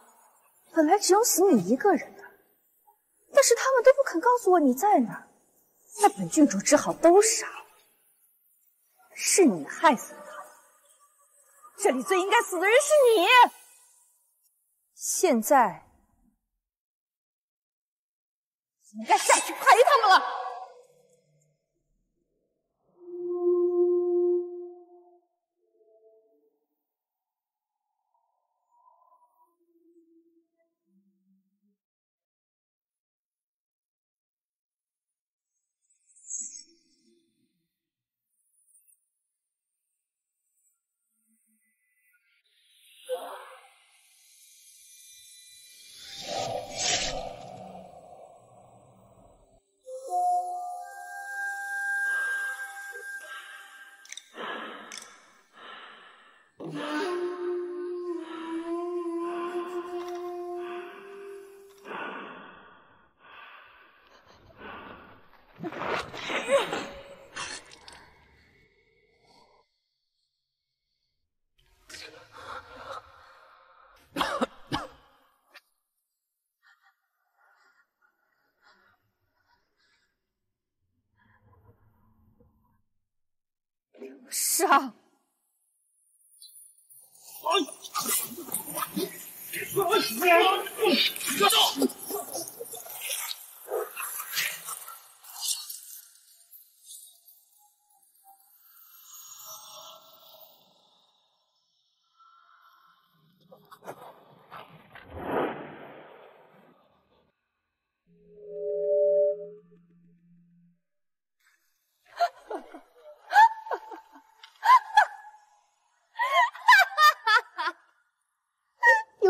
本来只有死你一个人的，但是他们都不肯告诉我你在哪儿，那本郡主只好都杀了。是你害死了他们，这里最应该死的人是你。现在你应该下去陪他们了。 杀！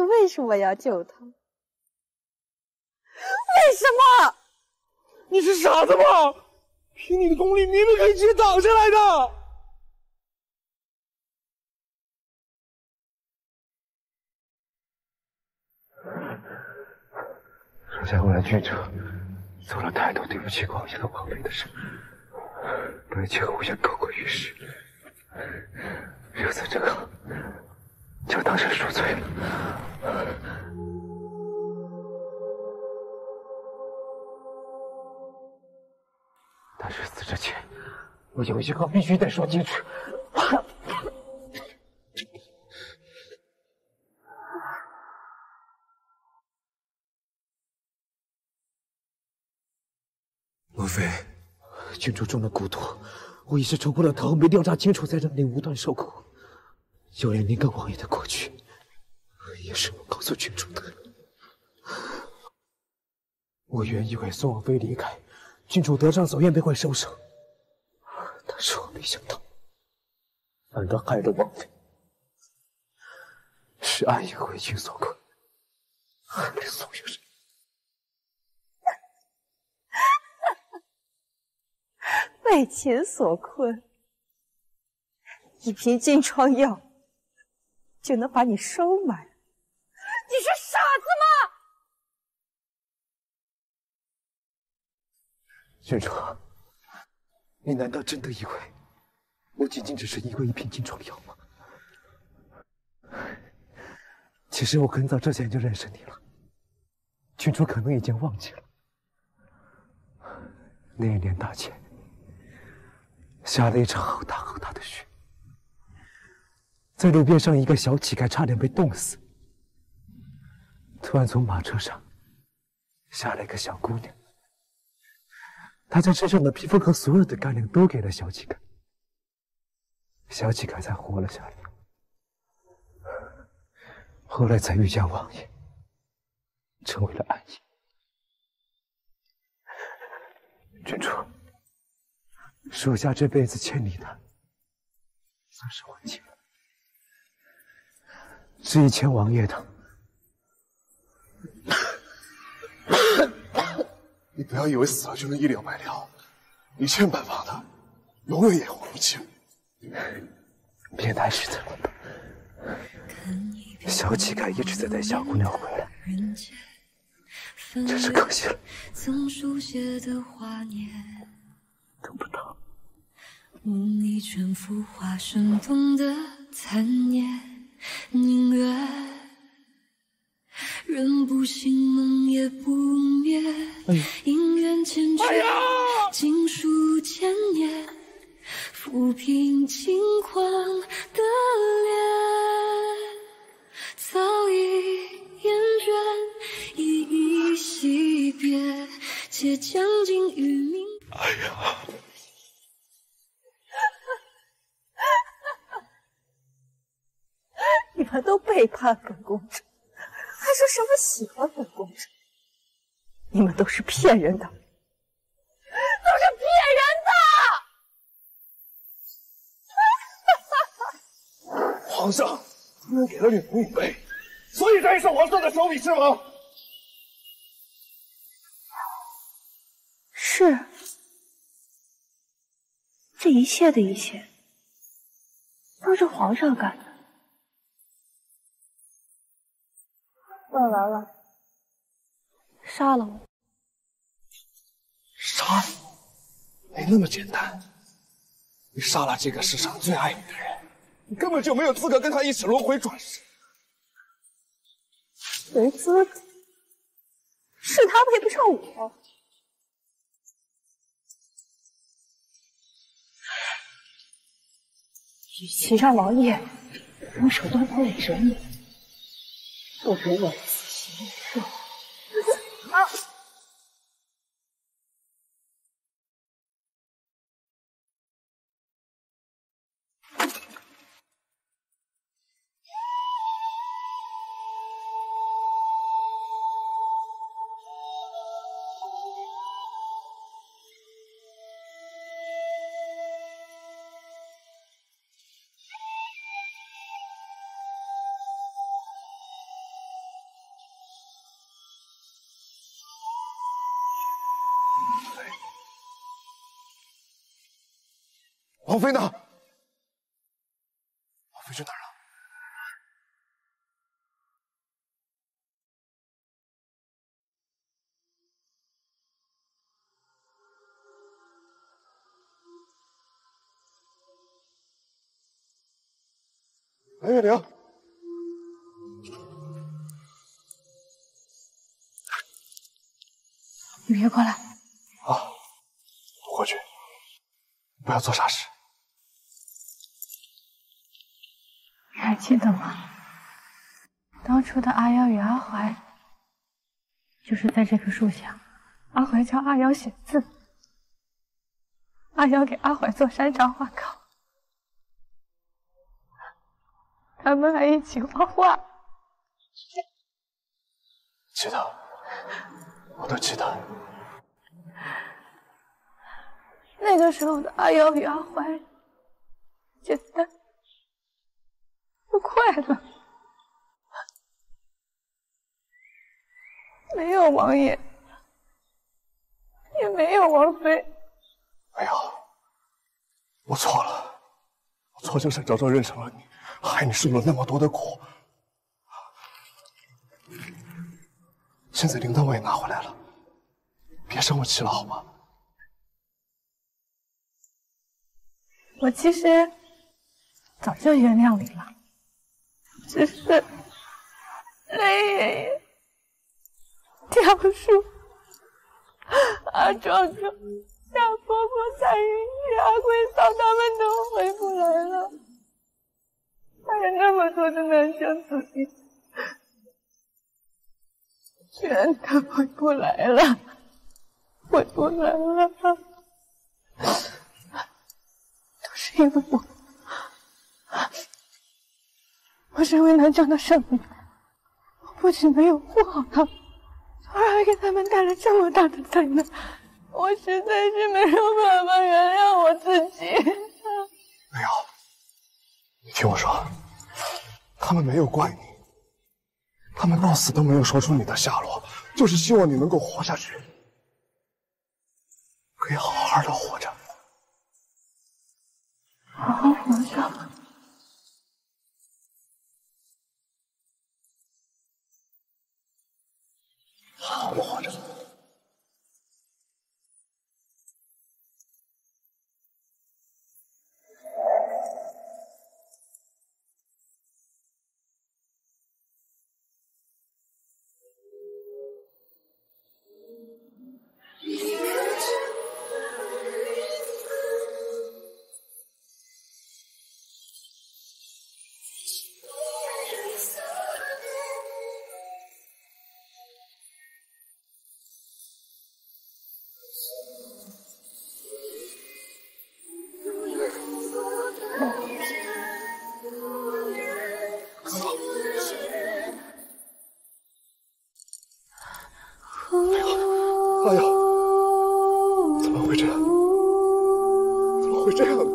为什么要救他？为什么？你是傻子吗？凭你的功力，明明可以直接挡下来的。盛夏后来郡主做了太多对不起广夏和王妃的事，白秋无缘高贵于世，如此这个。 就当是赎罪了。但是死之前，我有一句话必须得说清楚。王妃，郡主中了蛊毒，我一时冲昏了头，没调查清楚，才让你无端受苦。 就连您跟王爷的过去，也是我告诉郡主的。我原以为苏王妃离开，郡主得偿所愿，便会收手，但是我没想到，反倒害了王妃。是暗影回军所困，害了苏月人。为情所困，一瓶金疮药。 就能把你收买？你是傻子吗？郡主，你难道真的以为我仅仅只是因为一瓶金疮药吗？其实我很早之前就认识你了，郡主可能已经忘记了。那一年大雪，下了一场好大好大的雪。 在路边上，一个小乞丐差点被冻死。突然从马车上下来一个小姑娘，她将身上的披风和所有的干粮都给了小乞丐，小乞丐才活了下来。后来才遇见王爷，成为了暗影。郡主，属下这辈子欠你的，算是还清了。 是以前王爷的，你不要以为死了就能一了百了，你欠本王的，永远也还不清。别太失责了吧。小乞丐一直在带小姑娘回来，真是可惜了。等不到。梦里全浮华生动的残念。明月，人不醒梦也不灭，姻缘缱绻，锦书千年，抚平轻狂的脸，早已厌倦，一一惜别，且将尽与明。哎呀！ 你们都背叛本公主，还说什么喜欢本公主？你们都是骗人的，都是骗人的！皇上，夫人给了吕不韋，所以才是皇上的首笔是吗？是，这一切的一切，都是皇上干的。 问完了，杀了我！杀了我？没那么简单。你杀了这个世上最爱你的人，你根本就没有资格跟他一起轮回转世。没资格？是他配不上我。与其让王爷拱手端盘给人母。 不如我自行受。啊！王妃呢？王妃去哪儿了？蓝月玲，你别过来！啊，我过去，不要做傻事。 还记得吗？当初的阿妖与阿怀，就是在这棵树下。阿怀教阿妖写字，阿妖给阿怀做山茶花稿，他们还一起画画。记得，我都记得。那个时候的阿妖与阿怀，简单。 不快乐，没有王爷，也没有王妃。哎呀，我错了，我错就想早早认识了你，害你受了那么多的苦。现在铃铛我也拿回来了，别生我气了好吗？我其实早就原谅你了。 只是雷爷爷、雕叔、阿壮壮、大伯伯、彩云、阿贵嫂他们都回不来了，还有那么多的男生子弟，全都回不来了，回不来了，都是因为我。 我身为南疆的圣女，我不仅没有护好他们，反而给他们带来这么大的灾难，我实在是没有办法原谅我自己。没有，你听我说，他们没有怪你，他们到死都没有说出你的下落，就是希望你能够活下去，可以好好的活着，好好活着。 好好活着。么会这样？怎么会这样呢？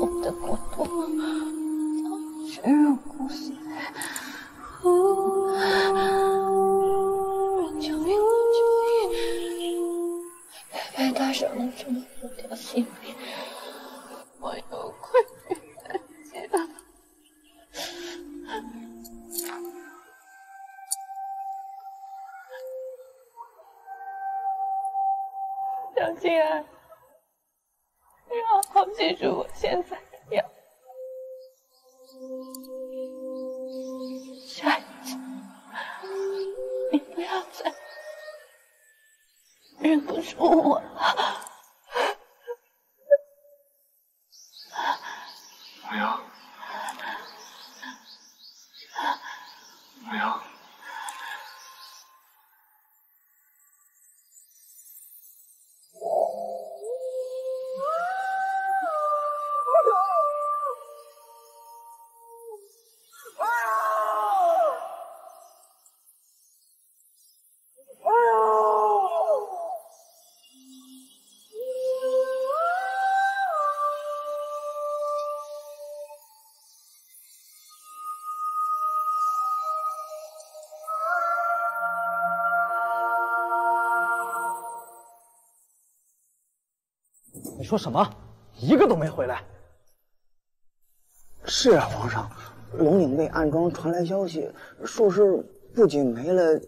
我的骨头血肉骨碎，我求你，我求你，别被他伤得这么不掉性命，我有愧于人间。 小静儿，你好好记住我现在的样子。下一次，你不要再认不出我了。我要。 慕瑶，你说什么？一个都没回来。是啊，皇上，龙岭被暗中传来消息，说是不仅没了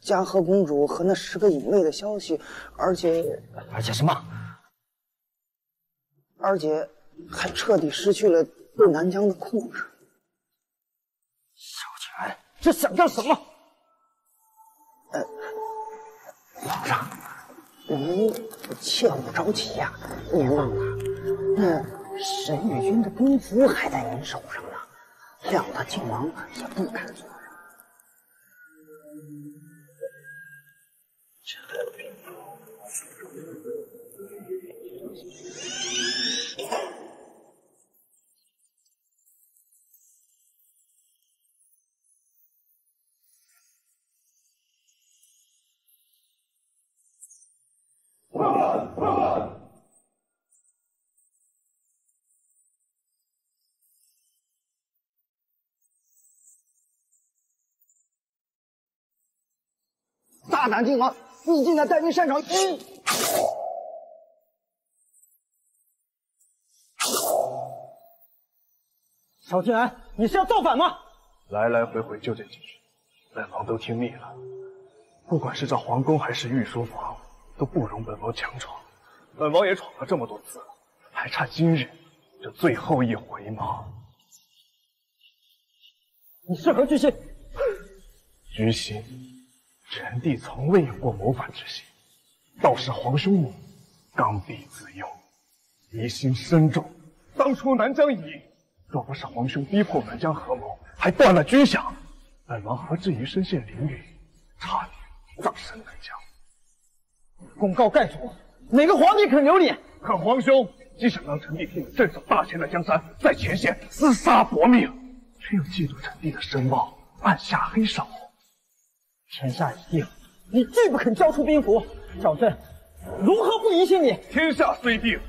嘉禾公主和那十个影妹的消息，而且而且什么？而且还彻底失去了对南疆的控制。萧乾，这想干什么？呃，皇上。 您切勿着急呀、啊！您忘了，那神羽军的兵符还在您手上呢，谅他靖王也不敢做什么。 大胆靖王，你竟敢带兵擅闯！嗯 小靖安，你是要造反吗？来来回回就这几句，本王都听腻了。不管是找皇宫还是御书房，都不容本王强闯。本王也闯了这么多次了，还差今日这最后一回吗？你是何居心？居心，臣弟从未有过谋反之心，倒是皇兄你刚愎自用，疑心深重。当初南疆已。 若不是皇兄逼迫南疆合谋，还断了军饷，本王何至于身陷囹圄，差点葬身南疆。公告盖主，哪个皇帝肯留你？可皇兄既想让臣弟替你镇守大秦的江山，在前线厮杀搏命，却又嫉妒臣弟的声望，暗下黑手。天下已定，你拒不肯交出兵符，小朕如何不疑心你？天下虽定，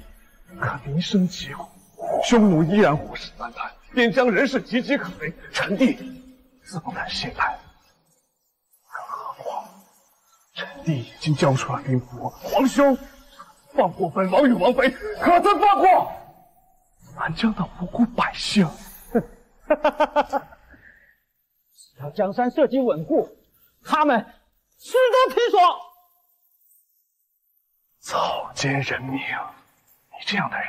可民生疾苦。 匈奴依然虎视眈眈，边疆人士岌岌可危，臣弟自不敢信赖。更何况，臣弟已经交出了兵符，皇兄放过本王与王妃，可曾放过南疆的无辜百姓？哈哈哈哈哈！只要江山社稷稳固，他们吃得其所。草菅人命，你这样的人！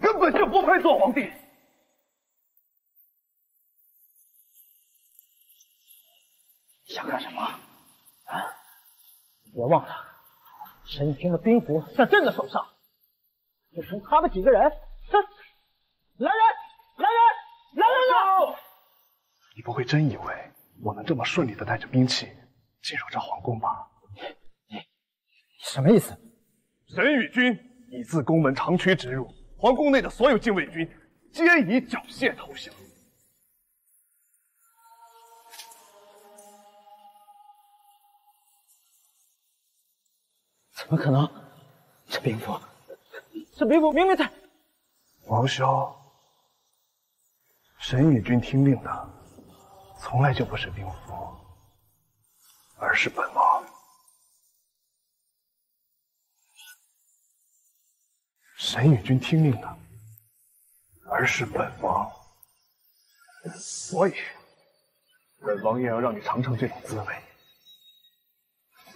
根本就不配做皇帝！想干什么？啊！别忘了，神羽军的兵符在朕的手上，就凭他们几个人，来人！来人！来人！来！你不会真以为我能这么顺利的带着兵器进入这皇宫吧？你你什么意思？神羽军已自宫门长驱直入。 皇宫内的所有禁卫军皆已缴械投降。怎么可能？这兵符，这兵符明明在……王骁，神羽君听令的，从来就不是兵符，而是本王。神羽君听令的，而是本王，所以本王也要让你尝尝这种滋味。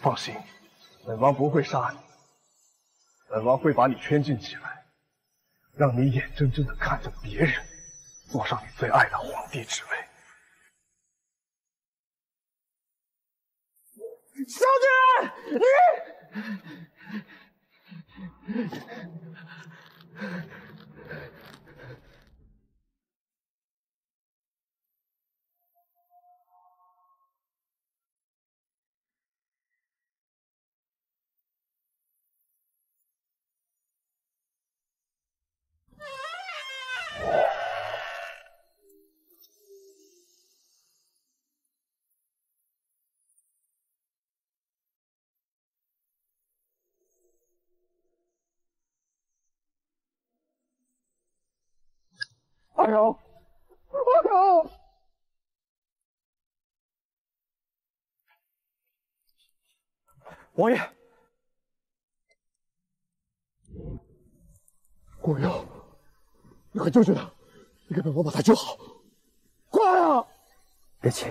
放心。 本王不会杀你，本王会把你圈禁起来，让你眼睁睁的看着别人坐上你最爱的皇帝之位。小姐，你！阿柔，阿柔，王爷，果佑，你快救救他！你给本王把他救好，快啊！别急。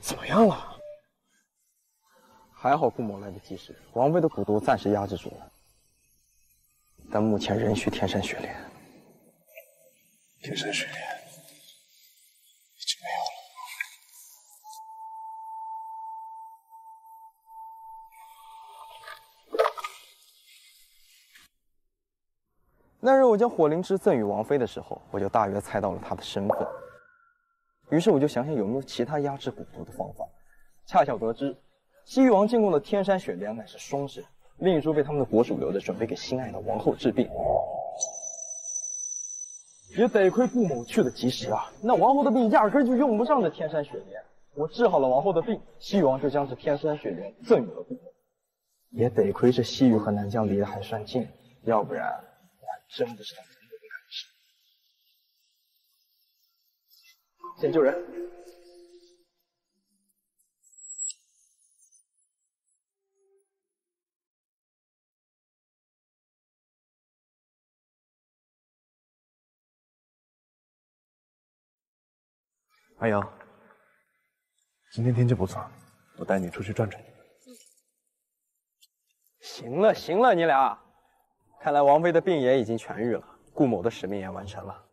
怎么样了？还好父母来得及时，王妃的蛊毒暂时压制住了，但目前仍需天山雪莲。天山雪莲已经没有了。那日我将火灵芝赠与王妃的时候，我就大约猜到了她的身份。 于是我就想想有没有其他压制蛊毒的方法，恰巧得知，西域王进贡的天山雪莲乃是双神，另一株被他们的国主留着，准备给心爱的王后治病。也得亏顾某去的及时啊，那王后的病压根就用不上这天山雪莲。我治好了王后的病，西域王就将这天山雪莲赠予了顾某。也得亏这西域和南疆离得还算近，要不然我还真不知道。 先救人！阿瑶，今天天气不错，我带你出去转转。行了行了，你俩，看来王妃的病也已经痊愈了，顾某的使命也完成了。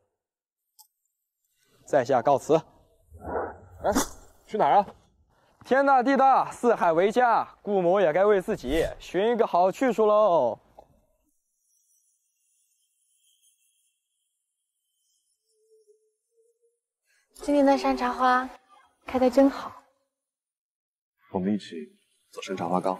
在下告辞。哎，去哪儿啊？天大地大，四海为家，顾某也该为自己寻一个好去处喽。今天的山茶花开得真好，我们一起走山茶花岗。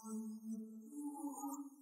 Thank you.